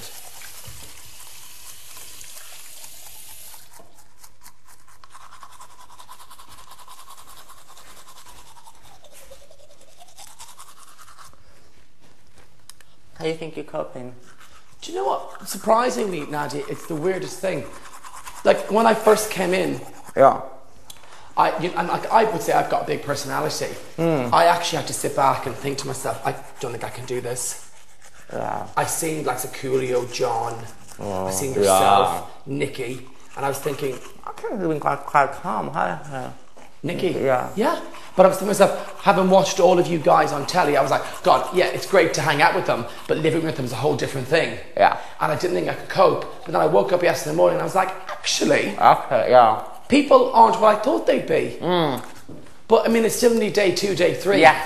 How do you think you're coping? Do you know what? Surprisingly, Nadia, it's the weirdest thing. Like, when I first came in... Yeah. I, you, and like, I would say I've got a big personality. Mm. I actually had to sit back and think to myself, I don't think I can do this. Yeah. I seemed like Coolio, John, oh, I seemed yourself, yeah. Nikki, and I was thinking... I'm kind of doing quite, quite calm, huh? Nikki? Yeah. Yeah. But I was thinking myself, having watched all of you guys on telly, I was like, God, yeah, it's great to hang out with them, but living with them is a whole different thing. Yeah. And I didn't think I could cope. But then I woke up yesterday morning and I was like, actually, okay, yeah. people aren't what I thought they'd be. Mm. But I mean, it's still only day two, day three. Yes.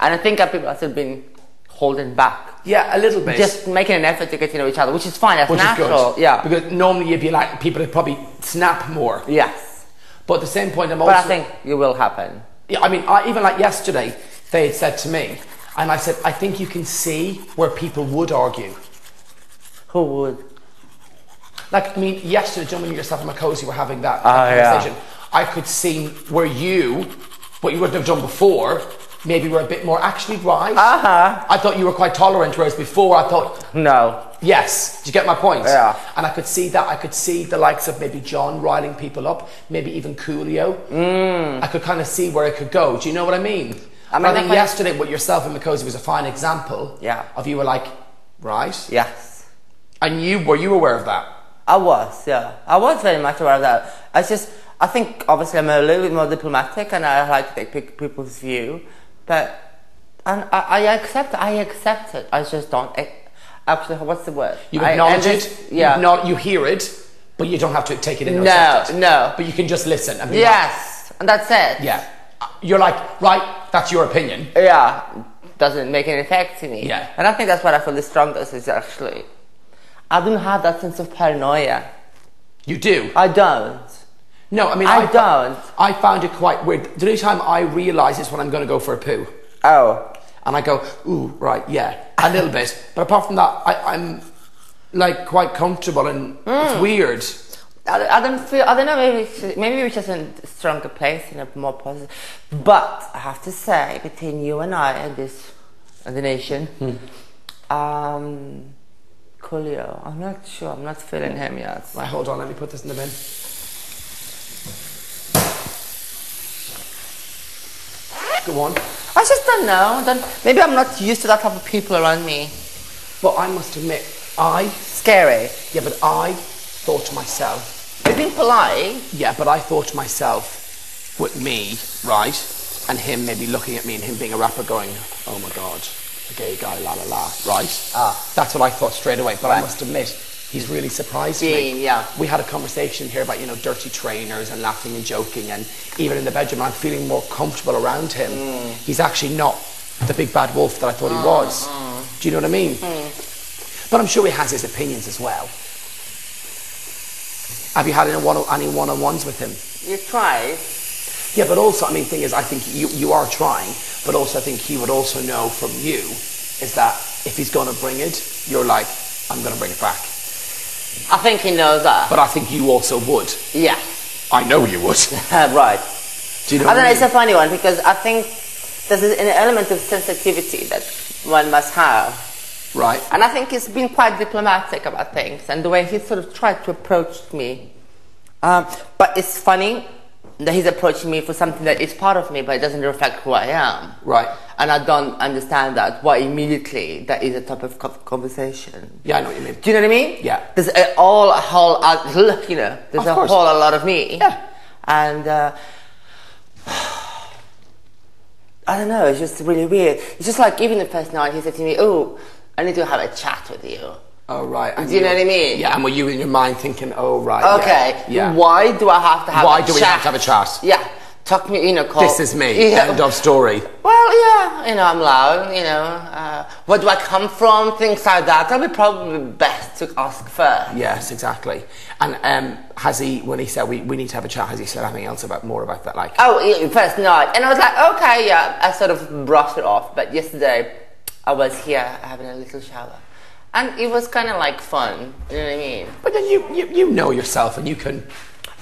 And I think people have still been holding back. Yeah, a little bit. Just making an effort to get to know each other, which is fine, that's which natural. Is good. Yeah. Because normally you'd be like, people would probably snap more. Yes. But at the same point, I'm also. But I think it will happen. Yeah, I mean, I, even like yesterday, they had said to me, and I said, I think you can see where people would argue. Who would? Like, I mean, yesterday, John, and yourself and Macosi were having that, uh, that conversation. Yeah. I could see where you, what you wouldn't have done before, maybe were a bit more actually right. Uh-huh. I thought you were quite tolerant, whereas before I thought... No. Yes. Do you get my point? Yeah. And I could see that. I could see the likes of maybe John riling people up, maybe even Coolio. Mm. I could kind of see where it could go. Do you know what I mean? I, mean, I think yesterday, what yourself and Macosi was a fine example yeah. of you were like, right? Yes. And you were you aware of that? I was, yeah. I was very much aware of that. I just, I think, obviously, I'm a little bit more diplomatic and I like to take people's view, but and I, I accept I accept it. I just don't... I, Actually, what's the word? You acknowledge I, it, yeah. Not, you hear it, but you don't have to take it in or accept it. No, no. But you can just listen and be yes, like, and that's it. Yeah. You're like, right, that's your opinion. Yeah, doesn't make any effect to me. Yeah. And I think that's what I feel the strongest is actually. I don't have that sense of paranoia. You do? I don't. No, I mean, I, I don't. I found it quite weird. The only time I realise is when I'm going to go for a poo. Oh. And I go, ooh, right, yeah, a little bit. But apart from that, I, I'm like quite comfortable and mm. it's weird. I, I don't feel, I don't know, maybe it's just, maybe it's just in a stronger place, in a more positive. But I have to say, between you and I and this, and the nation, hmm. um, Coolio, I'm not sure, I'm not feeling him yet. Right, hold on, let me put this in the bin. Go on. I just don't know. Don't, maybe I'm not used to that type of people around me. But I must admit, I... Scary. Yeah, but I thought to myself... You've been polite. Yeah, but I thought to myself, with me, right, and him maybe looking at me and him being a rapper going, oh my God, a gay guy, la la la, right? Ah. That's what I thought straight away, but right. I must admit, he's really surprised Being, me. Yeah. We had a conversation here about, you know, dirty trainers and laughing and joking, and even in the bedroom, I'm feeling more comfortable around him. Mm. He's actually not the big bad wolf that I thought mm. he was. Mm. Do you know what I mean? Mm. But I'm sure he has his opinions as well. Have you had any one-on-ones with him? You tried. Yeah, but also, I mean, the thing is, I think you, you are trying, but also I think he would also know from you is that if he's going to bring it, you're like, I'm going to bring it back. I think he knows that. But I think you also would. Yeah. I know you would. Right. Do you know I what mean? I mean, it's a funny one because I think there's an element of sensitivity that one must have. Right. And I think he's been quite diplomatic about things and the way he sort of tried to approach me. Um, but it's funny that he's approaching me for something that is part of me, but it doesn't reflect who I am. Right. And I don't understand that, why immediately that is a topic of conversation. Yeah, I know what you mean. Do you know what I mean? Yeah. There's a whole, a whole you know, there's of a course. whole a lot of me. Yeah. And, uh, I don't know, it's just really weird. It's just like, even the first night he said to me, oh, I need to have a chat with you. Oh, right. And do you know what I mean? Yeah, and were you in your mind thinking, oh, right, okay, yeah. yeah. Why do I have to have Why a chat? Why do we have to have a chat? Yeah. Tuck me, you know, call... This is me. Yeah. End of story. Well, yeah, you know, I'm loud, you know. Uh, where do I come from? Things like that. That'd be probably best to ask first. Yes, exactly. And um, has he, when he said, we, we need to have a chat, has he said anything else about more about that? Like, oh, yeah, first night. And I was like, okay, yeah. I sort of brushed it off. But yesterday, I was here having a little shower. And it was kind of like fun, you know what I mean? But then you, you, you know yourself and you can...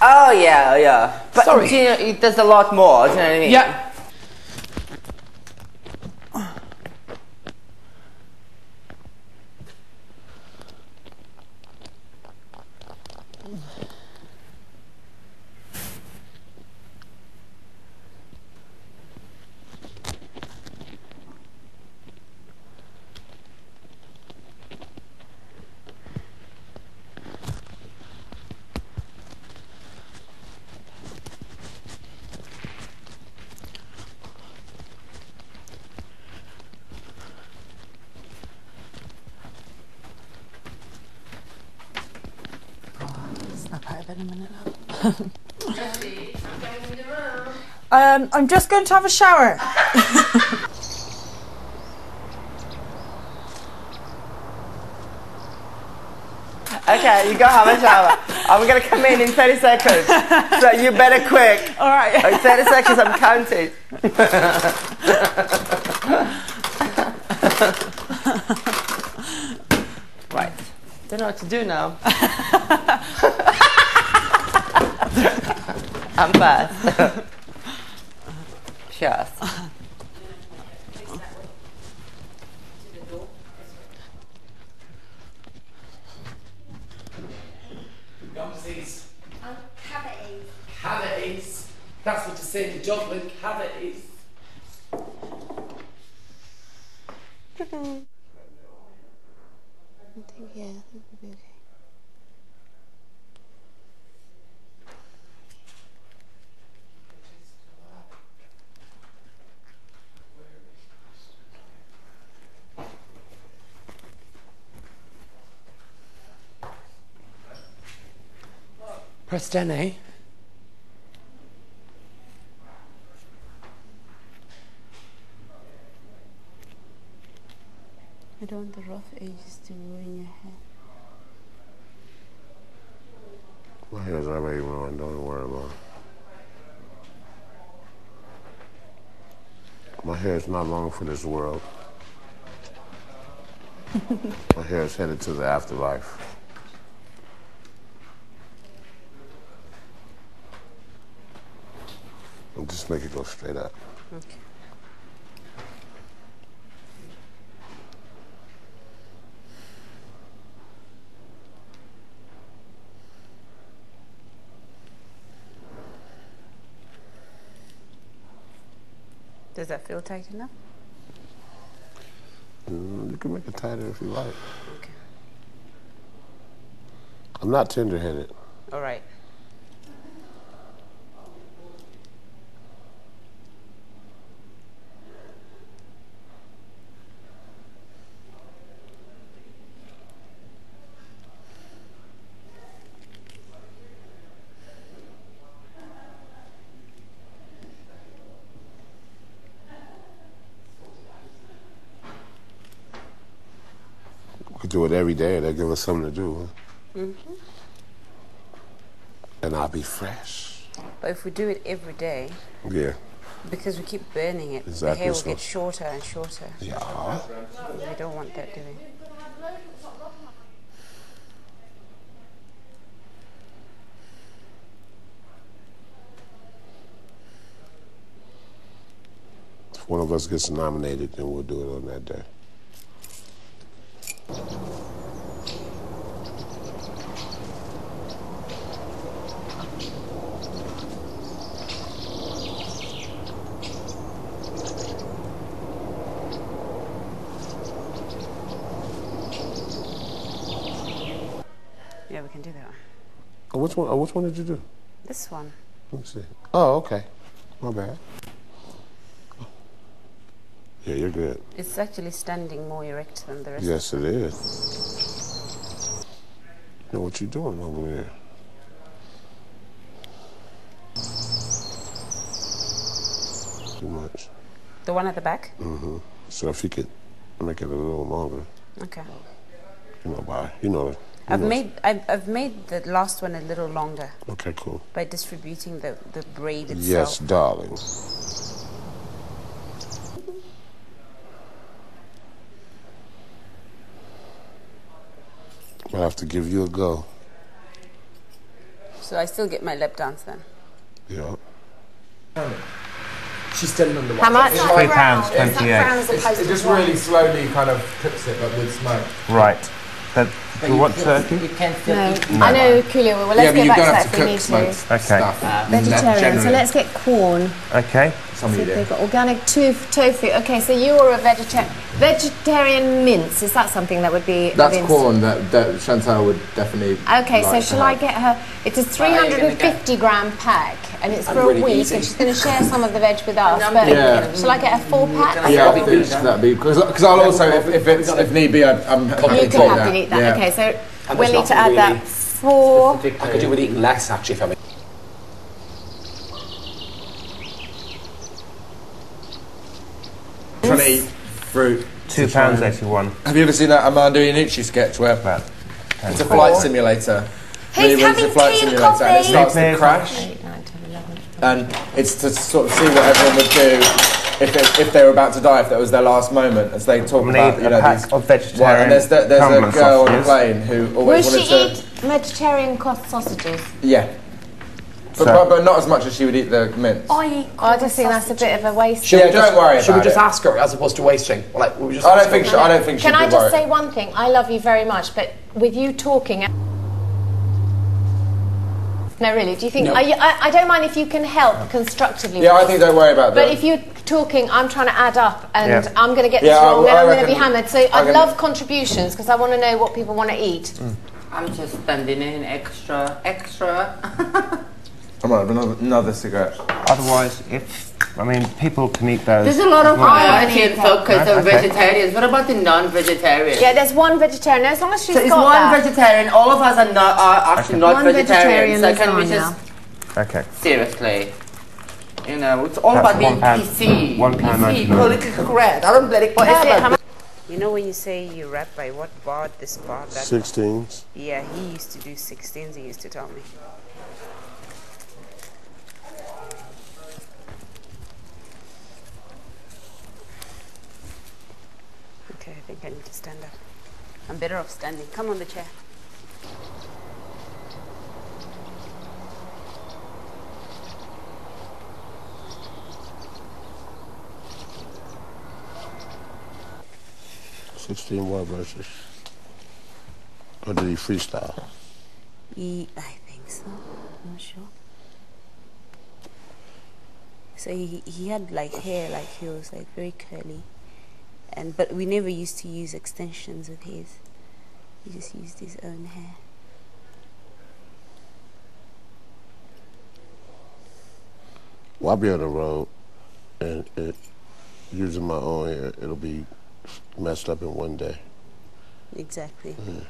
Oh, yeah, yeah. But Sorry. Do you know, it, there's a lot more, do you know what I mean? Yeah. Um, I'm just going to have a shower. Okay, you go have a shower. I'm going to come in in thirty seconds. So you better quick. All right. In thirty seconds, I'm counting. Right. Don't know what to do now. I'm fast. Cheers. Gumsies. And cavities. Cavities. That's what you say in Dublin, cavities. I think, yeah, I think we'll be okay. Press Denny. I don't want the rough edges to ruin your hair. My hair's already ruined, don't worry about it. My hair is not long for this world. My hair is headed to the afterlife. Just make it go straight up. Okay. Does that feel tight enough? Mm, you can make it tighter if you like. Okay. I'm not tender-headed. All right. Do it every day. They'll give us something to do. Mm-hmm. And I'll be fresh. But if we do it every day, yeah, because we keep burning it, exactly the hair will so. get shorter and shorter. Yeah. We don't want that, do we? If one of us gets nominated, then we'll do it on that day. Yeah, we can do that. Oh, which one? Oh, which one did you do? This one. Let me see. Oh, okay. My bad. Yeah, you're good. It's actually standing more erect than the rest. Yes, it is. You know what you're doing over there? Too much. The one at the back? Mm-hmm. So if you could make it a little longer. Okay. You know, by you know. You I've know. made I've I've made the last one a little longer. Okay, cool. By distributing the the braid itself. Yes, darling. I'll have to give you a go. So I still get my lap dance then? Yeah. She's still number one. How much? It's three pounds twenty-eight. It just really slowly kind of cooks it, but with smoke. Right. That, do you want turkey? You can still no. eat. No. I know, Coolio. Well, let's yeah, get back to that if we need to. Okay. Uh, vegetarian. So let's get corn. Okay. So they've got organic tof tofu. Okay, so you are a vegetarian. Vegetarian mince, is that something that would be... That's corn that, that Chantal would definitely... Okay, like so shall I get her... It's a three hundred fifty gram pack, and it's for really a week, easy. and she's going to share some of the veg with us, but yeah. shall I get her four pack? Yeah, I think that'd be... Because I'll also, if, if, it's, if need be, I, I'm happy you to can have to eat that. Yeah. Okay, so we'll need to add really that four... I could do with eating less, actually, if I mean... Trying to eat fruit. Two pounds eighty-one. Have you ever seen that Armando Iannucci sketch where about it's a flight simulator? He's having tea and coffee. And it starts to crash. And it's to sort of see what everyone would do if they, if they were about to die, if that was their last moment, as they talk about, you know, these of vegetarian. And there's the, there's a girl on a plane who always wanted to. Will she eat vegetarian cooked sausages? Yeah. But, so. but not as much as she would eat the mince. I eat I just think that's a bit of a waste. Yeah, don't worry about it. Should we just ask her as opposed to wasting? Or like, we just I, don't think she, I don't think she Can I just say one thing? I love you very much, but with you talking... No, really, do you think... No. Are you, I, I don't mind if you can help constructively. Yeah, I think don't worry about that. But if you're talking, I'm trying to add up, and yeah. I'm going to get yeah, this wrong, I, then I I'm going to be hammered. So I, I love contributions, because I want to know what people want to eat. Mm. I'm just standing in extra, extra... I might have another, another cigarette. Otherwise, if, I mean, people can eat those. There's a lot of variety focus on vegetarians. What about the non-vegetarians? Yeah, there's one vegetarian. As long as she's so got So it's one that. vegetarian. All of us are, not, are actually okay. not one vegetarians. So can we just... Okay. Seriously. You know, it's all That's about being P C. One pound P C, politically correct. I don't let it happen. You know when you say you rap by what bar, this bar, that sixteens. Yeah, he used to do sixteens, he used to tell me. Okay, I think I need to stand up. I'm better off standing. Come on the chair. Sixteen word verses. Or did he freestyle? He, I think so. I'm not sure. So he he had like hair, like he was like very curly. And, but we never used to use extensions of his. He just used his own hair. Well, I'll be on the road, and it, using my own hair, it'll be messed up in one day. Exactly. Mm.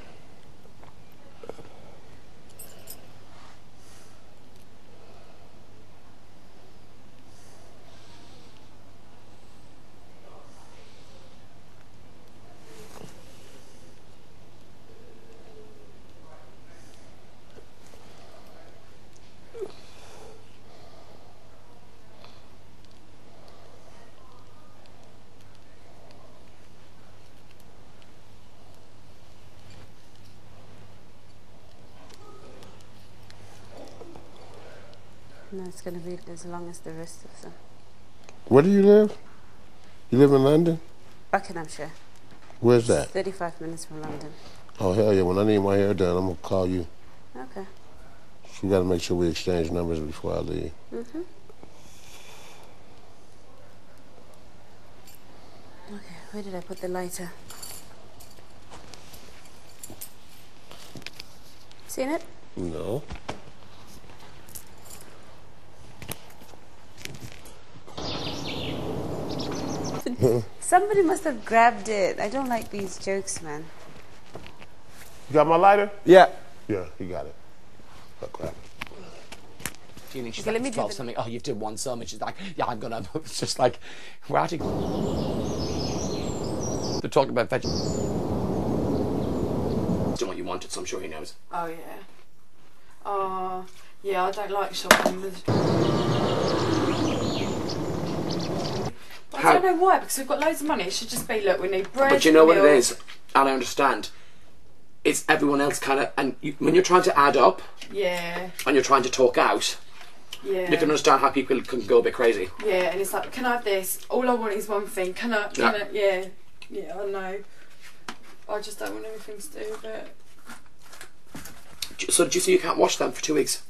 It's going to be as long as the rest of them. Where do you live? You live in London? Buckinghamshire. Where's that? thirty-five minutes from London. Oh, hell yeah. When I need my hair done, I'm going to call you. Okay. So we got to make sure we exchange numbers before I leave. Mm-hmm. Okay, where did I put the lighter? Seen it? No. Somebody must have grabbed it. I don't like these jokes, man. You got my lighter? Yeah. Yeah, you got it. Oh, crap. Do you think she's okay, like twelve something? Oh, you did one sum, and she's like, yeah, I'm gonna. It's just like, we're out of. They're talking about vegetables. Don't what you wanted, so I'm sure he knows. Oh, yeah. Oh, uh, yeah, I don't like shopping with. How? I don't know why, because we've got loads of money. It should just be, look, we need bread. But you know what it is, and I understand. It's everyone else kind of, and you, when you're trying to add up, yeah, and you're trying to talk out, yeah, you can understand how people can go a bit crazy. Yeah, and it's like, can I have this? All I want is one thing. Can I? Can yeah. I? Yeah, yeah, I know. I just don't want anything to do with it. So did you say you can't wash them for two weeks?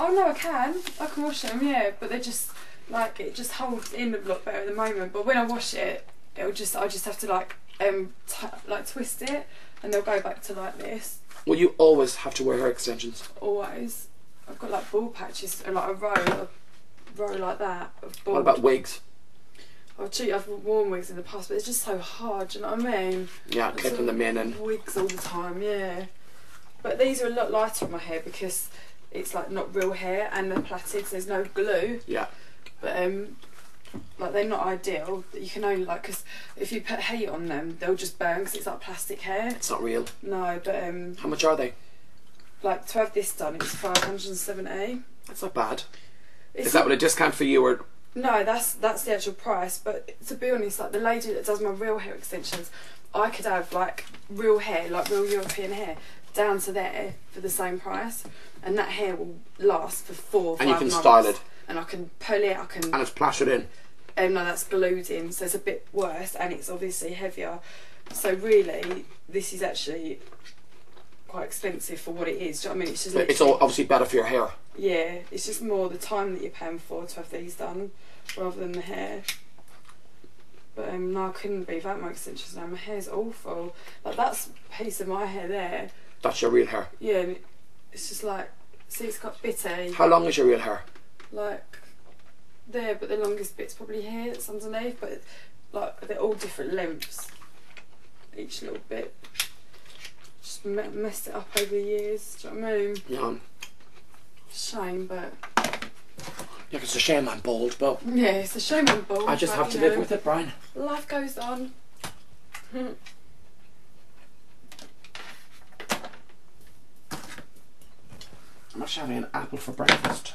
Oh no, I can. I can wash them, yeah, but they're just. Like it just holds in a lot better at the moment, but when I wash it, it'll just I just have to like um t like twist it, and they'll go back to like this. Well, you always have to wear hair extensions. Always, I've got like ball patches and like a row, a row like that. Of bald. What about wigs? Oh, gee, I've worn wigs in the past, but it's just so hard. Do you know what I mean? Yeah, I'm clipping them in and wigs all the time. Yeah, but these are a lot lighter on my hair because it's like not real hair and they're plaited, so there's no glue. Yeah. But um, like they're not ideal. You can only like, cause if you put hay on them, they'll just burn because it's like plastic hair. It's not real. No, but um. How much are they? Like to have this done, it's five hundred and seventy. That's not bad. It's Is that with a discount for you or? No, that's that's the actual price. But to be honest, like the lady that does my real hair extensions, I could have like real hair, like real European hair, down to there for the same price, and that hair will last for four. And five you can months. Style it. And I can pull it, I can... And it's plastered in. Oh um, no, that's glued in, so it's a bit worse, and it's obviously heavier. So really, this is actually quite expensive for what it is, do you know what I mean? It's just It's all obviously better for your hair. Yeah, it's just more the time that you're paying for to have these done, rather than the hair. But um, no, I couldn't be that much extensions now, my hair's awful. Like, that's a piece of my hair there. That's your real hair? Yeah, it's just like, see it's got bitty. How long is your real hair? Like there, but the longest bit's probably here, it's underneath, but it, like they're all different lengths, each little bit. Just me messed it up over the years, do you know what I mean? Yeah. Shame, but... Yeah, cause it's a shame I'm bald, but... Yeah, it's a shame I'm bald, I just but, have to know, live with it, Brian. Life goes on. I'm actually having an apple for breakfast.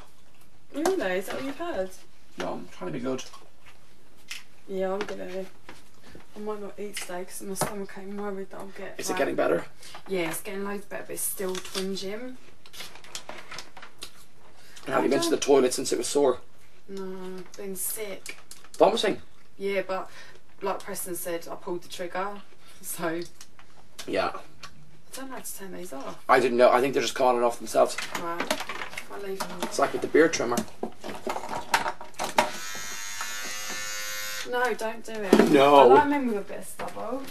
Really? Is that what you've had? No, I'm trying to be good. Yeah, I'm gonna... I might not eat today because my stomach ain't worried that I'll get... Is like, it getting better? Yeah, it's getting loads better, but it's still twinging. And have you mentioned the toilet since it was sore? No, I've been sick. Vomiting? Yeah, but like Preston said, I pulled the trigger, so... Yeah. I don't know how to turn these off. I didn't know, I think they're just calling it off themselves. Right. It's like with the beard trimmer. No, don't do it. No. I like men with a bit of stubble.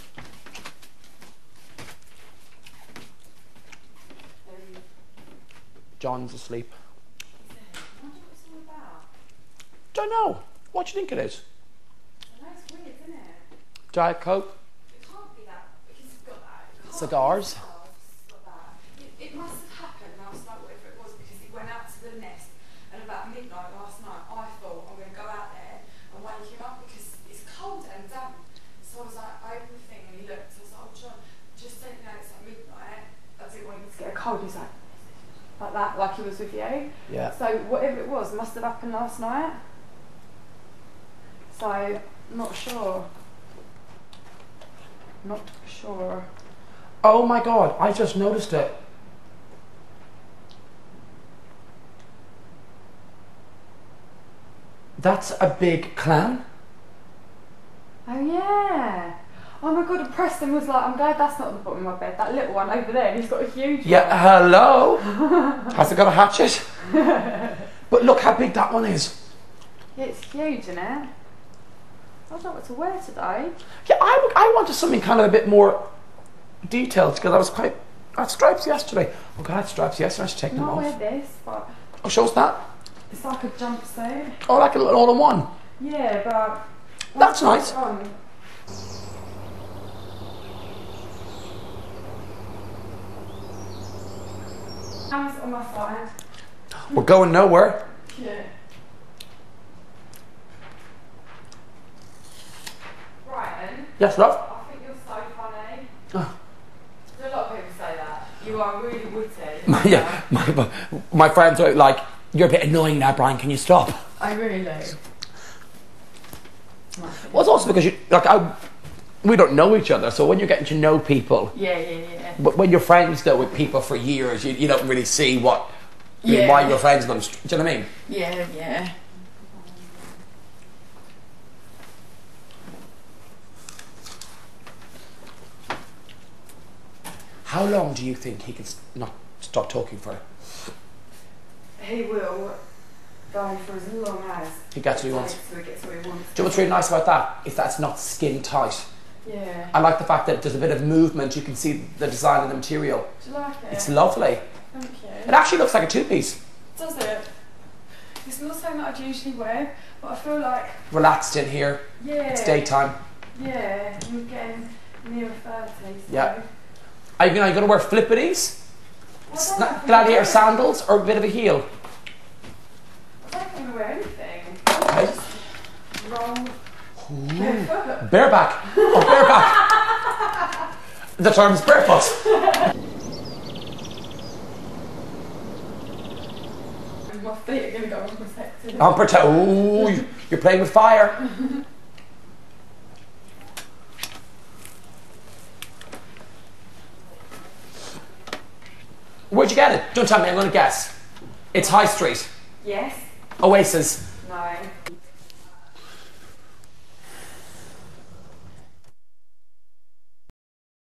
John's asleep. Don't know. What do you think it is? Well, that's weird, isn't it? Diet Coke? It can't be that, because it's got that. It Cigars? Got that. It, it must have happened last night, whatever it was, because he went out to the nest, and about midnight last night, I thought, I'm going to go out there and wake him up, because it's cold and damp. So I was like, I opened the thing, and he looked, and I was like, oh, John, just don't you know it's like midnight, I didn't want you to get cold. He's like, like that, like he was with you. Yeah. So whatever it was, must have happened last night. So I'm not sure. Not sure. Oh my God! I just noticed it. That's a big clan. Oh yeah. Oh my God, and Preston was like, I'm glad that's not at the bottom of my bed, that little one over there, and he's got a huge one. Yeah, hello? Has it got a hatchet? But look how big that one is. Yeah, it's huge, isn't it? I don't know what to wear today. Yeah, I, I wanted something kind of a bit more detailed, because I was quite, I had stripes yesterday. Oh God, I had stripes yesterday, I should take them off. I might wear this, but... Oh, show us that. It's like a jumpsuit. Oh, like an all-in-one. Yeah, but... That's nice. On, hands on my side. We're going nowhere. Yeah. Brian. Yes, love? I think you're so funny. Oh. A lot of people say that. You are really witty. My, yeah. My, my friends are like, you're a bit annoying now, Brian, can you stop? I really do. Well, it's also because you, like, I, we don't know each other, so when you're getting to know people... Yeah, yeah, yeah. But when you're friends, though, with people for years, you, you don't really see what... Yeah. I mean, why you're friends with them, do you know what I mean? Yeah, yeah. How long do you think he can not stop talking for? He will go for as long as... He gets what he wants. He gets what he wants. Do you know what's really nice about that? If that's not skin tight. Yeah. I like the fact that there's a bit of movement. You can see the design of the material. Do you like it? It's lovely. Thank you. It actually looks like a two-piece. Does it? It's not something that I'd usually wear, but I feel like... Relaxed in here. Yeah. It's daytime. Yeah, you're getting near thirty. So. Yeah. Are you going to wear flippities? Gladiator sandals or a bit of a heel? I don't want to wear anything. Okay. Just wrong. Ooh. Bareback. Oh, bareback. The term's barefoot. My feet are going to go unprotected. Unprotected. Ooh, you're playing with fire. Where'd you get it? Don't tell me, I'm going to guess. It's High Street. Yes. Oasis. No.